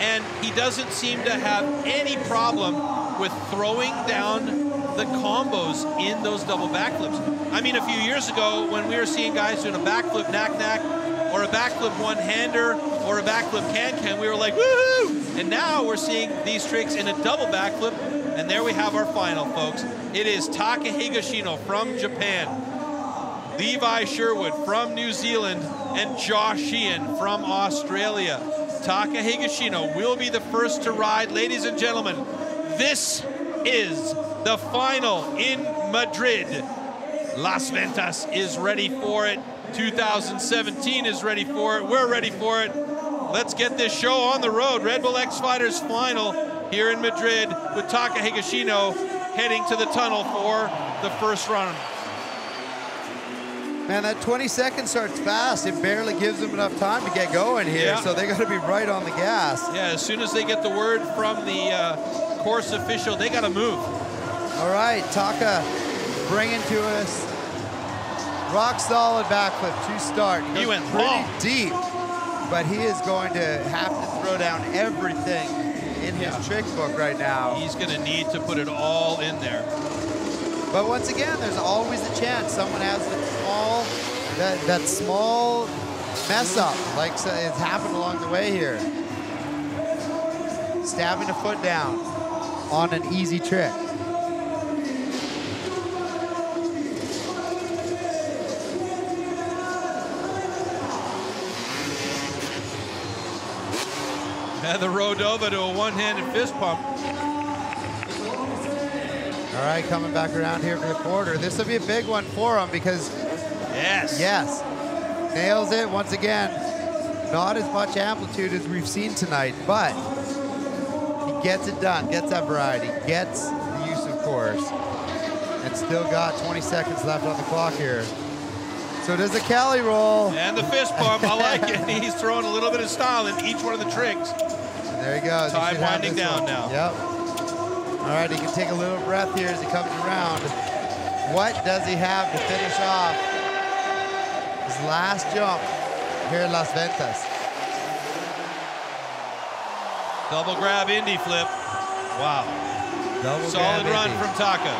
and he doesn't seem to have any problem with throwing down the combos in those double backflips. I mean, a few years ago when we were seeing guys doing a backflip knack-knack or a backflip one-hander or a backflip can-can, we were like, woohoo! And now we're seeing these tricks in a double backflip. And there we have our final, folks. It is Taka Higashino from Japan, Levi Sherwood from New Zealand, and Josh Sheehan from Australia. Taka Higashino will be the first to ride. Ladies and gentlemen, this is the final in Madrid. Las Ventas is ready for it. two thousand seventeen is ready for it. We're ready for it. Let's get this show on the road. Red Bull X-Fighters final here in Madrid, with Taka Higashino heading to the tunnel for the first run. Man, that twenty seconds starts fast. It barely gives them enough time to get going here, yeah. So they got to be right on the gas. Yeah, as soon as they get the word from the uh, course official, they got to move. All right, Taka bringing to us. Rock solid backflip to start. He, he went pretty long. deep, but he is going to have to throw down everything in his yeah. trick book right now. He's going to need to put it all in there. But once again, there's always a chance someone has that small, that, that small mess up, like so it's happened along the way here. Stabbing a foot down on an easy trick. And the Rodova to a one-handed fist pump. All right, coming back around here for the quarter. This will be a big one for him because... Yes. Yes. Nails it once again. Not as much amplitude as we've seen tonight, but he gets it done, gets that variety, gets the use of course. And still got twenty seconds left on the clock here. So does the Cali roll. And the fist pump, I like it. He's throwing a little bit of style in each one of the tricks. And there he goes. Time winding down now. Yep. All right, he can take a little breath here as he comes around. What does he have to finish off his last jump here at Las Ventas? Double grab Indy flip. Wow. Double Solid grab run Indy. from Taka.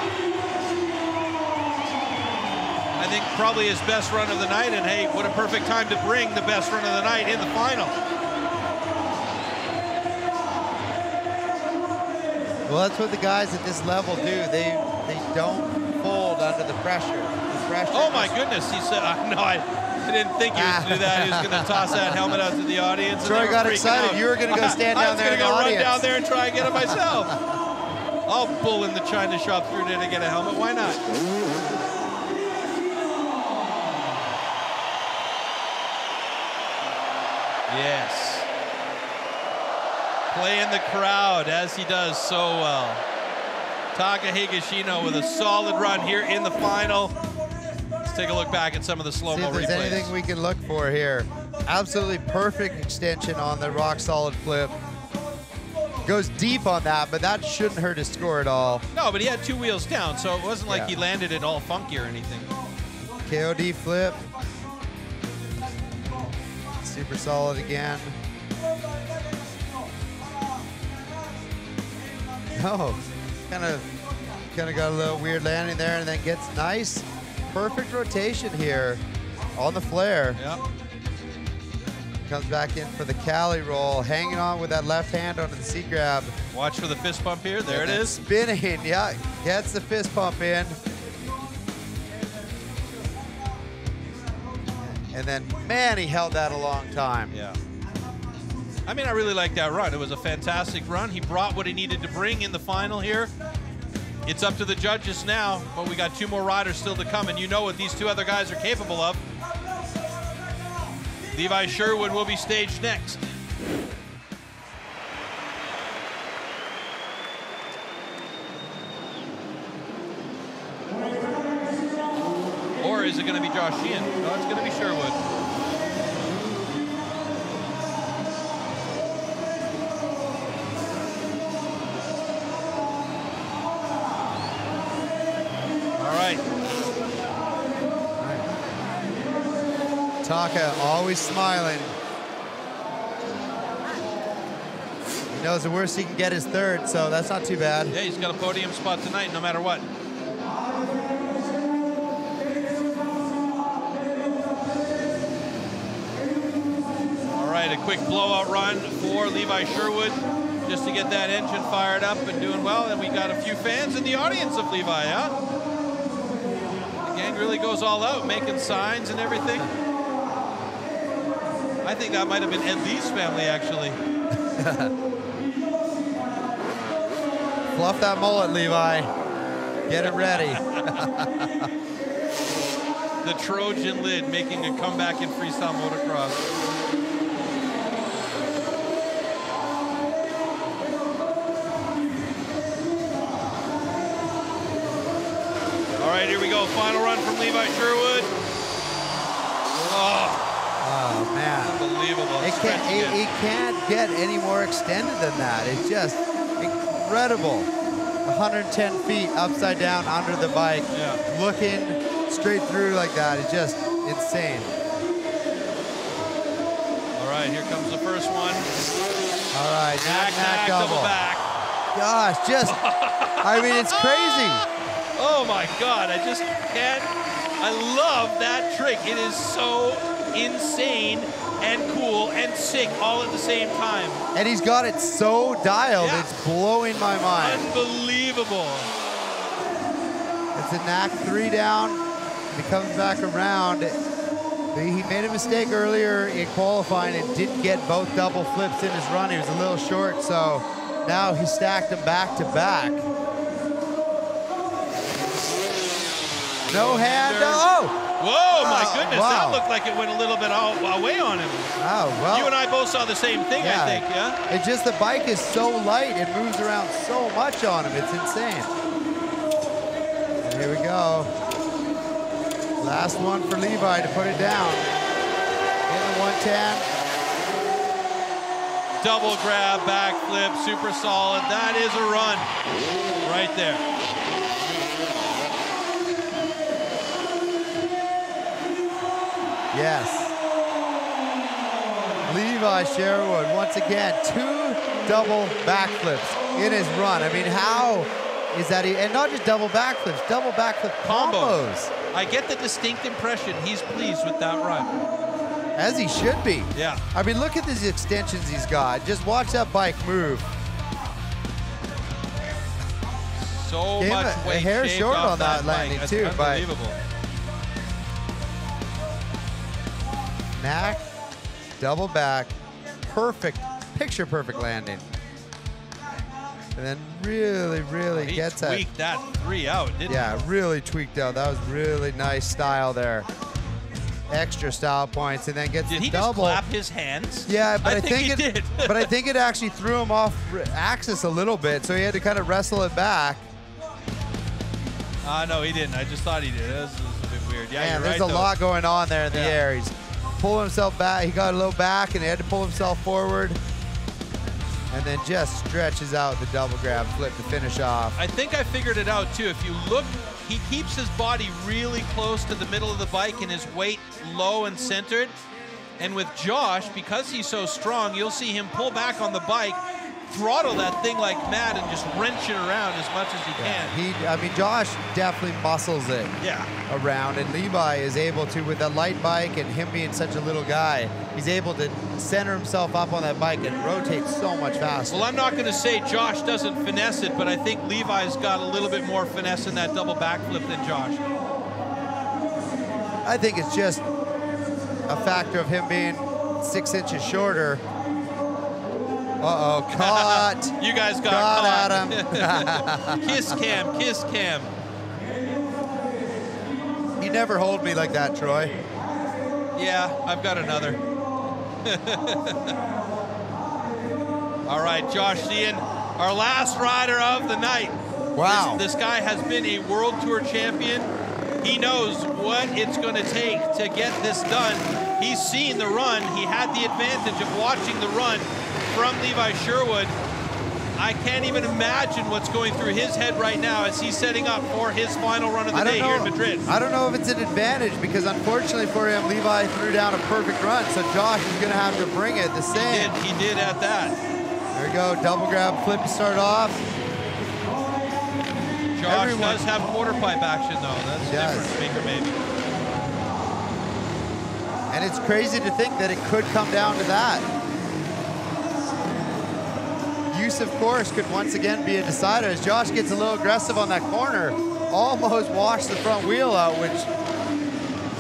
I think probably his best run of the night, and hey, what a perfect time to bring the best run of the night in the final. Well, that's what the guys at this level do. They they don't fold under the pressure. The pressure oh my goodness, he said, uh, no, I, I didn't think he was gonna do that. He was gonna toss that helmet out to the audience. Troy got excited. Out. You were gonna go stand down there in the audience. I was gonna go run down there and try and get it myself. I'll bull in the China shop through there to get a helmet, why not? Yes. Playing the crowd as he does so well. Taka Higashino with a solid run here in the final. Let's take a look back at some of the slow-mo replays. See if there's anything we can look for here. Absolutely perfect extension on the rock solid flip. Goes deep on that, but that shouldn't hurt his score at all. No, but he had two wheels down, so it wasn't like yeah. he landed it all funky or anything. K O D flip. Super solid again. No, kind of, kind of got a little weird landing there, and then gets nice, perfect rotation here on the flare. Yep. Comes back in for the Cali roll, hanging on with that left hand onto the C grab. Watch for the fist pump here. There and it is. Spinning. Yeah, gets the fist pump in. And then, man, he held that a long time. Yeah. I mean, I really like that run. It was a fantastic run. He brought what he needed to bring in the final here. It's up to the judges now, but we got two more riders still to come, and you know what these two other guys are capable of. Levi Sherwood will be staged next. Or is it going to be Josh Sheehan? No, it's going to be Sherwood. All right. All right. Taka always smiling. He knows the worst he can get is third, so that's not too bad. Yeah, he's got a podium spot tonight no matter what. A quick blowout run for Levi Sherwood just to get that engine fired up and doing well. And we got a few fans in the audience of Levi, huh? The gang really goes all out, making signs and everything. I think that might have been Ed Lee's family, actually. Fluff that mullet, Levi. Get it ready. The Trojan lid making a comeback in freestyle motocross. Here we go, final run from Levi Sherwood. Oh, oh man. Unbelievable. It can't, it, it can't get any more extended than that. It's just incredible. one hundred ten feet upside down under the bike, yeah. looking straight through like that. It's just insane. All right, here comes the first one. All right, knack, knack, double. double back. Gosh, just, I mean, it's crazy. Oh my God, I just can't, I love that trick. It is so insane and cool and sick all at the same time. And he's got it so dialed, yeah. it's blowing my mind. Unbelievable. It's a knack three down, and he comes back around. He made a mistake earlier in qualifying and didn't get both double flips in his run. He was a little short, so now he stacked them back to back. No hand, oh! Whoa, my oh, goodness, wow. that looked like it went a little bit all, away on him. Oh, well. You and I both saw the same thing, yeah. I think, yeah? It's just the bike is so light, it moves around so much on him, it's insane. And here we go. Last one for Levi to put it down. In the one ten. Double grab, backflip, super solid. That is a run right there. Yes. Levi Sherwood, once again, two double backflips in his run. I mean, how is that? He, and not just double backflips, double backflip combos. combos. I get the distinct impression he's pleased with that run. As he should be. Yeah. I mean, look at these extensions he's got. Just watch that bike move. So Gave much a, weight. A hair short on that, that landing, bike. too. That's unbelievable. By, Knack, double back, perfect, picture perfect landing. And then really, really oh, he gets that. tweaked that three out, didn't yeah, he? Yeah, really tweaked out. That was really nice style there. Extra style points, and then gets did the double. Did he just clap his hands? Yeah, but I, I think, think it did. But I think it actually threw him off axis a little bit, so he had to kind of wrestle it back. Uh, no, he didn't. I just thought he did. That was, that was a bit weird. Yeah, Man, you're there's right, a though. lot going on there in the yeah. air. He's, pull himself back, he got a low back and he had to pull himself forward. And then just stretches out the double grab flip to finish off. I think I figured it out too. If you look, he keeps his body really close to the middle of the bike and his weight low and centered. And with Josh, because he's so strong, you'll see him pull back on the bike, throttle that thing like mad and just wrench it around as much as he yeah, can. He, I mean, Josh definitely muscles it yeah. around, and Levi is able to, with a light bike and him being such a little guy, he's able to center himself up on that bike and rotate so much faster. Well, I'm not going to say Josh doesn't finesse it, but I think Levi's got a little bit more finesse in that double backflip than Josh. I think it's just a factor of him being six inches shorter. Uh-oh, caught. You guys got caught. Caught Adam. Kiss cam, kiss cam. You never hold me like that, Troy. Yeah, I've got another. All right, Josh Sheehan, our last rider of the night. Wow. This, this guy has been a World Tour champion. He knows what it's going to take to get this done. He's seen the run. He had the advantage of watching the run from Levi Sherwood. I can't even imagine what's going through his head right now as he's setting up for his final run of the day know, here in Madrid. I don't know if it's an advantage because unfortunately for him, Levi threw down a perfect run, so Josh is gonna have to bring it the same. He did, he did at that. There we go, double grab flip to start off. Josh Everyone. does have quarter pipe action though. That's a yes. different speaker maybe. And it's crazy to think that it could come down to that. Use of course could once again be a decider as Josh gets a little aggressive on that corner, almost washed the front wheel out, which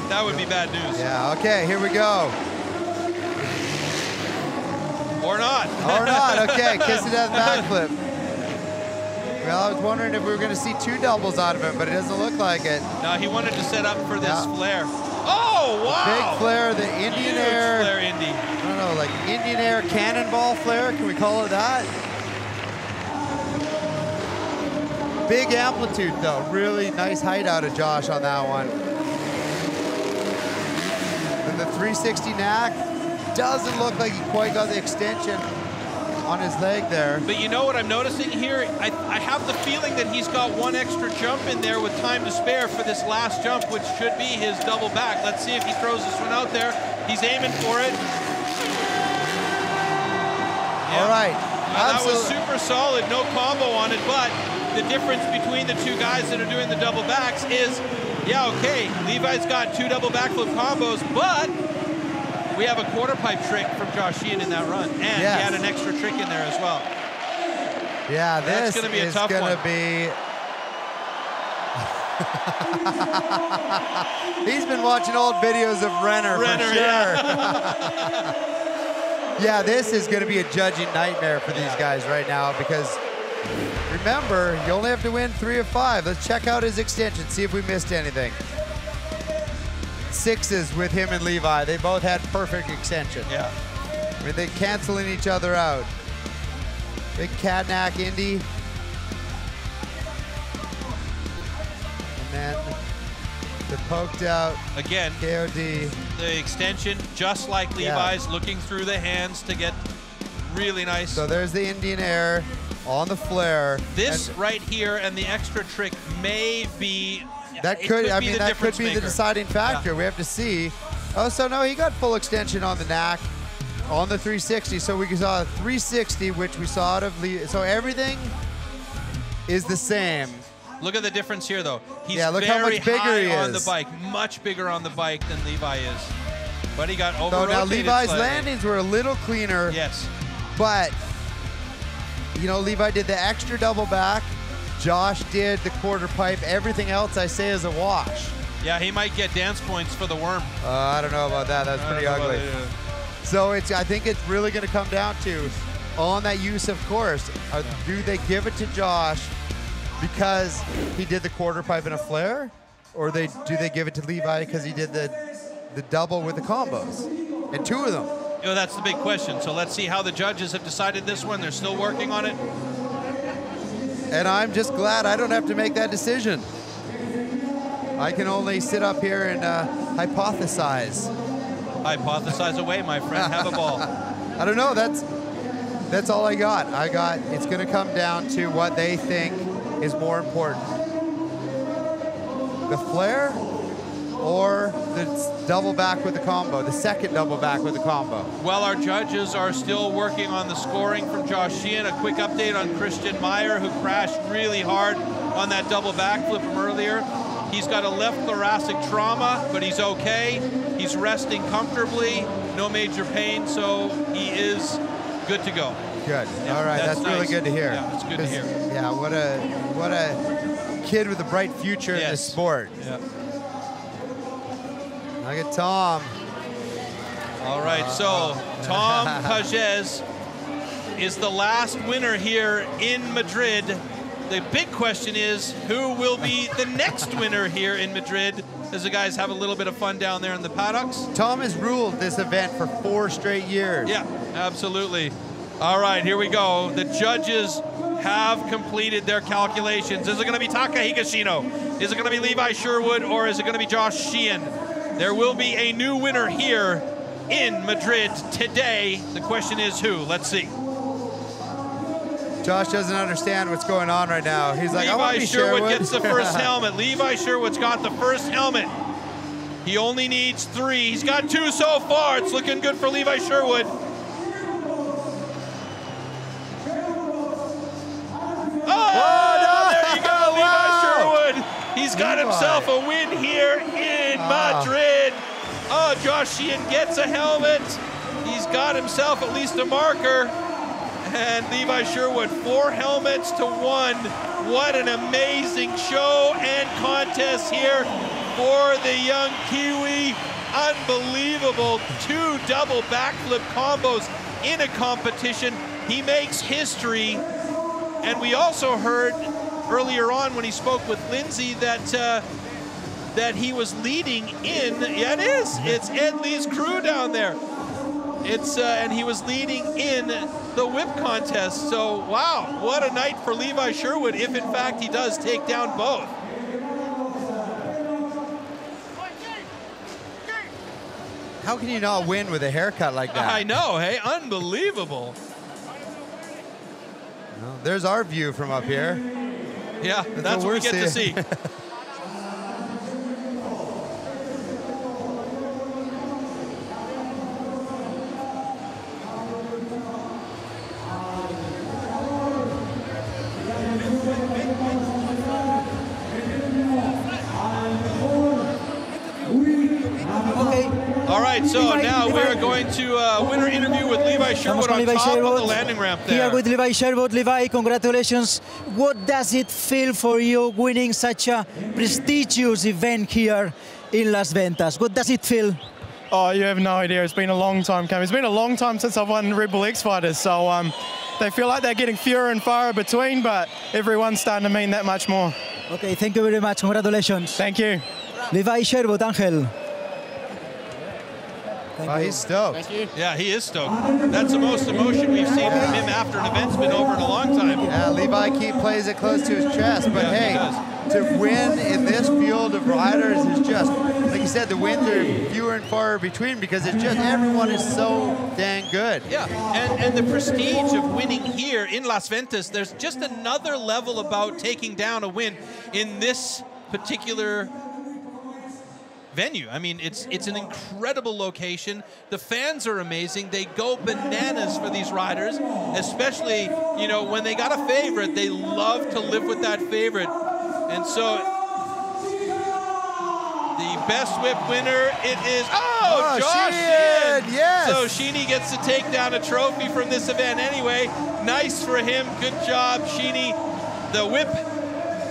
that would be bad news. Yeah, okay, here we go. Or not. Or not, okay, kiss it at the backflip. Well, I was wondering if we were gonna see two doubles out of him, but it doesn't look like it. No, he wanted to set up for this yeah. flare. Oh, wow! Big flare, the Indian Huge Air. Flare Indy. I don't know, like Indian Air cannonball flare, can we call it that? Big amplitude though, really nice height out of Josh on that one. And the three sixty knack doesn't look like he quite got the extension. on his leg there. But you know what I'm noticing here? I, I have the feeling that he's got one extra jump in there with time to spare for this last jump, which should be his double back. Let's see if he throws this one out there. He's aiming for it. Yeah. All right. Now, that was super solid, no combo on it, but the difference between the two guys that are doing the double backs is, yeah, okay, Levi's got two double backflip combos, but we have a quarter pipe trick from Josh Sheehan in that run, and yes. he had an extra trick in there as well. Yeah, this That's gonna be a is tough gonna one. Be. He's been watching old videos of Renner, Renner for sure. Yeah. Yeah, this is gonna be a judging nightmare for yeah. these guys right now, because remember, you only have to win three of five. Let's check out his extension, see if we missed anything. Sixes with him and Levi. They both had perfect extension. Yeah. I mean, they're canceling each other out. Big Catnac Indy. And then the poked out. Again, K O D. The extension, just like Levi's, yeah. looking through the hands to get really nice. So there's the Indian Air on the flare. This and right here and the extra trick may be That could, could I mean, that could be maker. the deciding factor. Yeah. We have to see. Oh, so no, he got full extension on the N A C, on the three sixty. So we saw a three sixty, which we saw out of Lee. So everything is the same. Look at the difference here, though. He's yeah, look very how much bigger high he is. on the bike, much bigger on the bike than Levi is. But he got over. So now Levi's slightly. landings were a little cleaner. Yes. But you know, Levi did the extra double back. Josh did the quarter pipe. Everything else I say is a wash. Yeah, he might get dance points for the worm. Uh, I don't know about that. That's pretty ugly. So it's, I think it's really going to come down to on that use of course. Are, do they give it to Josh because he did the quarter pipe in a flare, or they do they give it to Levi because he did the the double with the combos and two of them? You know, that's the big question. So let's see how the judges have decided this one. They're still working on it. And I'm just glad I don't have to make that decision. I can only sit up here and uh, hypothesize. Hypothesize away, my friend. Have a ball. I don't know. That's that's all I got. I got. It's going to come down to what they think is more important: the flare or the double back with the combo, the second double back with the combo. Well, our judges are still working on the scoring from Josh Sheehan. A quick update on Christian Meyer, who crashed really hard on that double back flip from earlier. He's got a left thoracic trauma, but he's okay. He's resting comfortably, no major pain, so he is good to go. Good, yeah, all right, that's, that's nice. Really good to hear. Yeah, that's good to hear. Yeah, what a, what a kid with a bright future yes. in this sport. Yeah. Look at Tom. All right, so Tom Pagès is the last winner here in Madrid. The big question is, who will be the next winner here in Madrid, as the guys have a little bit of fun down there in the paddocks? Tom has ruled this event for four straight years. Yeah, absolutely. All right, here we go. The judges have completed their calculations. Is it going to be Taka Higashino? Is it going to be Levi Sherwood, or is it going to be Josh Sheehan? There will be a new winner here in Madrid today. The question is who? Let's see. Josh doesn't understand what's going on right now. He's like, Levi I want to be Sherwood. Sherwood gets the first helmet. Levi Sherwood's got the first helmet. He only needs three. He's got two so far. It's looking good for Levi Sherwood. He's got himself a win here in Madrid. Oh, Josh Sheehan gets a helmet. He's got himself at least a marker. And Levi Sherwood, four helmets to one. What an amazing show and contest here for the young Kiwi. Unbelievable, two double backflip combos in a competition. He makes history. And we also heard earlier on when he spoke with Lindsay that uh, that he was leading in, yeah it is, it's Ed Lee's crew down there. It's uh, and he was leading in the whip contest. So wow, what a night for Levi Sherwood if in fact he does take down both. How can you not win with a haircut like that? I know, hey, unbelievable. Well, there's our view from up here. Yeah, that's, that's what we get seeing. to see. So now we are going to uh, winner interview with Levi Sherwood on Levi top Sherwood. of the landing ramp there. Here with Levi Sherwood. Levi, congratulations. What does it feel for you winning such a prestigious event here in Las Ventas? What does it feel? Oh, you have no idea. It's been a long time coming. It's been a long time since I've won Red Bull X-Fighters, so um, they feel like they're getting fewer and far between, but everyone's starting to mean that much more. Okay, thank you very much. Congratulations. Thank you. Levi Sherwood, Angel. Oh, he's stoked. Thank you. Yeah, he is stoked. That's the most emotion we've seen yeah. from him after an event's been over in a long time. Yeah, Levi keep plays it close to his chest, but yeah, hey, he to win in this field of riders is just, like you said, the wins are fewer and far between because it's just everyone is so dang good. Yeah, and, and the prestige of winning here in Las Ventas, there's just another level about taking down a win in this particular venue. I mean, it's it's an incredible location. The fans are amazing. They go bananas for these riders, especially, you know, when they got a favorite, they love to live with that favorite. And so the best whip winner, it is, oh, oh Josh Sheehan! Yes. So Sheeny gets to take down a trophy from this event anyway. Nice for him. Good job, Sheeny. The whip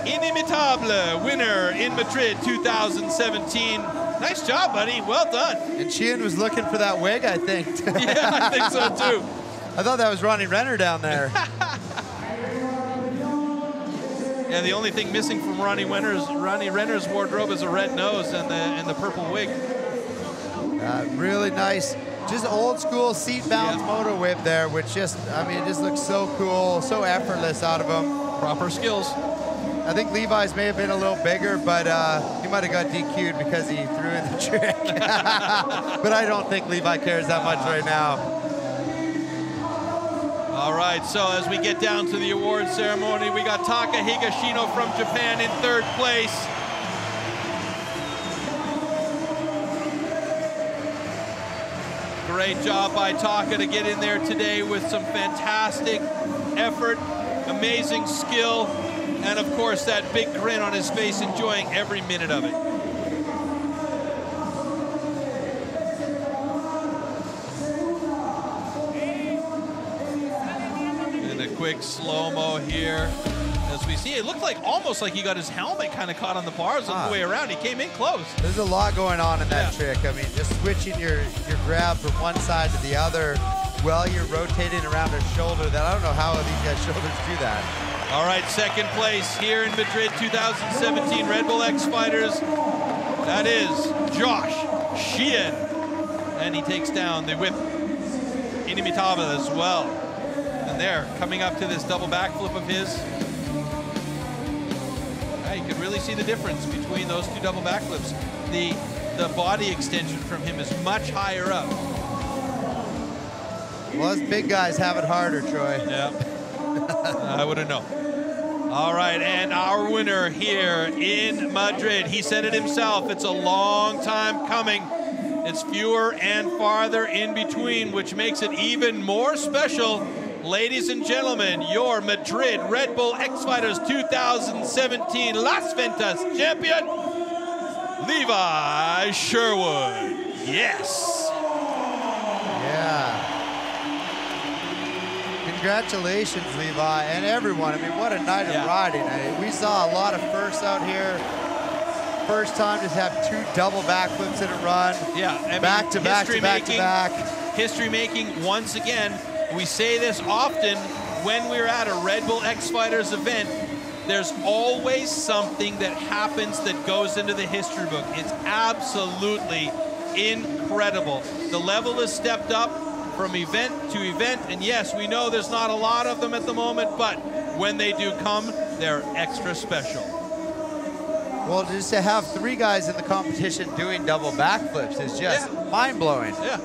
inimitable winner in Madrid two thousand seventeen. Nice job, buddy. Well done. And Sheehan was looking for that wig, I think. Yeah, I think so too. I thought that was Ronnie Renner down there. Yeah, the only thing missing from Ronnie Renner's, Ronnie Renner's wardrobe is a red nose and the, and the purple wig. Uh, really nice. Just old school seat bound yeah. motor whip there, which just, I mean, it just looks so cool, so effortless out of him. Proper skills. I think Levi's may have been a little bigger, but uh, he might have got D Q'd because he threw in the trick. But I don't think Levi cares that much right now. All right, so as we get down to the award ceremony, we got Taka Higashino from Japan in third place. Great job by Taka to get in there today with some fantastic effort, amazing skill. And of course, that big grin on his face, enjoying every minute of it. And a quick slow-mo here. As we see, it looked like almost like he got his helmet kind of caught on the bars ah. on the way around. He came in close. There's a lot going on in that yeah. trick. I mean, just switching your, your grab from one side to the other while you're rotating around his shoulder. That I don't know how these guys' shoulders do that. All right, second place here in Madrid two thousand seventeen Red Bull X-Fighters. That is Josh Sheehan. And he takes down the whip inimitable as well. And there, coming up to this double backflip of his. Yeah, you can really see the difference between those two double backflips. The, the body extension from him is much higher up. Well, those big guys have it harder, Troy. Yeah. I wouldn't know. All right, and our winner here in Madrid, he said it himself, it's a long time coming. It's fewer and farther in between, which makes it even more special. Ladies and gentlemen, your Madrid Red Bull X-Fighters two thousand seventeen Las Ventas champion, Levi Sherwood. Yes. Yeah. Congratulations, Levi, and everyone. I mean, what a night yeah. of riding. I mean, we saw a lot of firsts out here. First time to have two double backflips in a run. Yeah, I mean, back to back to back to back. History making once again. We say this often when we're at a Red Bull X-Fighters event. There's always something that happens that goes into the history book. It's absolutely incredible. The level has stepped up from event to event, and yes, we know there's not a lot of them at the moment, but when they do come, they're extra special. Well, just to have three guys in the competition doing double backflips is just yeah. mind-blowing. Yeah.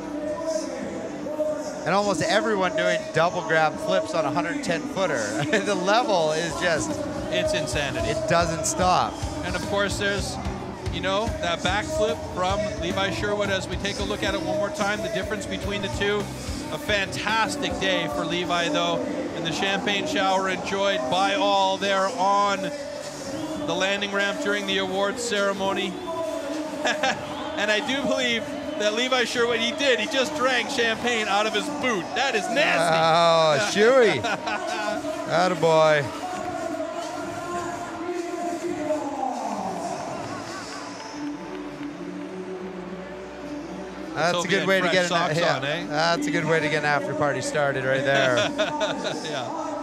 and almost everyone doing double grab flips on a one hundred ten footer. The level is just... It's insanity. It doesn't stop. And of course there's, you know, that backflip from Levi Sherwood as we take a look at it one more time, the difference between the two. A fantastic day for Levi though, and the champagne shower enjoyed by all there on the landing ramp during the awards ceremony. And I do believe that Levi Sherwood, he did, he just drank champagne out of his boot. That is nasty. Oh, Shuey. Attaboy. That's a good way to get an, yeah, on, eh? That's a good way to get an after party started right there. Yeah.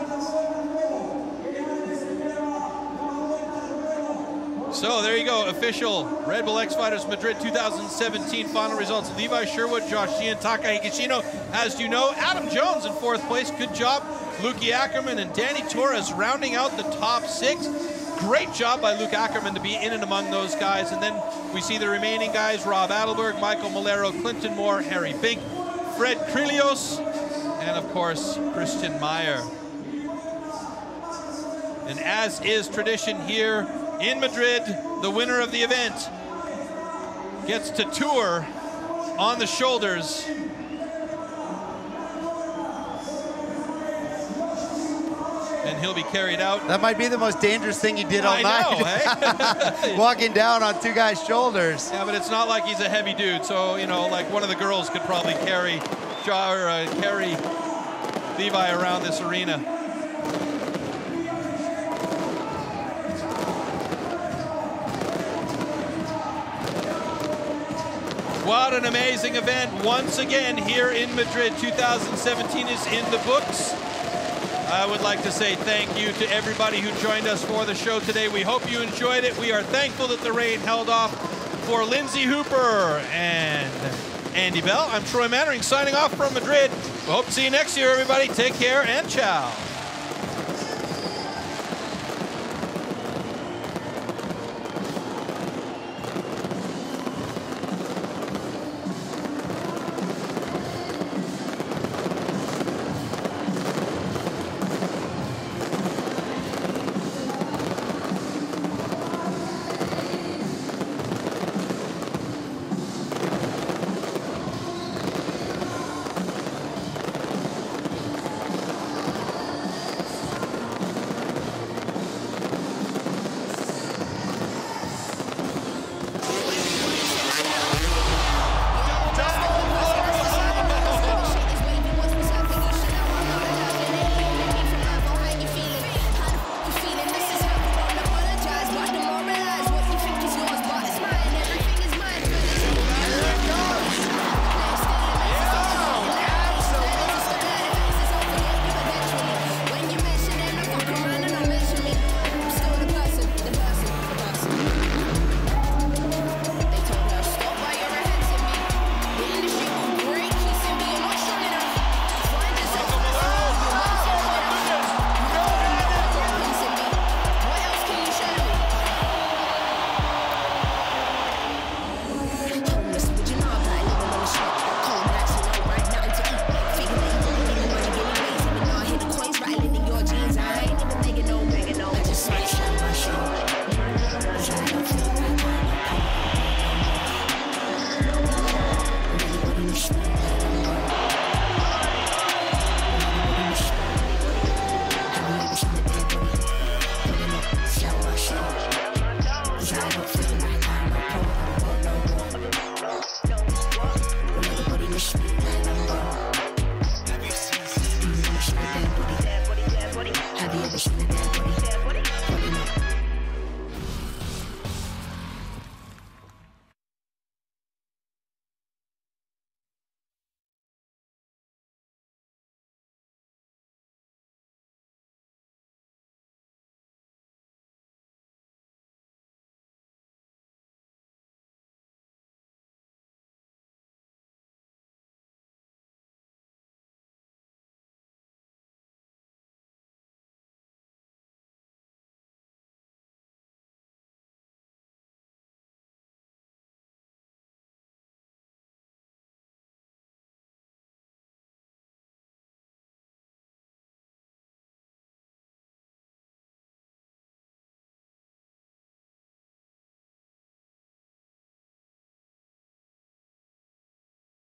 So there you go, official Red Bull X-Fighters Madrid two thousand seventeen final results. Levi Sherwood, Josh Sheehan, Taka Higashino, as you know, Adam Jones in fourth place, good job. Luc Ackermann and Danny Torres rounding out the top six. Great job by Luc Ackermann to be in and among those guys. And then we see the remaining guys, Rob Adelberg, Michael Malero, Clinton Moore, Harry Bink, Fred Kirilos, and of course, Christian Meyer. And as is tradition here in Madrid, the winner of the event gets to tour on the shoulders and he'll be carried out. That might be the most dangerous thing he did all I night. Know, eh? Walking down on two guys' shoulders. Yeah, but it's not like he's a heavy dude, so you know, like one of the girls could probably carry, or, uh, carry Levi around this arena. What an amazing event once again here in Madrid. two thousand seventeen is in the books. I would like to say thank you to everybody who joined us for the show today. We hope you enjoyed it. We are thankful that the rain held off. For Lindsay Hooper and Andy Bell, I'm Troy Mannering signing off from Madrid. We hope to see you next year, everybody. Take care and ciao.